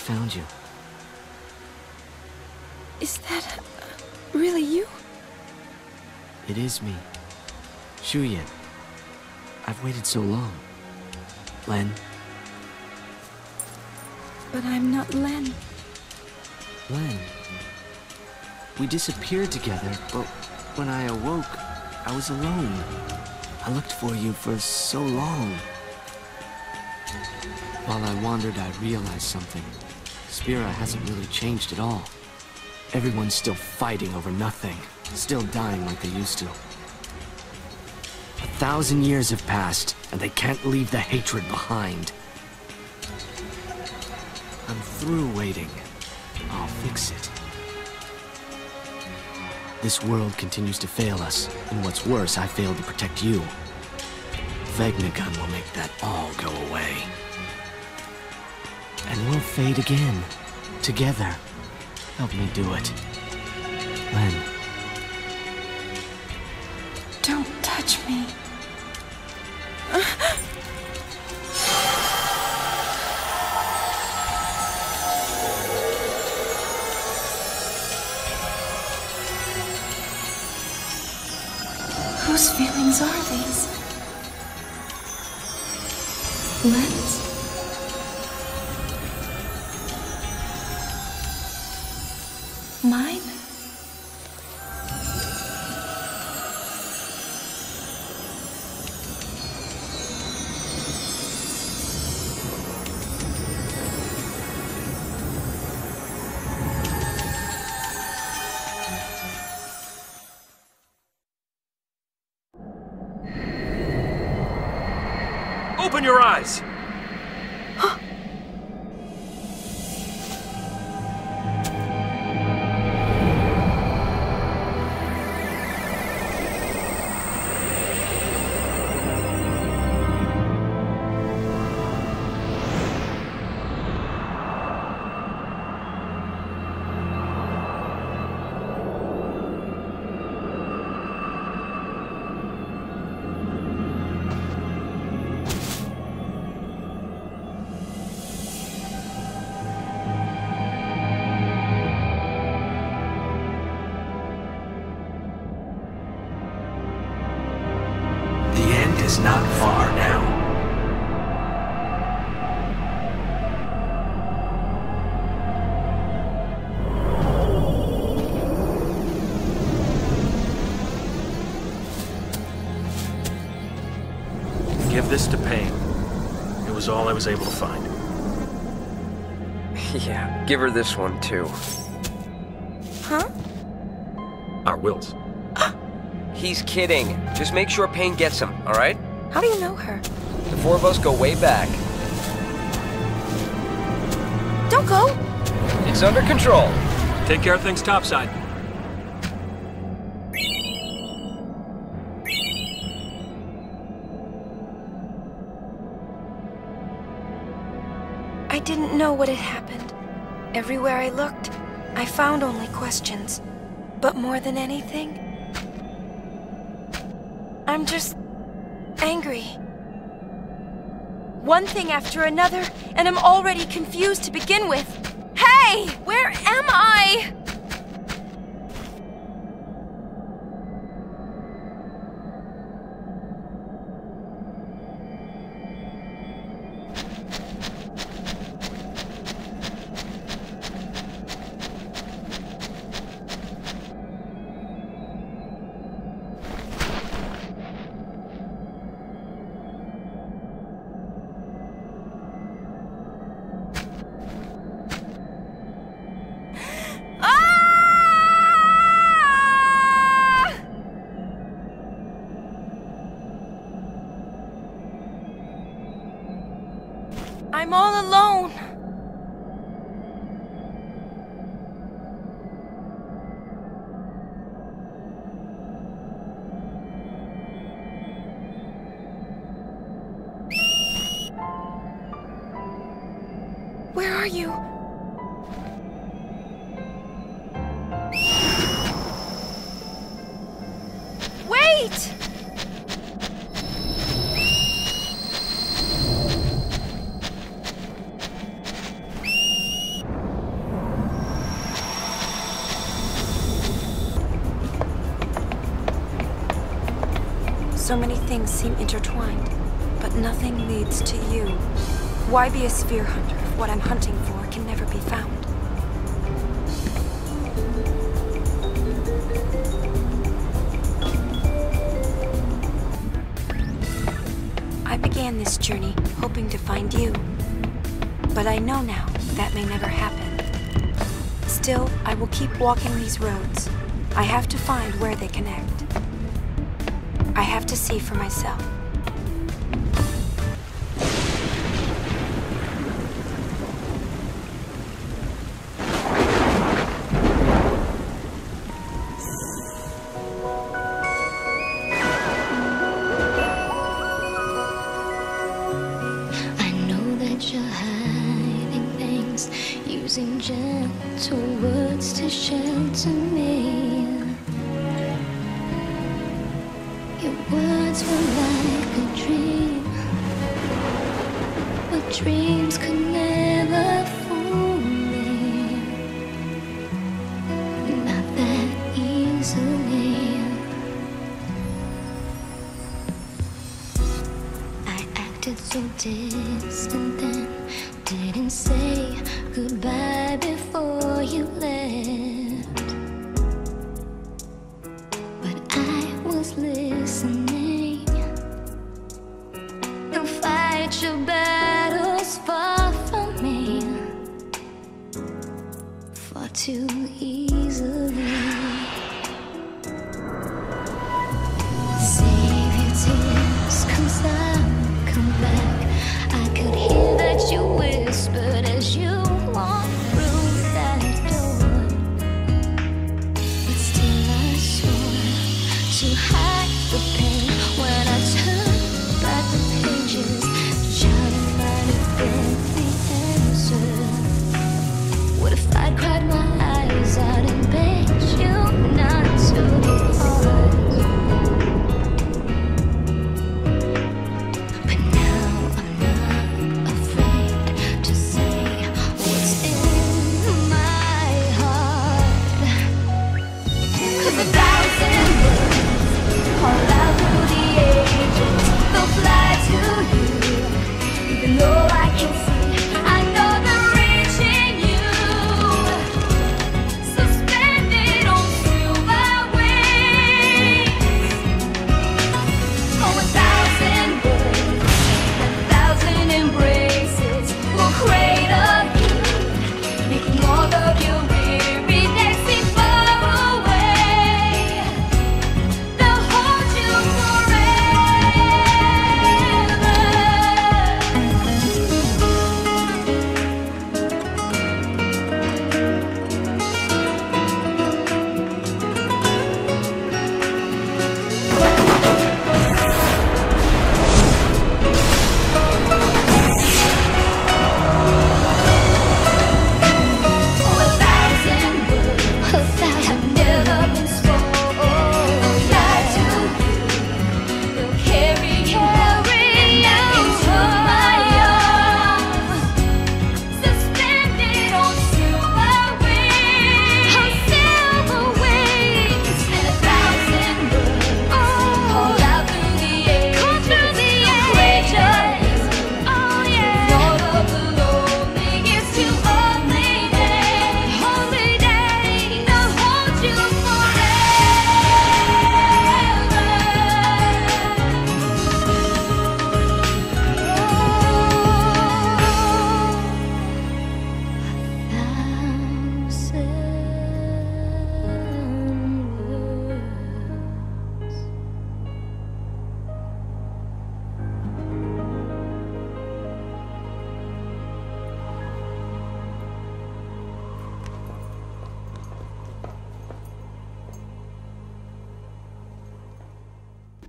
found you. Is that uh, really you? It is me. Shuyin. I've waited so long. Lenne. But I'm not Lenne. Lenne? We disappeared together, but when I awoke, I was alone. I looked for you for so long. While I wandered, I realized something. Spira hasn't really changed at all. Everyone's still fighting over nothing, still dying like they used to. A thousand years have passed, and they can't leave the hatred behind. I'm through waiting. I'll fix it. This world continues to fail us, and what's worse, I failed to protect you. Vegnagun will make that all go away. And we'll fade again. Together. Help me do it. Lenne. Don't touch me. Whose feelings are these? Lenne's? Mine? Open your eyes! Huh? This to Pain. It was all I was able to find. Yeah, give her this one too. Huh? Our wills. He's kidding. Just make sure Pain gets him, alright? How do you know her? The four of us go way back. Don't go! It's under control. Take care of things topside. I didn't know what had happened. Everywhere I looked, I found only questions. But more than anything, I'm just angry. One thing after another, and I'm already confused to begin with. Hey! Where am I? I'm all alone. Where are you? Wait! So many things seem intertwined, but nothing leads to you. Why be a spear hunter if what I'm hunting for can never be found? I began this journey hoping to find you, but I know now that may never happen. Still, I will keep walking these roads. I have to find where they connect. I have to see for myself. I know that you're hiding things, using gentle words to shelter me. Words were like a dream, but dreams could never fool me, not that easily. I acted so distant then, didn't say goodbye before you left. Listening, don't fight your battles far from me, far too easily. Save your tears, come stop, come back. I could hear that you whispered as you walked through that door, but still I swore to hide the pain when I turned back the pages. Shouting might have been the answer. What if I cried my eyes out and begged you not to depart? But now I'm not afraid to say what's in my heart. 'Cause a thousand words call out through the ages, they'll fly to you. Even though I can see, I know they're reaching you. Suspended on silver wings. Oh, a thousand words, a thousand embraces will create a you, making all of you.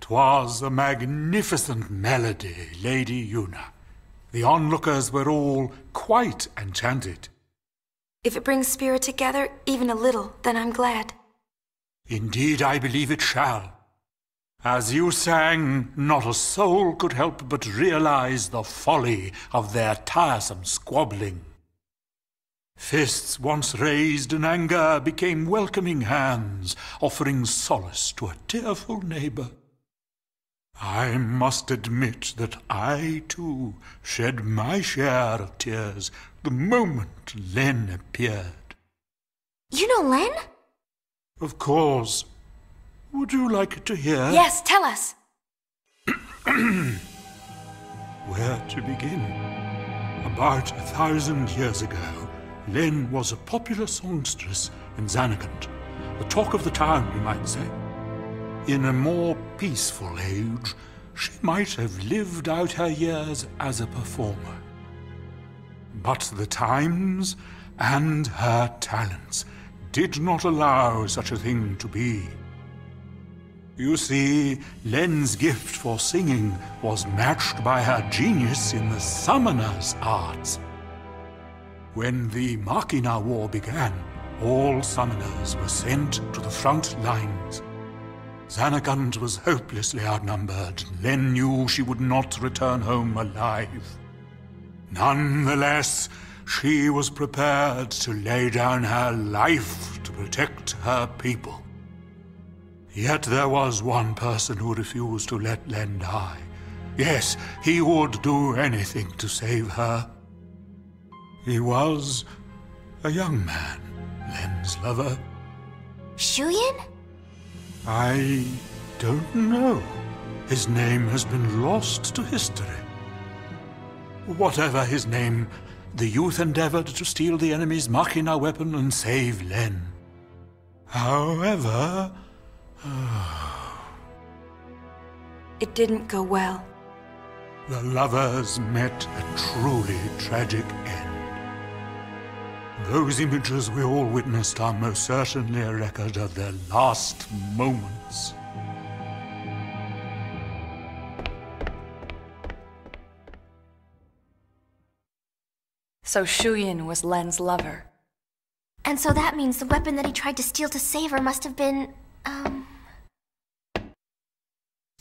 Was a magnificent melody, Lady Yuna. The onlookers were all quite enchanted. If it brings Spira together, even a little, then I'm glad. Indeed, I believe it shall. As you sang, not a soul could help but realize the folly of their tiresome squabbling. Fists once raised in anger became welcoming hands, offering solace to a tearful neighbor. I must admit that I, too, shed my share of tears the moment Lenne appeared. You know Lenne? Of course. Would you like to hear? Yes, tell us. Where to begin? About a thousand years ago, Lenne was a popular songstress in Zanarkand. The talk of the town, you might say. In a more peaceful age, she might have lived out her years as a performer. But the times and her talents did not allow such a thing to be. You see, Lenne's gift for singing was matched by her genius in the summoner's arts. When the Machina War began, all summoners were sent to the front lines. Zanarkand was hopelessly outnumbered. Lenne knew she would not return home alive. Nonetheless, she was prepared to lay down her life to protect her people. Yet there was one person who refused to let Lenne die. Yes, he would do anything to save her. He was a young man, Lenne's lover. Shuyin? I don't know. His name has been lost to history. Whatever his name, the youth endeavored to steal the enemy's Machina weapon and save Lenne. However... it didn't go well. The lovers met a truly tragic end. Those images we all witnessed are most certainly a record of their last moments. So Shuyin was Lenne's lover. And so that means the weapon that he tried to steal to save her must have been, um...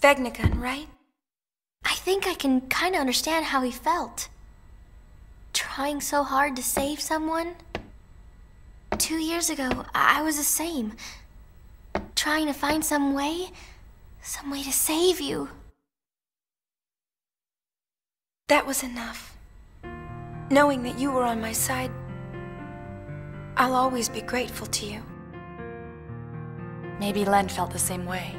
Vegnagun, right? I think I can kind of understand how he felt. Trying so hard to save someone. Two years ago, I, I was the same. Trying to find some way, some way to save you. That was enough. Knowing that you were on my side, I'll always be grateful to you. Maybe Lenne felt the same way.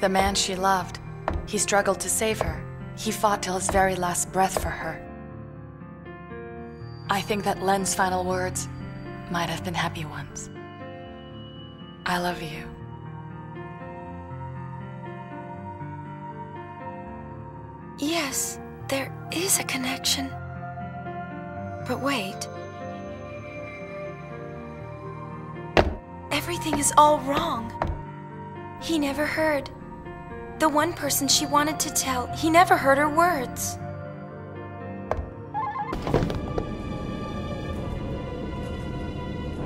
The man she loved, he struggled to save her. He fought till his very last breath for her. I think that Lenne's final words might have been happy ones. I love you. Yes. There is a connection. But wait. Everything is all wrong. He never heard. The one person she wanted to tell, he never heard her words.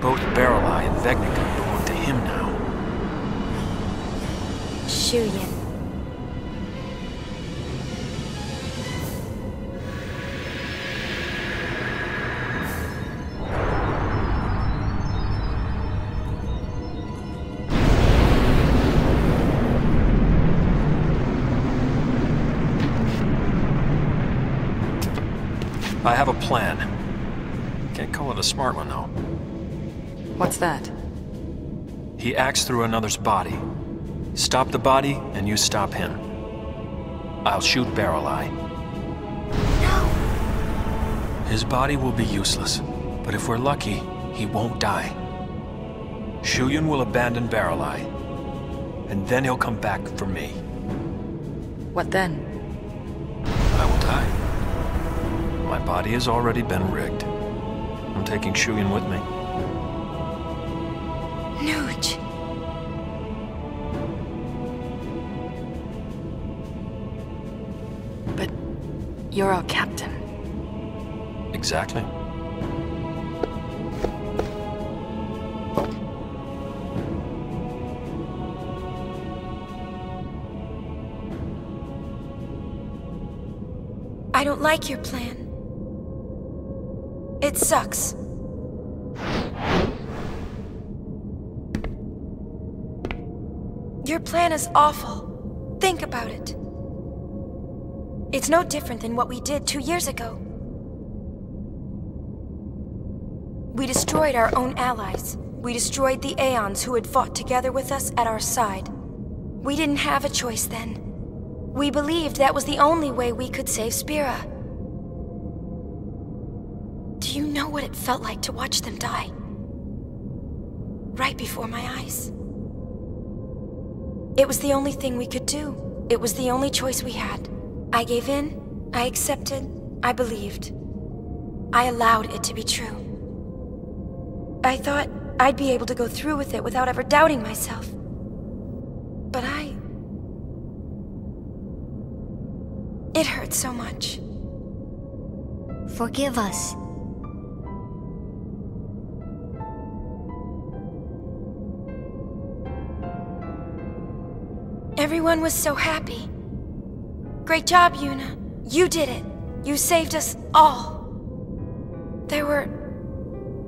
Both Baralai and Vegnagun belong to him now. Shuyin. I have a plan. Can't call it a smart one, though. What's that? He acts through another's body. Stop the body, and you stop him. I'll shoot Baralai. No! His body will be useless, but if we're lucky, he won't die. Shuyin will abandon Baralai, and then he'll come back for me. What then? I will die. My body has already been rigged. I'm taking Shuyin with me. Nuge! But you're our captain. Exactly. I don't like your plan. It sucks. Your plan is awful. Think about it. It's no different than what we did two years ago. We destroyed our own allies. We destroyed the Aeons who had fought together with us at our side. We didn't have a choice then. We believed that was the only way we could save Spira. Do you know what it felt like to watch them die? Right before my eyes. It was the only thing we could do. It was the only choice we had. I gave in, I accepted, I believed. I allowed it to be true. I thought I'd be able to go through with it without ever doubting myself. But I... It hurt so much. Forgive us. Everyone was so happy. Great job, Yuna. You did it. You saved us all. There were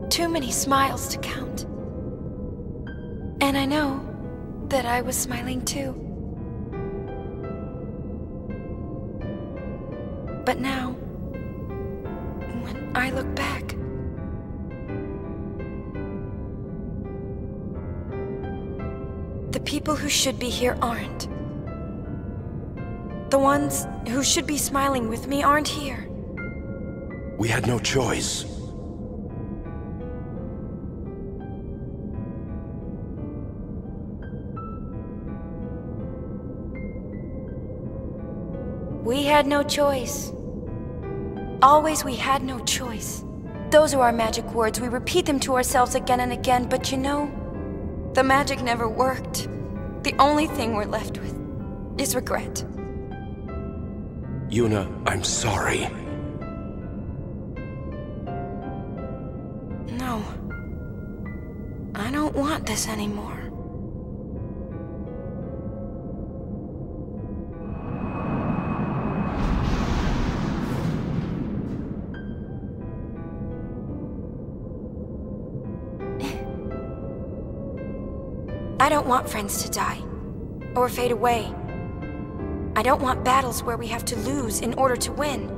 too many smiles to count. And I know that I was smiling too. But now, when I look back, the people who should be here aren't. The ones who should be smiling with me aren't here. We had no choice. We had no choice. Always we had no choice. Those are our magic words. We repeat them to ourselves again and again, but you know, the magic never worked. The only thing we're left with is regret. Yuna, I'm sorry. No. I don't want this anymore. I don't want friends to die, or fade away. I don't want battles where we have to lose in order to win.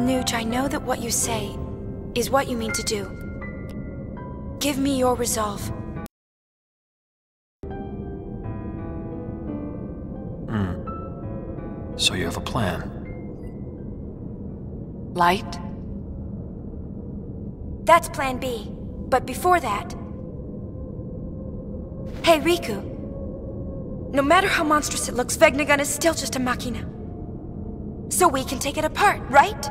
Nuge, I know that what you say is what you mean to do. Give me your resolve. Hmm. So you have a plan. Light? That's plan B, but before that... Hey, Rikku. No matter how monstrous it looks, Vegnagun is still just a Machina. So we can take it apart, right?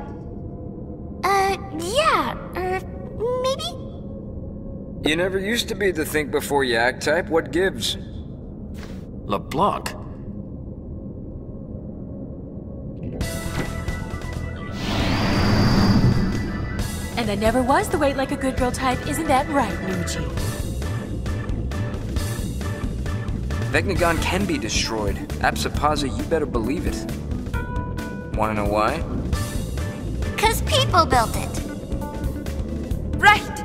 Uh, yeah, er, maybe? You never used to be the think-before-you-act type, what gives? LeBlanc? And I never was the wait like a good girl type, isn't that right, Nuji? Vegnagun can be destroyed. Apsapaza, you better believe it. Wanna know why? Cause people built it. Right!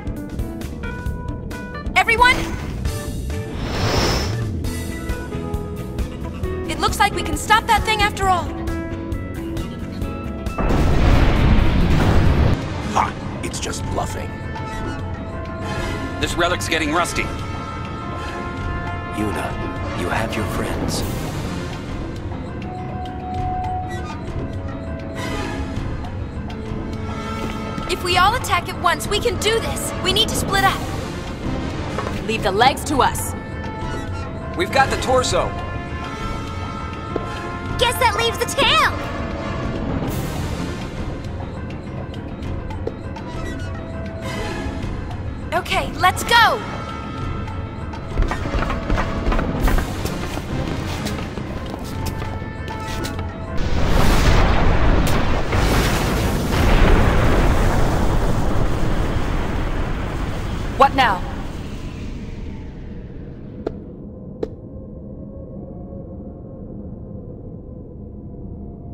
Everyone! It looks like we can stop that thing after all. Ha! It's just bluffing. This relic's getting rusty. Yuna, you have your friends. If we all attack at once, we can do this. We need to split up. Leave the legs to us. We've got the torso. Guess that leaves the tail. Okay, let's go! What now?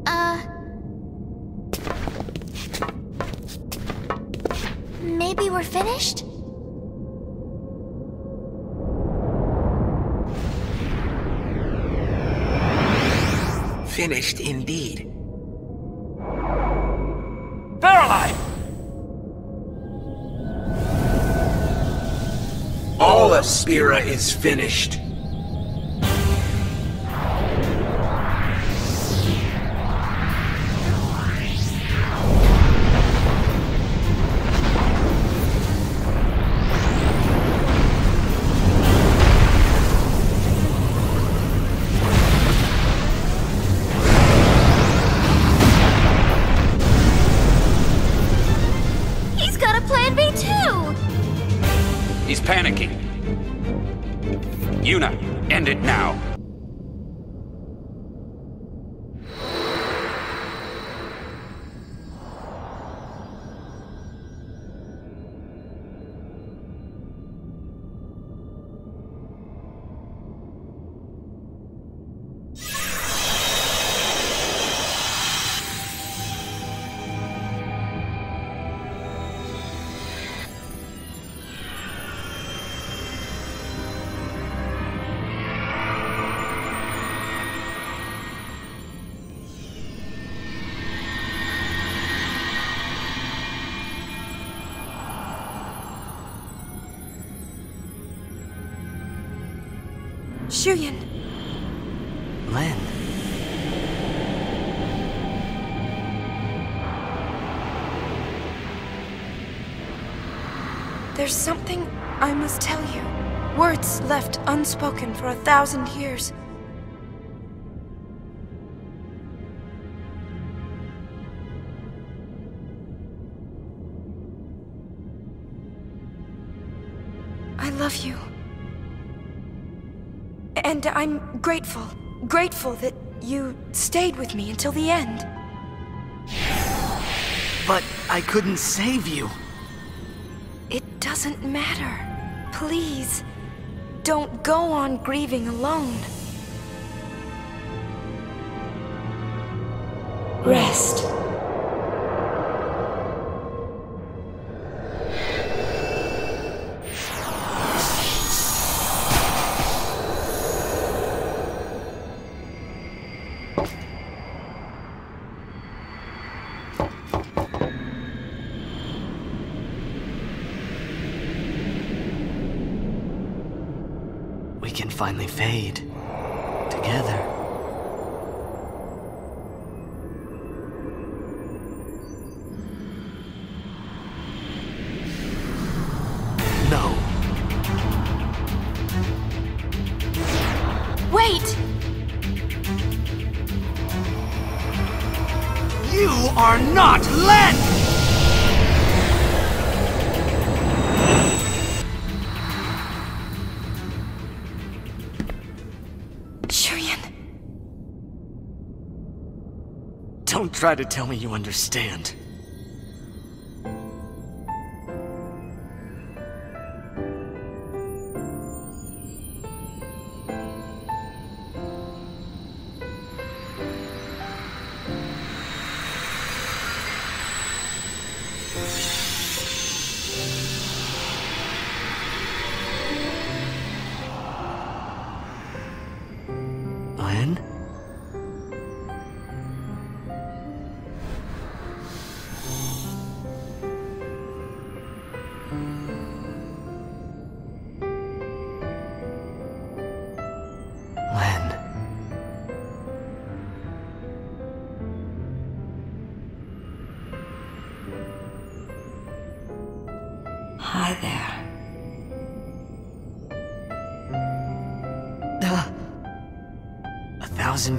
Uh... Maybe we're finished? Finished indeed. Baralai! All of Spira is finished. Shuyin. Lenne. There's something I must tell you. Words left unspoken for a thousand years. I love you. And I'm grateful, grateful that you stayed with me until the end. But I couldn't save you. It doesn't matter. Please, don't go on grieving alone. Rest. Finally fade together. No. Wait. You are not Lenne. Don't try to tell me you understand.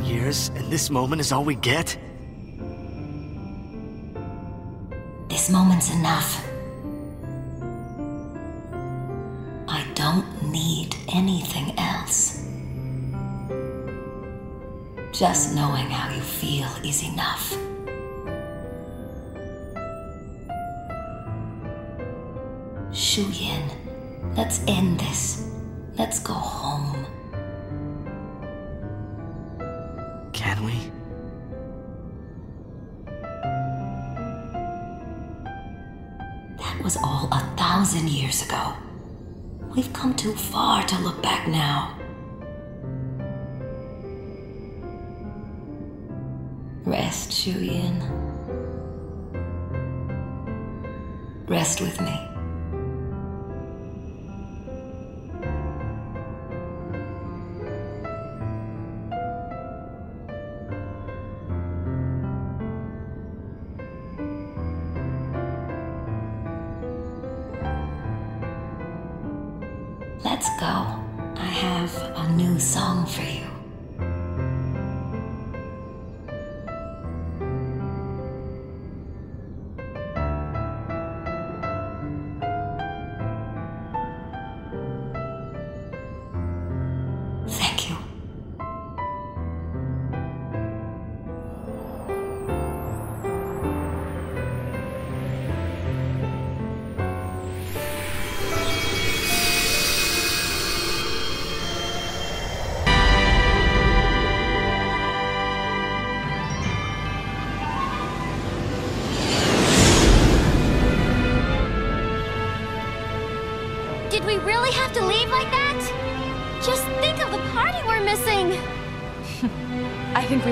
Years, and this moment is all we get? This moment's enough. I don't need anything else. Just knowing how you feel is enough. Shuyin, let's end this. Let's go home. Can we? That was all a thousand years ago. We've come too far to look back now. Rest, Shuyin. Rest with me. Let's go. I have a new song for you.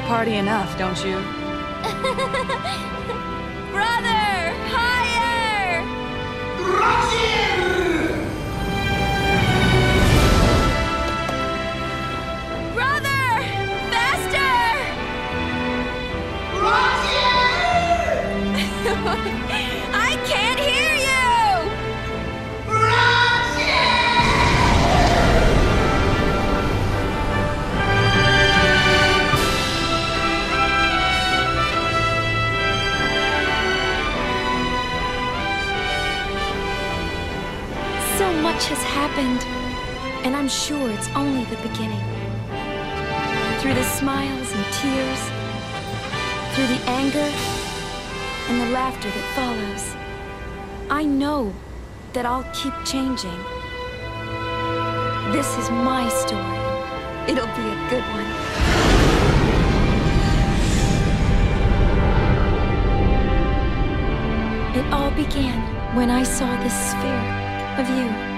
Party enough, don't you? Brother, higher! Brother, faster! I can't hear you! Roger! Has happened, and I'm sure it's only the beginning. Through the smiles and tears, through the anger and the laughter that follows, I know that I'll keep changing. This is my story. It'll be a good one. It all began when I saw this sphere of you.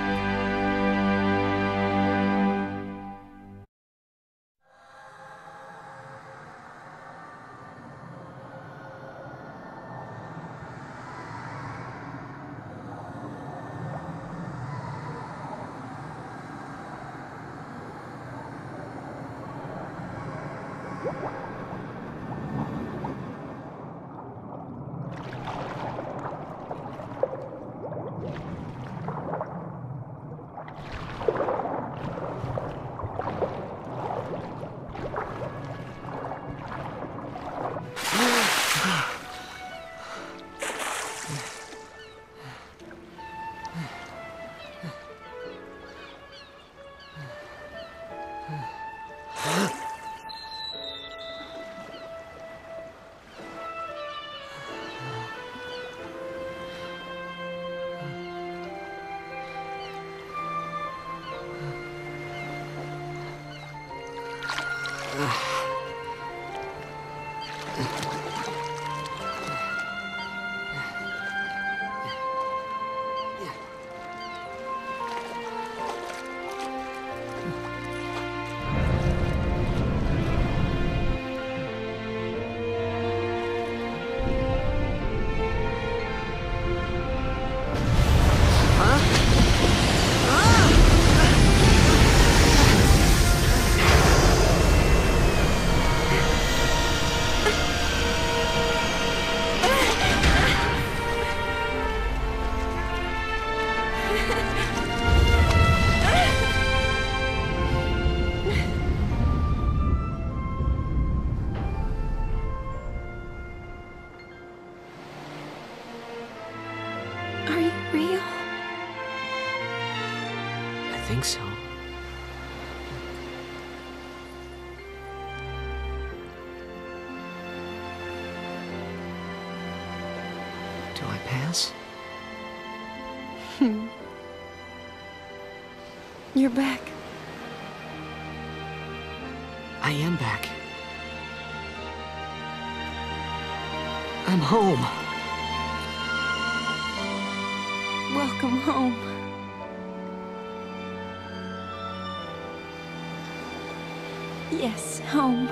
You're back. I am back. I'm home. Welcome home. Yes, home.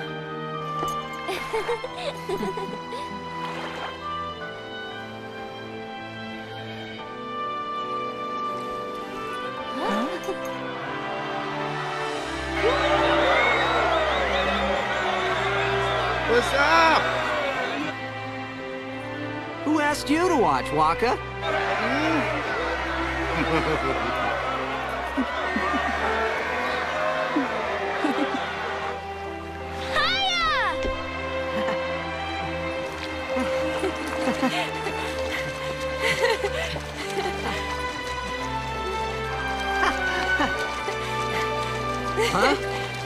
What's up? Who asked you to watch, Wakka? Huh?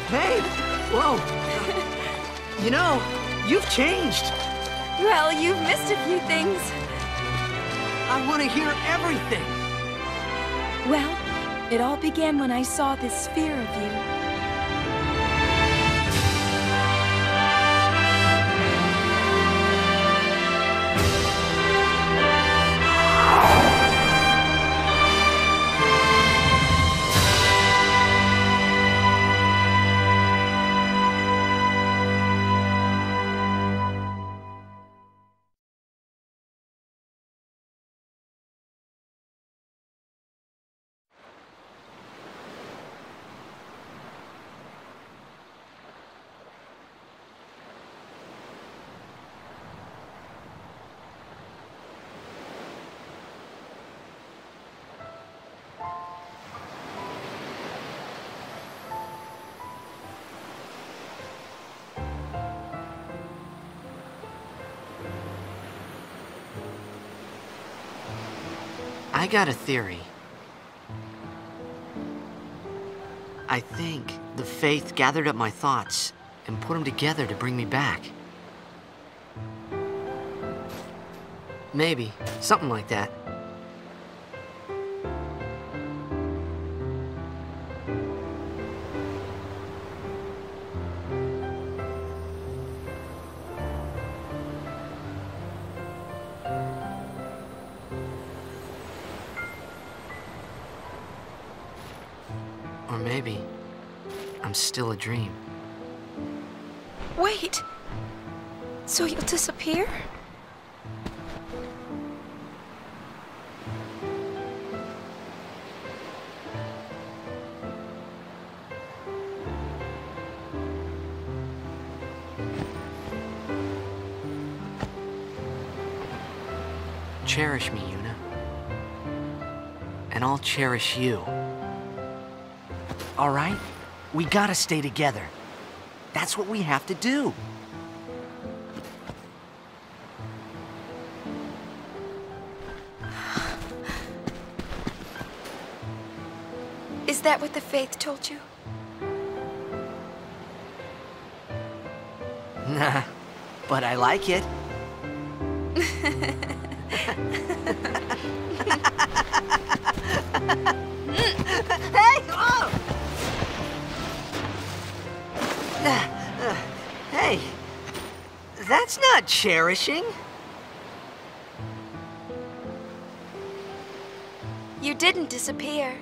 Hey! Whoa! You know, you've changed. Well, you've missed a few things. I want to hear everything. Well, it all began when I saw this sphere of you. I got a theory. I think the Fayth gathered up my thoughts and put them together to bring me back. Maybe, something like that. Still a dream. Wait! So you'll disappear? Cherish me, Yuna. And I'll cherish you. All right? We gotta stay together. That's what we have to do. Is that what the Fayth told you? Nah, but I like it. Hey! Oh! Uh, uh, hey, that's not cherishing. You didn't disappear.